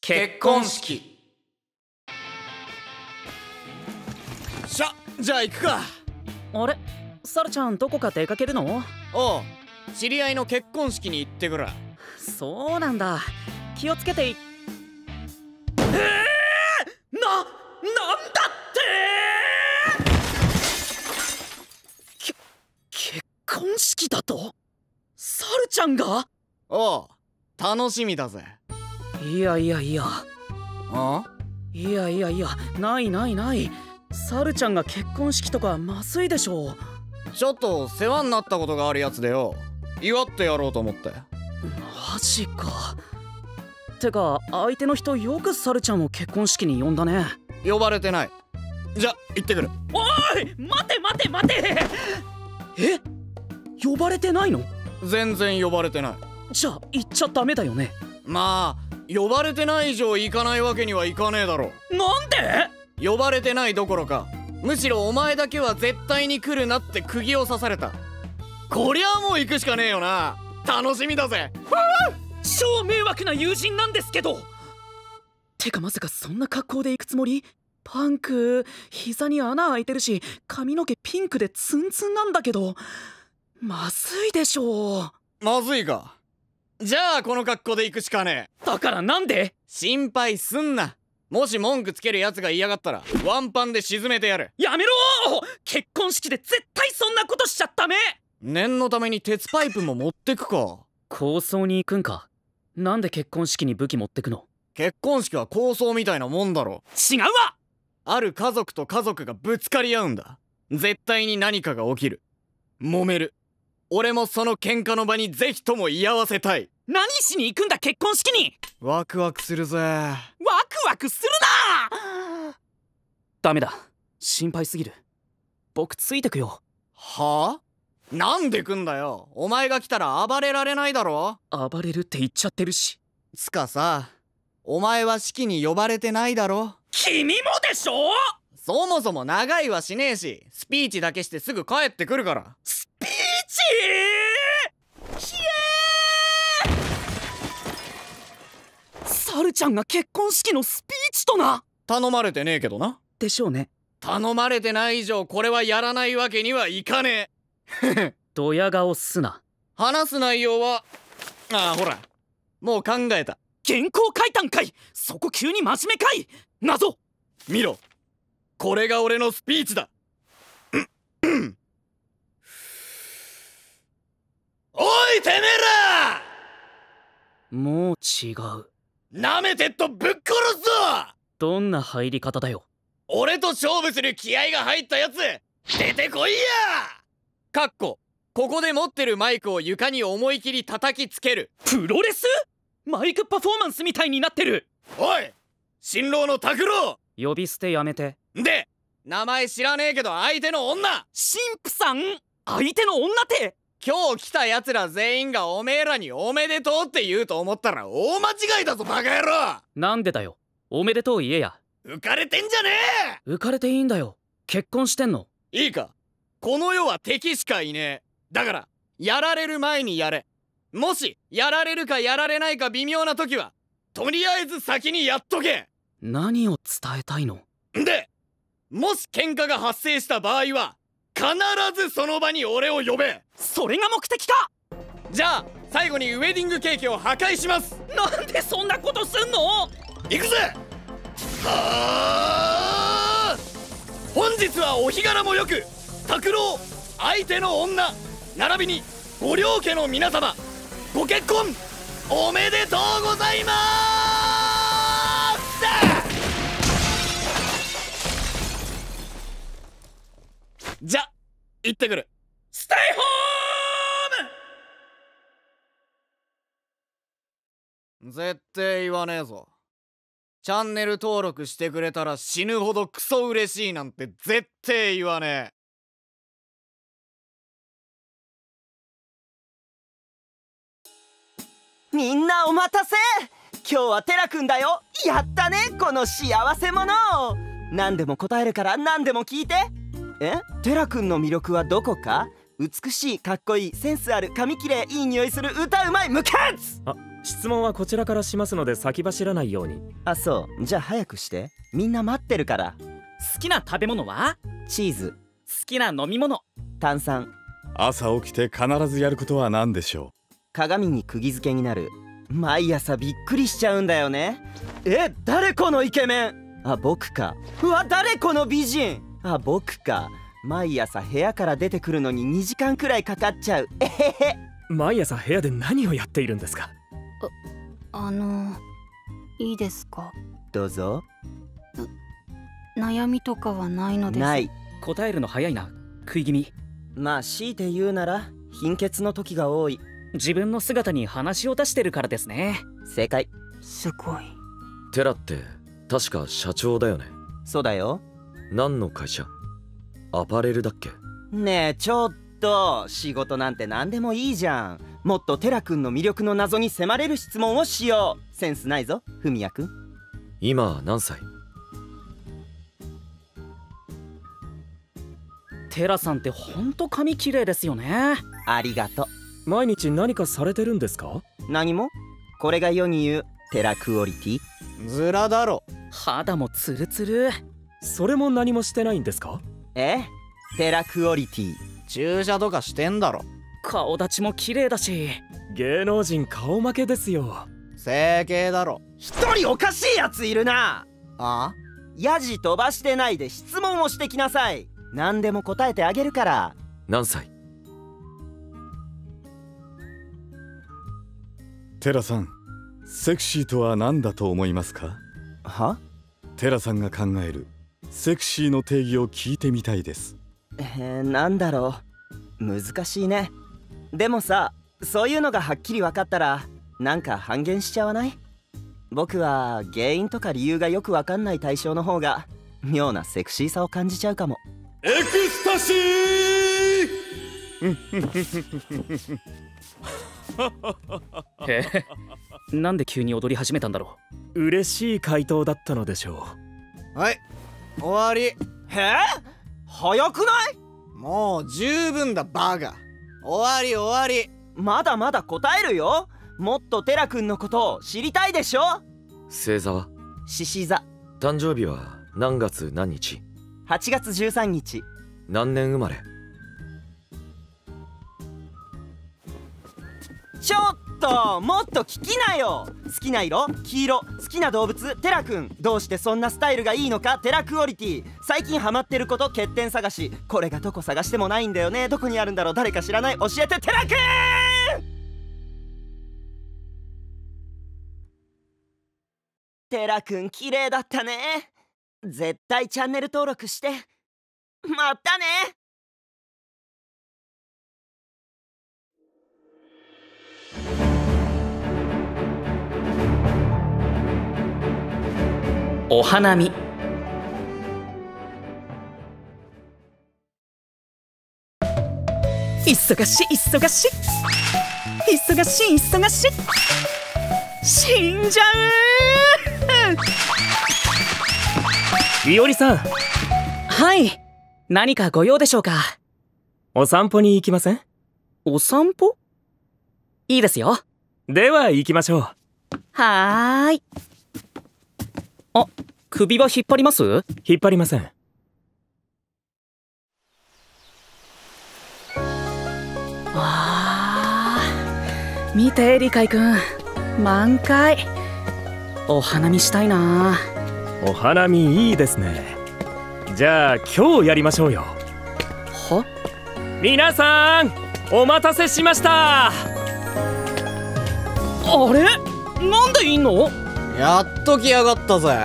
結婚式。じゃあ行くか。あれ、サルちゃんどこか出かけるの？おう、知り合いの結婚式に行ってくら。そうなんだ、気をつけて。なんだってー！結婚式だと？サルちゃんが？おう、楽しみだぜ。いや、ない。サルちゃんが結婚式とかまずいでしょう。ちょっと世話になったことがあるやつでよ、祝ってやろうと思って。マジか。てか相手の人、よくサルちゃんを結婚式に呼んだね。呼ばれてない。じゃ行ってくる。おい、待て。え、呼ばれてないの？全然呼ばれてない。じゃあ行っちゃダメだよね。まあ呼ばれてない以上行かないわけにはいかねえだろ。なんで？呼ばれてないどころか、むしろお前だけは絶対に来るなって釘を刺された。こりゃもう行くしかねえよな。楽しみだぜ。超迷惑な友人なんですけど。てかまさかそんな格好で行くつもり？パンク、膝に穴開いてるし、髪の毛ピンクでツンツンなんだけど。まずいでしょう。まずいか。じゃあこの格好で行くしかねえ。だからなんで？心配すんな。もし文句つけるやつが嫌がったらワンパンで沈めてやる。やめろー！結婚式で絶対そんなことしちゃダメ。念のために鉄パイプも持ってくか。抗争に行くんか。なんで結婚式に武器持ってくの？結婚式は抗争みたいなもんだろ。違うわ。ある家族と家族がぶつかり合うんだ。絶対に何かが起きる。揉める。俺もその喧嘩の場にぜひとも居合わせたい。何しに行くんだ結婚式に。ワクワクするぜ。ワクワクするな。ダメだ、心配すぎる。僕ついてくよ。はあ？なんで来んだよ。お前が来たら暴れられないだろ。暴れるって言っちゃってるし。つかさ、お前は式に呼ばれてないだろ。君もでしょ。そもそも長いはしねえし、スピーチだけしてすぐ帰ってくるから。スピーチ？サルちゃんが結婚式のスピーチとな。頼まれてねえけどな。でしょうね。頼まれてない以上これはやらないわけにはいかねえ。ドヤ顔すな。話す内容は、ほらもう考えた。原稿書いたんかい。そこ急に真面目かい。謎見ろ、これが俺のスピーチだ。おいてめえら、もう違う。なめてっとぶっ殺すぞ。どんな入り方だよ。俺と勝負する気合が入ったやつ出てこいや。かっこここで持ってるマイクを床に思い切り叩きつける。プロレス？マイクパフォーマンスみたいになってる。おい新郎の拓郎、呼び捨てやめて。で、名前知らねえけど相手の女。神父さん。相手の女って今日来た奴ら全員がおめえらにおめでとうって言うと思ったら大間違いだぞバカ野郎。なんでだよ。おめでとう言えや。浮かれてんじゃねえ。浮かれていいんだよ。結婚してんの。いいか、この世は敵しかいねえ。だからやられる前にやれ。もしやられるかやられないか微妙な時はとりあえず先にやっとけ。何を伝えたいので、もし喧嘩が発生した場合は必ずその場に俺を呼べ。それが目的か。じゃあ最後にウェディングケーキを破壊します。なんでそんなことすんの。行くぜ。はー。本日はお日柄もよく、拓郎、相手の女並びにご両家の皆様、ご結婚おめでとうございます。じゃ、行ってくる。ステイホーム！絶対言わねえぞ。チャンネル登録してくれたら死ぬほどクソ嬉しいなんて絶対言わねえ。みんなお待たせ。今日はテラくんだよ。やったね、この幸せ者。何でも答えるから何でも聞いて。テラくんの魅力はどこか？美しい、かっこいい、センスある、髪きれい、いい匂いする、歌うまい、ムカつ！あ、質問はこちらからしますので先走らないように。あ、そう。じゃあ早くして。みんな待ってるから。好きな食べ物は？チーズ。好きな飲み物？炭酸。朝起きて必ずやることは何でしょう？鏡に釘付けになる。毎朝びっくりしちゃうんだよね。誰このイケメン？あ、僕か。うわ、誰この美人？あ、僕か。毎朝部屋から出てくるのに2時間くらいかかっちゃう。えへへ。毎朝部屋で何をやっているんですか？いいですか？どうぞ。悩みとかはないのです？ない。答えるの早いな、食い気味。まあ強いて言うなら貧血の時が多い。自分の姿に話を出してるからですね。正解。すごい。テラって確か社長だよね。そうだよ。何の会社？アパレルだっけ？ねえちょっと、仕事なんて何でもいいじゃん。もっとテラくんの魅力の謎に迫れる質問をしよう。センスないぞ、フミヤくん。今何歳？テラさんってほんと髪きれいですよね。ありがとう。毎日何かされてるんですか？何も。これが世に言うテラクオリティ。ズラだろ。肌もツルツル。それも何もしてないんですか？テラクオリティ。注射とかしてんだろ。顔立ちも綺麗だし。芸能人顔負けですよ。整形だろ。一人おかしいやついるな。ああ？ヤジ飛ばしてないで質問をしてきなさい。何でも答えてあげるから。何歳？テラさん、セクシーとは何だと思いますか？は？テラさんが考えるセクシーの定義を聞いてみたいです。なんだろう、難しいね。でもさ、そういうのがはっきり分かったらなんか半減しちゃわない？僕は原因とか理由がよく分かんない対象の方が妙なセクシーさを感じちゃうかも。エクスタシー！なんで急に踊り始めたんだろう。嬉しい回答だったのでしょう。はい、終わり。早くない？もう十分だバカ。終わり終わり。まだまだ答えるよ。もっとテラくんのことを知りたいでしょ。星座は？獅子座。誕生日は何月何日？8月13日。何年生まれ？ちょっと、もっと聞きなよ。好きな色？黄色。好きな動物？テラくん。どうしてそんなスタイルがいいのか？テラクオリティ。最近ハマってること？欠点探し。これがどこ探してもないんだよね。どこにあるんだろう？誰か知らない？教えてテラくん！テラくん綺麗だったね。絶対チャンネル登録して。またね。お花見。忙しい忙しい忙しい忙しい、死んじゃう。いおりさん。はい、何かご用でしょうか？お散歩に行きません？お散歩？いいですよ。では行きましょう。はーい。あ、首は引っ張ります？引っ張りません。わー、見て理海くん、満開。お花見したいな。お花見いいですね。じゃあ今日やりましょうよ。は？皆さんお待たせしました。あれ、なんでいんの？やっと来やがったぜ。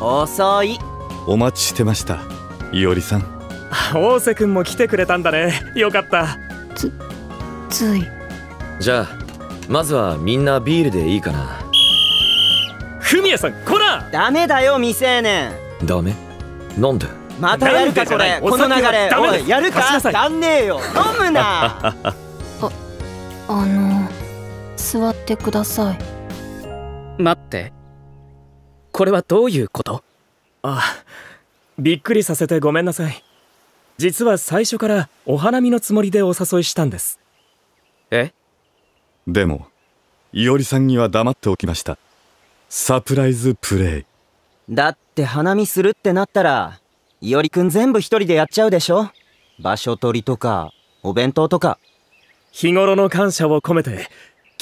遅い。お待ちしてました、いおりさん。大瀬くんも来てくれたんだね。よかった。つい。じゃあまずはみんなビールでいいかな。フミヤさん、こら。ダメだよ未成年。ダメ？なんで？またやるかこれ、この流れ。おい、やるか。やんねえよ。飲むな。座ってください。待って、これはどういうこと？あ、びっくりさせてごめんなさい。実は最初からお花見のつもりでお誘いしたんです。え？でもいおりさんには黙っておきました。サプライズプレイだって。花見するってなったらいおりくん全部一人でやっちゃうでしょ。場所取りとかお弁当とか。日頃の感謝を込めて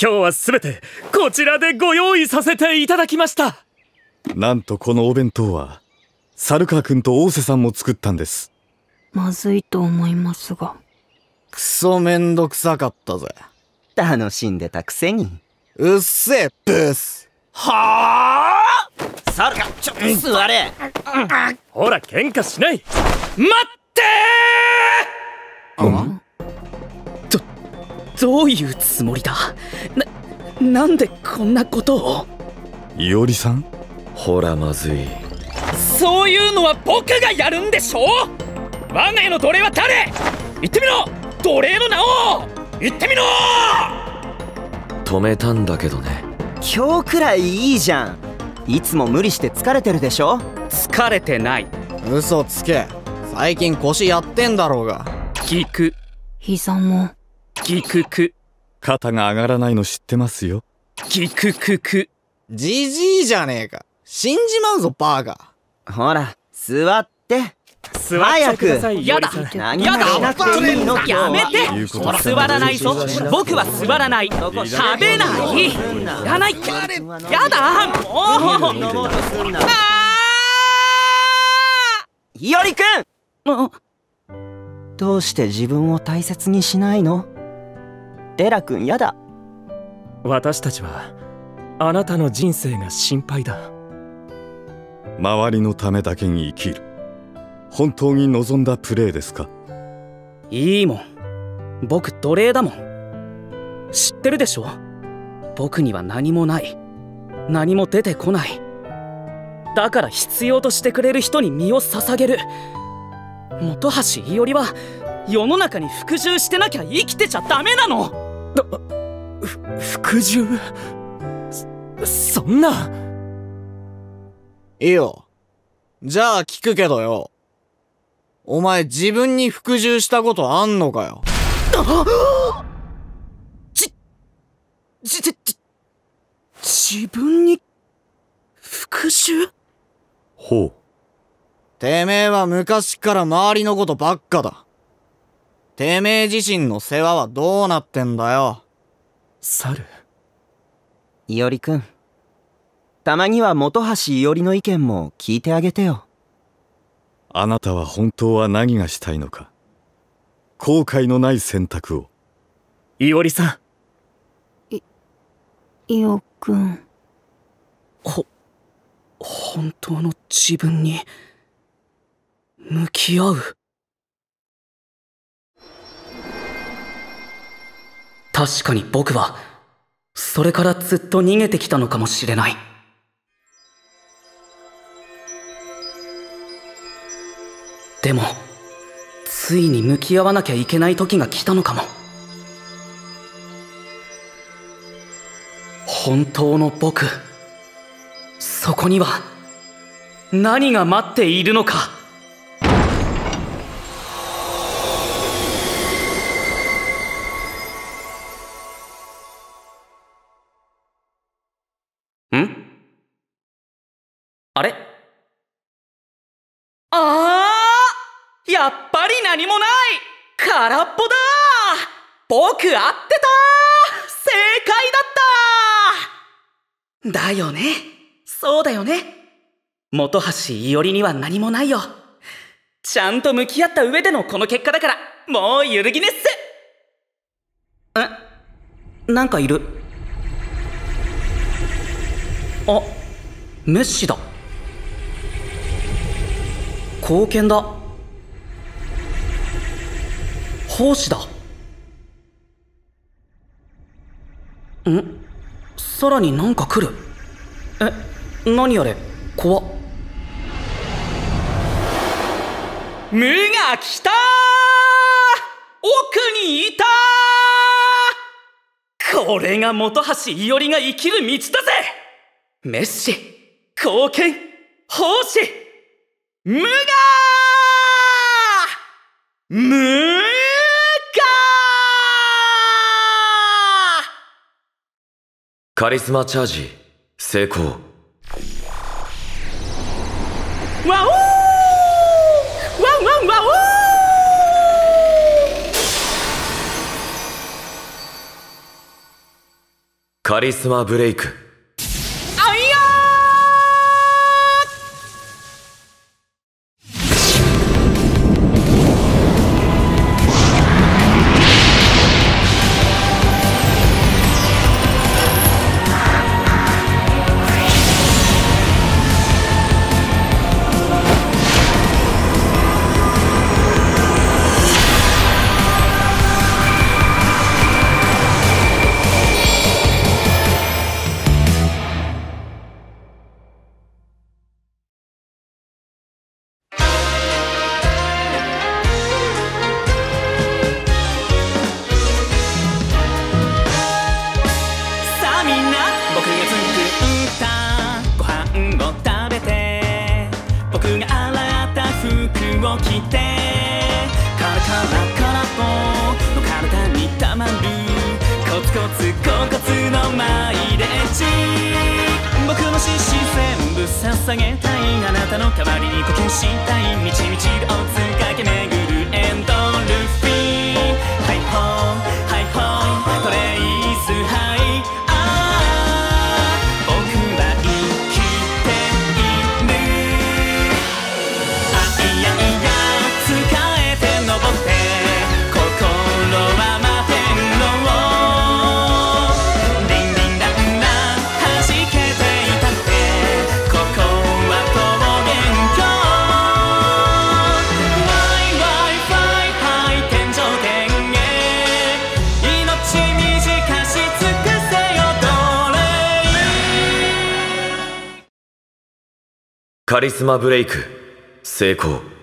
今日はすべてこちらでご用意させていただきました。なんとこのお弁当は猿川くんと大瀬さんも作ったんです。まずいと思いますが。クソめんどくさかったぜ。楽しんでたくせに。うっせえブース。はあ、猿川、ちょっと座れ。ほら、喧嘩しない。待ってー。どういうつもりだ。なんでこんなことを。いおりさん、ほらまずい。そういうのは僕がやるんでしょ。我が家の奴隷は誰。言ってみろ、奴隷の名を言ってみろ。止めたんだけどね。今日くらいいいじゃん。いつも無理して疲れてるでしょ。疲れてない。嘘つけ。最近腰やってんだろうが。聞く。膝も。聞くく。肩が上がらないの知ってますよ。聞くくく。じじいじゃねえか。死んじまうぞバーガー。ほら座って。座ってください。やだやだ、やめて。座らないぞ。僕は座らない。食べない。いらない。やだ。もう。いおりくん。どうして自分を大切にしないの？テラ君、やだ。私たちはあなたの人生が心配だ。周りのためだけに生きる。本当に望んだプレーですか？いいもん。僕奴隷だもん。知ってるでしょ。僕には何もない。何も出てこない。だから必要としてくれる人に身を捧げる。本橋いおりは世の中に服従してなきゃ生きてちゃダメなの。服従？そんな。いいよ。じゃあ聞くけどよ。お前自分に服従したことあんのかよ。自分に復讐？ほう。てめえは昔から周りのことばっかだ。てめえ自身の世話はどうなってんだよ。猿。いおりくん。たまには本橋いおりの意見も聞いてあげてよ。あなたは本当は何がしたいのか。後悔のない選択を。いおりさん。いおくん。本当の自分に向き合う。確かに僕はそれからずっと逃げてきたのかもしれない。でもついに向き合わなきゃいけない時が来たのかも。本当の僕、そこには何が待っているのか。ん？あれ？やっぱり何もない。空っぽだ。僕合ってた。正解だった。だよね。そうだよね。本橋いおりには何もないよ。ちゃんと向き合った上でのこの結果だから、もう揺るぎねっす。え？なんかいる。あ、メッシだ。貢献だ。奉仕だ。ん？さらになんか来る。え、何あれ、怖っ。無が来たー、奥にいたー。これが本橋伊織が生きる道だぜ。メッシ、貢献、奉仕、無我、無我。カリスマチャージ成功。わおー、ワンワンワオー。カリスマブレイク。あいカリスマブレイク成功。